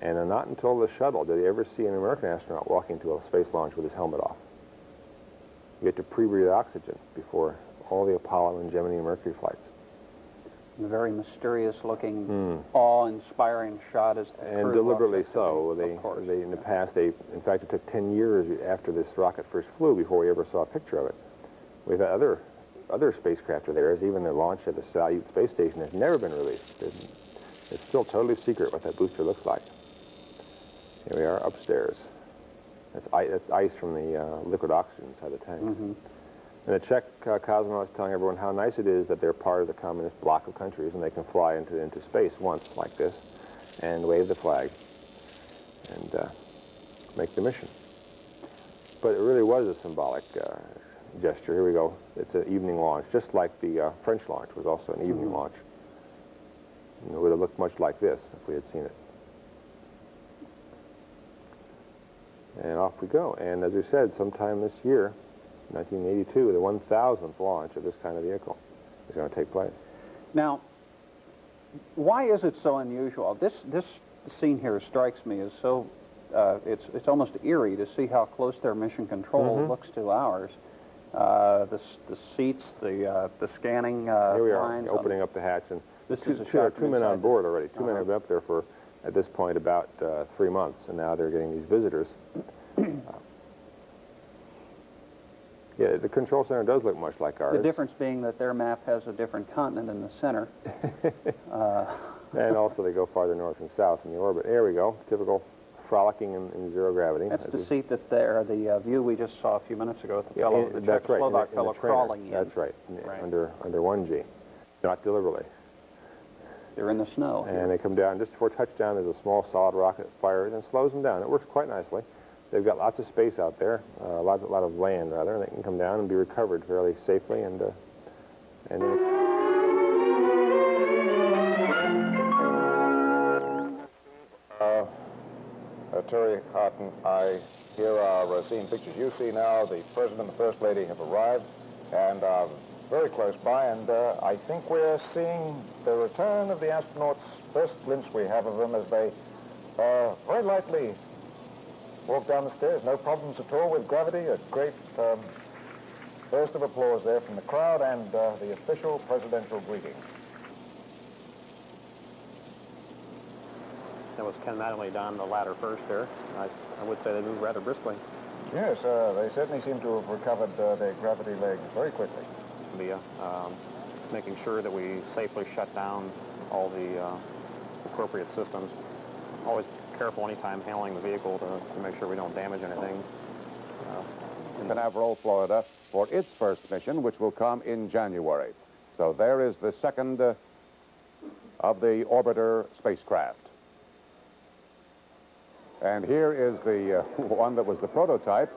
And uh, not until the shuttle did you ever see an American astronaut walking to a space launch with his helmet off. You had to pre-breathe oxygen before all the Apollo and Gemini and Mercury flights. And a very mysterious-looking, mm. awe-inspiring shot as the And deliberately so. They, they, in the past, they, in fact, it took ten years after this rocket first flew before we ever saw a picture of it. We've had other... Other spacecraft are there, as even the launch of the Salyut space station has never been released. There's It's still totally secret what that booster looks like. Here we are upstairs. That's ice, that's ice from the uh, liquid oxygen inside the tank. Mm-hmm. And the Czech uh, cosmonaut is telling everyone how nice it is that they're part of the communist bloc of countries and they can fly into, into space once like this and wave the flag and uh, make the mission. But it really was a symbolic uh, gesture. Here we go. It's an evening launch, just like the uh, French launch was also an evening mm-hmm. launch. And it would have looked much like this if we had seen it. And off we go. And as we said, sometime this year, nineteen eighty-two, the one thousandth launch of this kind of vehicle is going to take place. Now, why is it so unusual? This this scene here strikes me as so, uh, it's, it's almost eerie to see how close their mission control mm-hmm. looks to ours. Uh, the, the seats, the, uh, the scanning uh, here we lines are, opening up the hatch. And this two, is a two, two men on board already. Two uh-huh. men have been up there for, at this point, about uh, three months, and now they're getting these visitors. uh, Yeah, the control center does look much like ours. The difference being that their map has a different continent in the center. uh. And also they go farther north and south in the orbit. There we go, typical frolicking in, in zero gravity. That's the seat that there, the uh, view we just saw a few minutes ago with the fellow, yeah, the Czech right, Slovak in the, in fellow the crawling in. That's right, in, right. Under, under one G, not deliberately. They're in the snow. And here. They come down, just before touchdown, there's a small solid rocket that fires and slows them down. It works quite nicely. They've got lots of space out there, uh, a lot, lot of land, rather, and they can come down and be recovered fairly safely. And, uh, and uh, uh, Terry Cotton, I here are uh, seeing pictures. You see now the President and the First Lady have arrived, and uh, very close by, and uh, I think we're seeing the return of the astronauts, first glimpse we have of them as they uh, very lightly walk down the stairs, no problems at all with gravity. A great um, burst of applause there from the crowd and uh, the official presidential greeting. That was Ken Mattingly down the ladder first there. I, I would say they moved rather briskly. Yes, uh, they certainly seem to have recovered uh, their gravity legs very quickly. The, uh, um, making sure that we safely shut down all the uh, appropriate systems. Always careful anytime handling the vehicle to, to make sure we don't damage anything. Uh, Canaveral, Florida, for its first mission, which will come in January. So there is the second uh, of the orbiter spacecraft. And here is the uh, one that was the prototype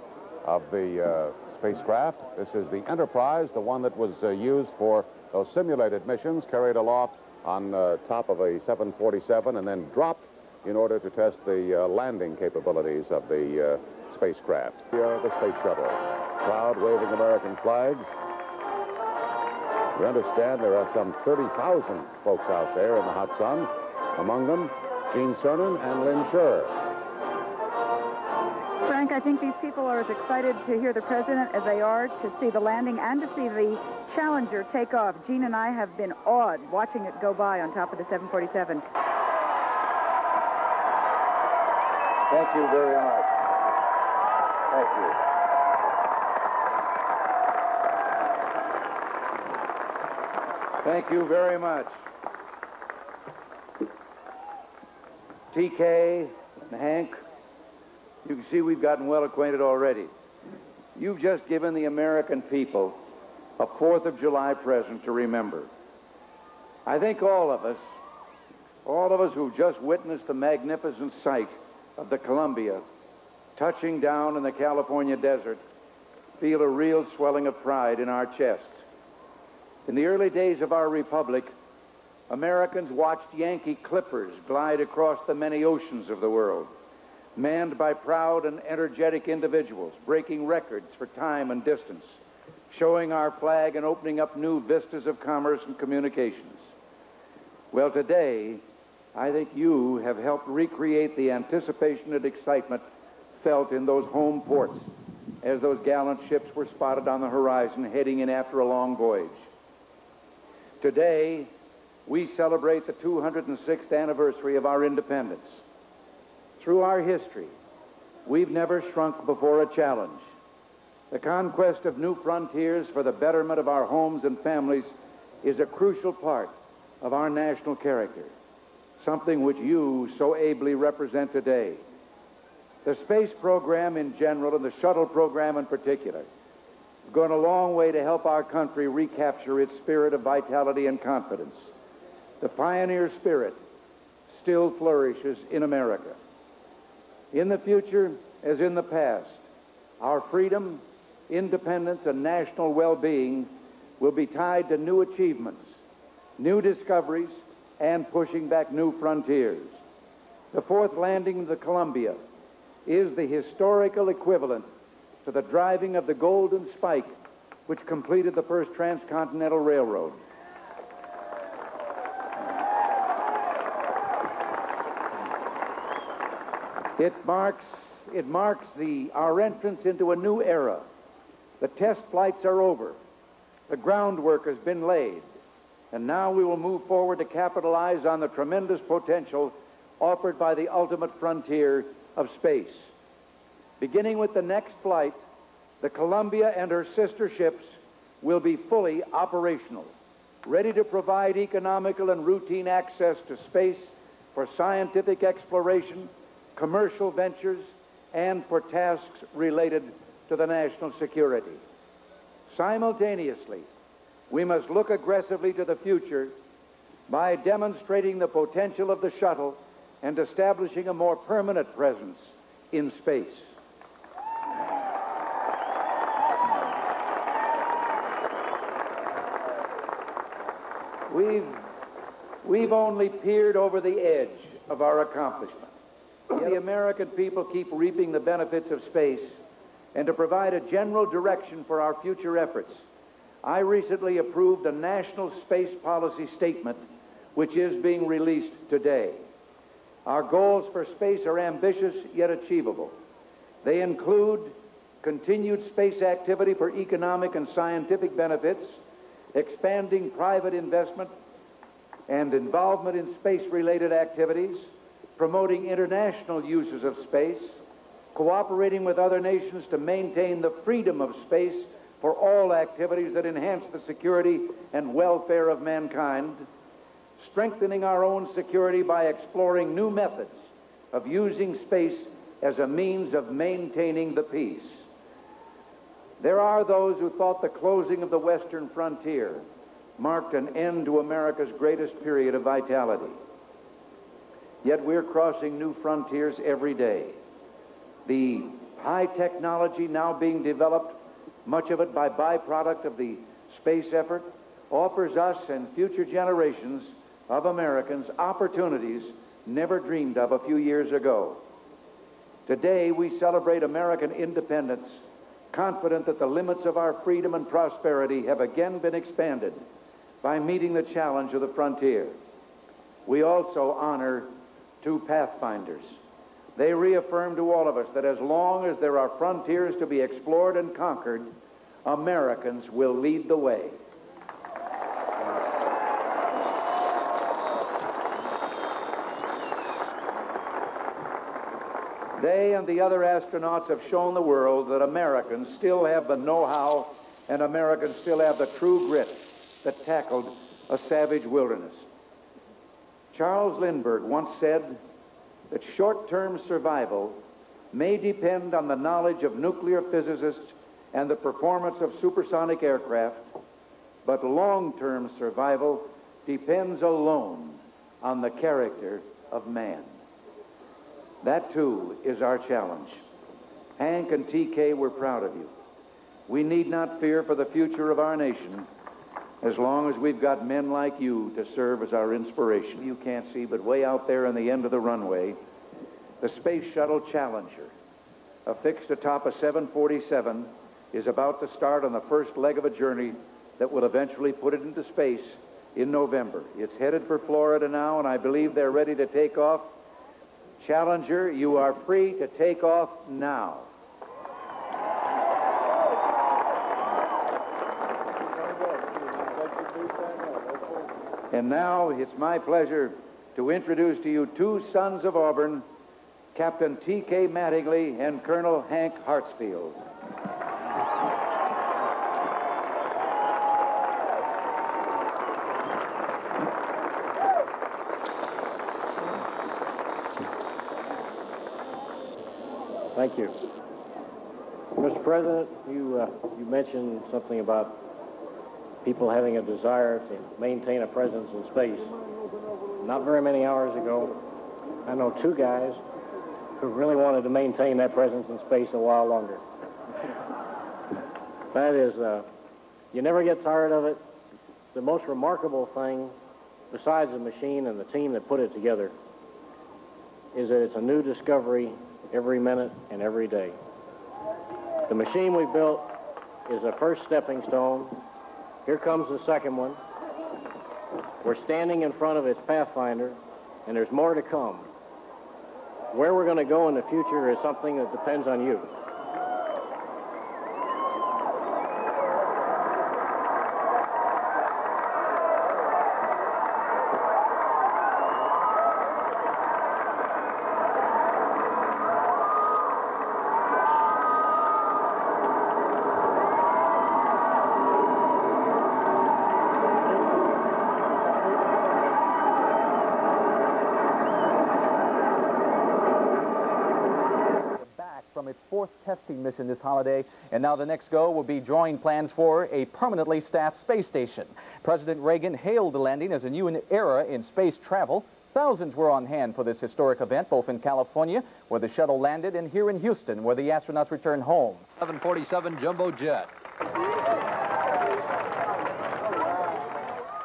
of the uh, spacecraft. This is the Enterprise, the one that was uh, used for those simulated missions, carried aloft on uh, top of a seven forty-seven and then dropped in order to test the uh, landing capabilities of the uh, spacecraft. Here, the space shuttle. Crowd waving American flags. We understand there are some thirty thousand folks out there in the hot sun. Among them, Gene Cernan and Lynn Sherr. Frank, I think these people are as excited to hear the president as they are to see the landing and to see the Challenger take off. Gene and I have been awed watching it go by on top of the seven forty-seven. Thank you very much. Thank you. Thank you very much. T K and Hank, you can see we've gotten well acquainted already. You've just given the American people a fourth of July present to remember. I think all of us, all of us who've just witnessed the magnificent sight of the Columbia touching down in the California desert feel a real swelling of pride in our chest. In the early days of our republic, Americans watched Yankee clippers glide across the many oceans of the world, manned by proud and energetic individuals, breaking records for time and distance, showing our flag and opening up new vistas of commerce and communications. Well, today, I think you have helped recreate the anticipation and excitement felt in those home ports as those gallant ships were spotted on the horizon heading in after a long voyage. Today, we celebrate the two hundred sixth anniversary of our independence. Through our history, we've never shrunk before a challenge. The conquest of new frontiers for the betterment of our homes and families is a crucial part of our national character. something which you so ably represent today. The space program in general and the shuttle program in particular have gone a long way to help our country recapture its spirit of vitality and confidence. The pioneer spirit still flourishes in America. In the future, as in the past, our freedom, independence, and national well-being will be tied to new achievements, new discoveries, and pushing back new frontiers. The fourth landing of the Columbia is the historical equivalent to the driving of the Golden Spike, which completed the first transcontinental railroad. It marks, it marks the, our entrance into a new era. The test flights are over. The groundwork has been laid. And now we will move forward to capitalize on the tremendous potential offered by the ultimate frontier of space. Beginning with the next flight, the Columbia and her sister ships will be fully operational, ready to provide economical and routine access to space for scientific exploration, commercial ventures, and for tasks related to the national security. Simultaneously, we must look aggressively to the future by demonstrating the potential of the shuttle and establishing a more permanent presence in space. We've, we've only peered over the edge of our accomplishment. Yet the American people keep reaping the benefits of space, and to provide a general direction for our future efforts, I recently approved a national space policy statement, which is being released today. Our goals for space are ambitious yet achievable. They include continued space activity for economic and scientific benefits, expanding private investment and involvement in space-related activities, promoting international uses of space, cooperating with other nations to maintain the freedom of space for all activities that enhance the security and welfare of mankind, strengthening our own security by exploring new methods of using space as a means of maintaining the peace. There are those who thought the closing of the Western frontier marked an end to America's greatest period of vitality. Yet we're crossing new frontiers every day. The high technology now being developed, much of it by byproduct of the space effort, offers us and future generations of Americans opportunities never dreamed of a few years ago. Today, we celebrate American independence, confident that the limits of our freedom and prosperity have again been expanded by meeting the challenge of the frontier. We also honor two pathfinders. They reaffirm to all of us that as long as there are frontiers to be explored and conquered, Americans will lead the way. They and the other astronauts have shown the world that Americans still have the know-how and Americans still have the true grit that tackled a savage wilderness. Charles Lindbergh once said that short-term survival may depend on the knowledge of nuclear physicists and the performance of supersonic aircraft, but long-term survival depends alone on the character of man. That, too, is our challenge. Hank and T K, we're proud of you. We need not fear for the future of our nation as long as we've got men like you to serve as our inspiration. You can't see, but way out there on the end of the runway, the Space Shuttle Challenger, affixed atop a seven forty-seven, is about to start on the first leg of a journey that will eventually put it into space in November. It's headed for Florida now, and I believe they're ready to take off. Challenger, you are free to take off now. And now it's my pleasure to introduce to you two sons of Auburn, Captain T K Mattingly and Colonel Hank Hartsfield. Thank you. Mister President, you, uh, you mentioned something about people having a desire to maintain a presence in space. Not very many hours ago, I know two guys who really wanted to maintain that presence in space a while longer. That is, uh, you never get tired of it. The most remarkable thing, besides the machine and the team that put it together, is that it's a new discovery every minute and every day. The machine we built is the first stepping stone. Here comes the second one. We're standing in front of its Pathfinder, and there's more to come. Where we're going to go in the future is something that depends on you. Testing mission this holiday, and now the next go will be drawing plans for a permanently staffed space station. President Reagan hailed the landing as a new era in space travel. Thousands were on hand for this historic event, both in California, where the shuttle landed, and here in Houston, where the astronauts returned home. seven forty-seven jumbo jet.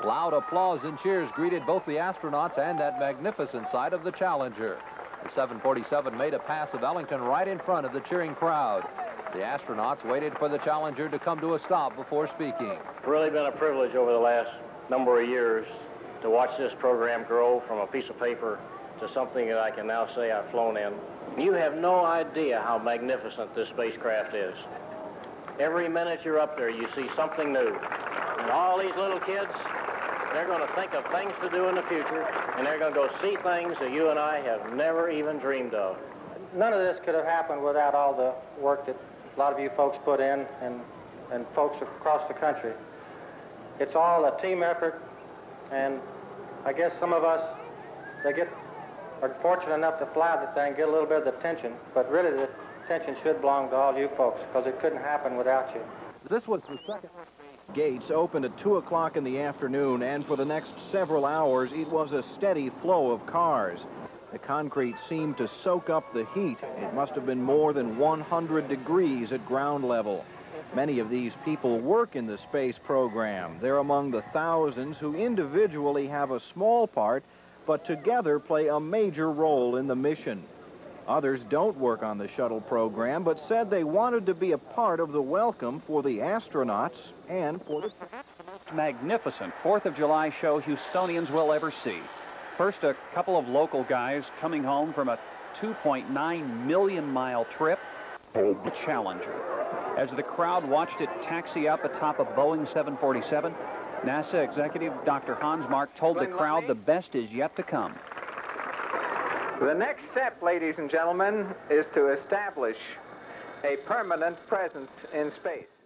Loud applause and cheers greeted both the astronauts and that magnificent sight of the Challenger. The seven forty-seven made a pass of Ellington right in front of the cheering crowd. The astronauts waited for the Challenger to come to a stop before speaking. It's really been a privilege over the last number of years to watch this program grow from a piece of paper to something that I can now say I've flown in. You have no idea how magnificent this spacecraft is. Every minute you're up there, you see something new. And all these little kids, they're going to think of things to do in the future, and they're going to go see things that you and I have never even dreamed of. None of this could have happened without all the work that a lot of you folks put in, and, and folks across the country. It's all a team effort, and I guess some of us that get, are fortunate enough to fly the thing get a little bit of the attention, but really the attention should belong to all you folks, because it couldn't happen without you. This was the second. Gates opened at two o'clock in the afternoon, and for the next several hours, it was a steady flow of cars. The concrete seemed to soak up the heat. It must have been more than one hundred degrees at ground level. Many of these people work in the space program. They're among the thousands who individually have a small part, but together play a major role in the mission. Others don't work on the shuttle program, but said they wanted to be a part of the welcome for the astronauts and for the magnificent fourth of July show Houstonians will ever see. First, a couple of local guys coming home from a two point nine million mile trip, the Challenger. As the crowd watched it taxi up atop a Boeing seven forty-seven, NASA executive Doctor Hansmark told the crowd the best is yet to come. The next step, ladies and gentlemen, is to establish a permanent presence in space.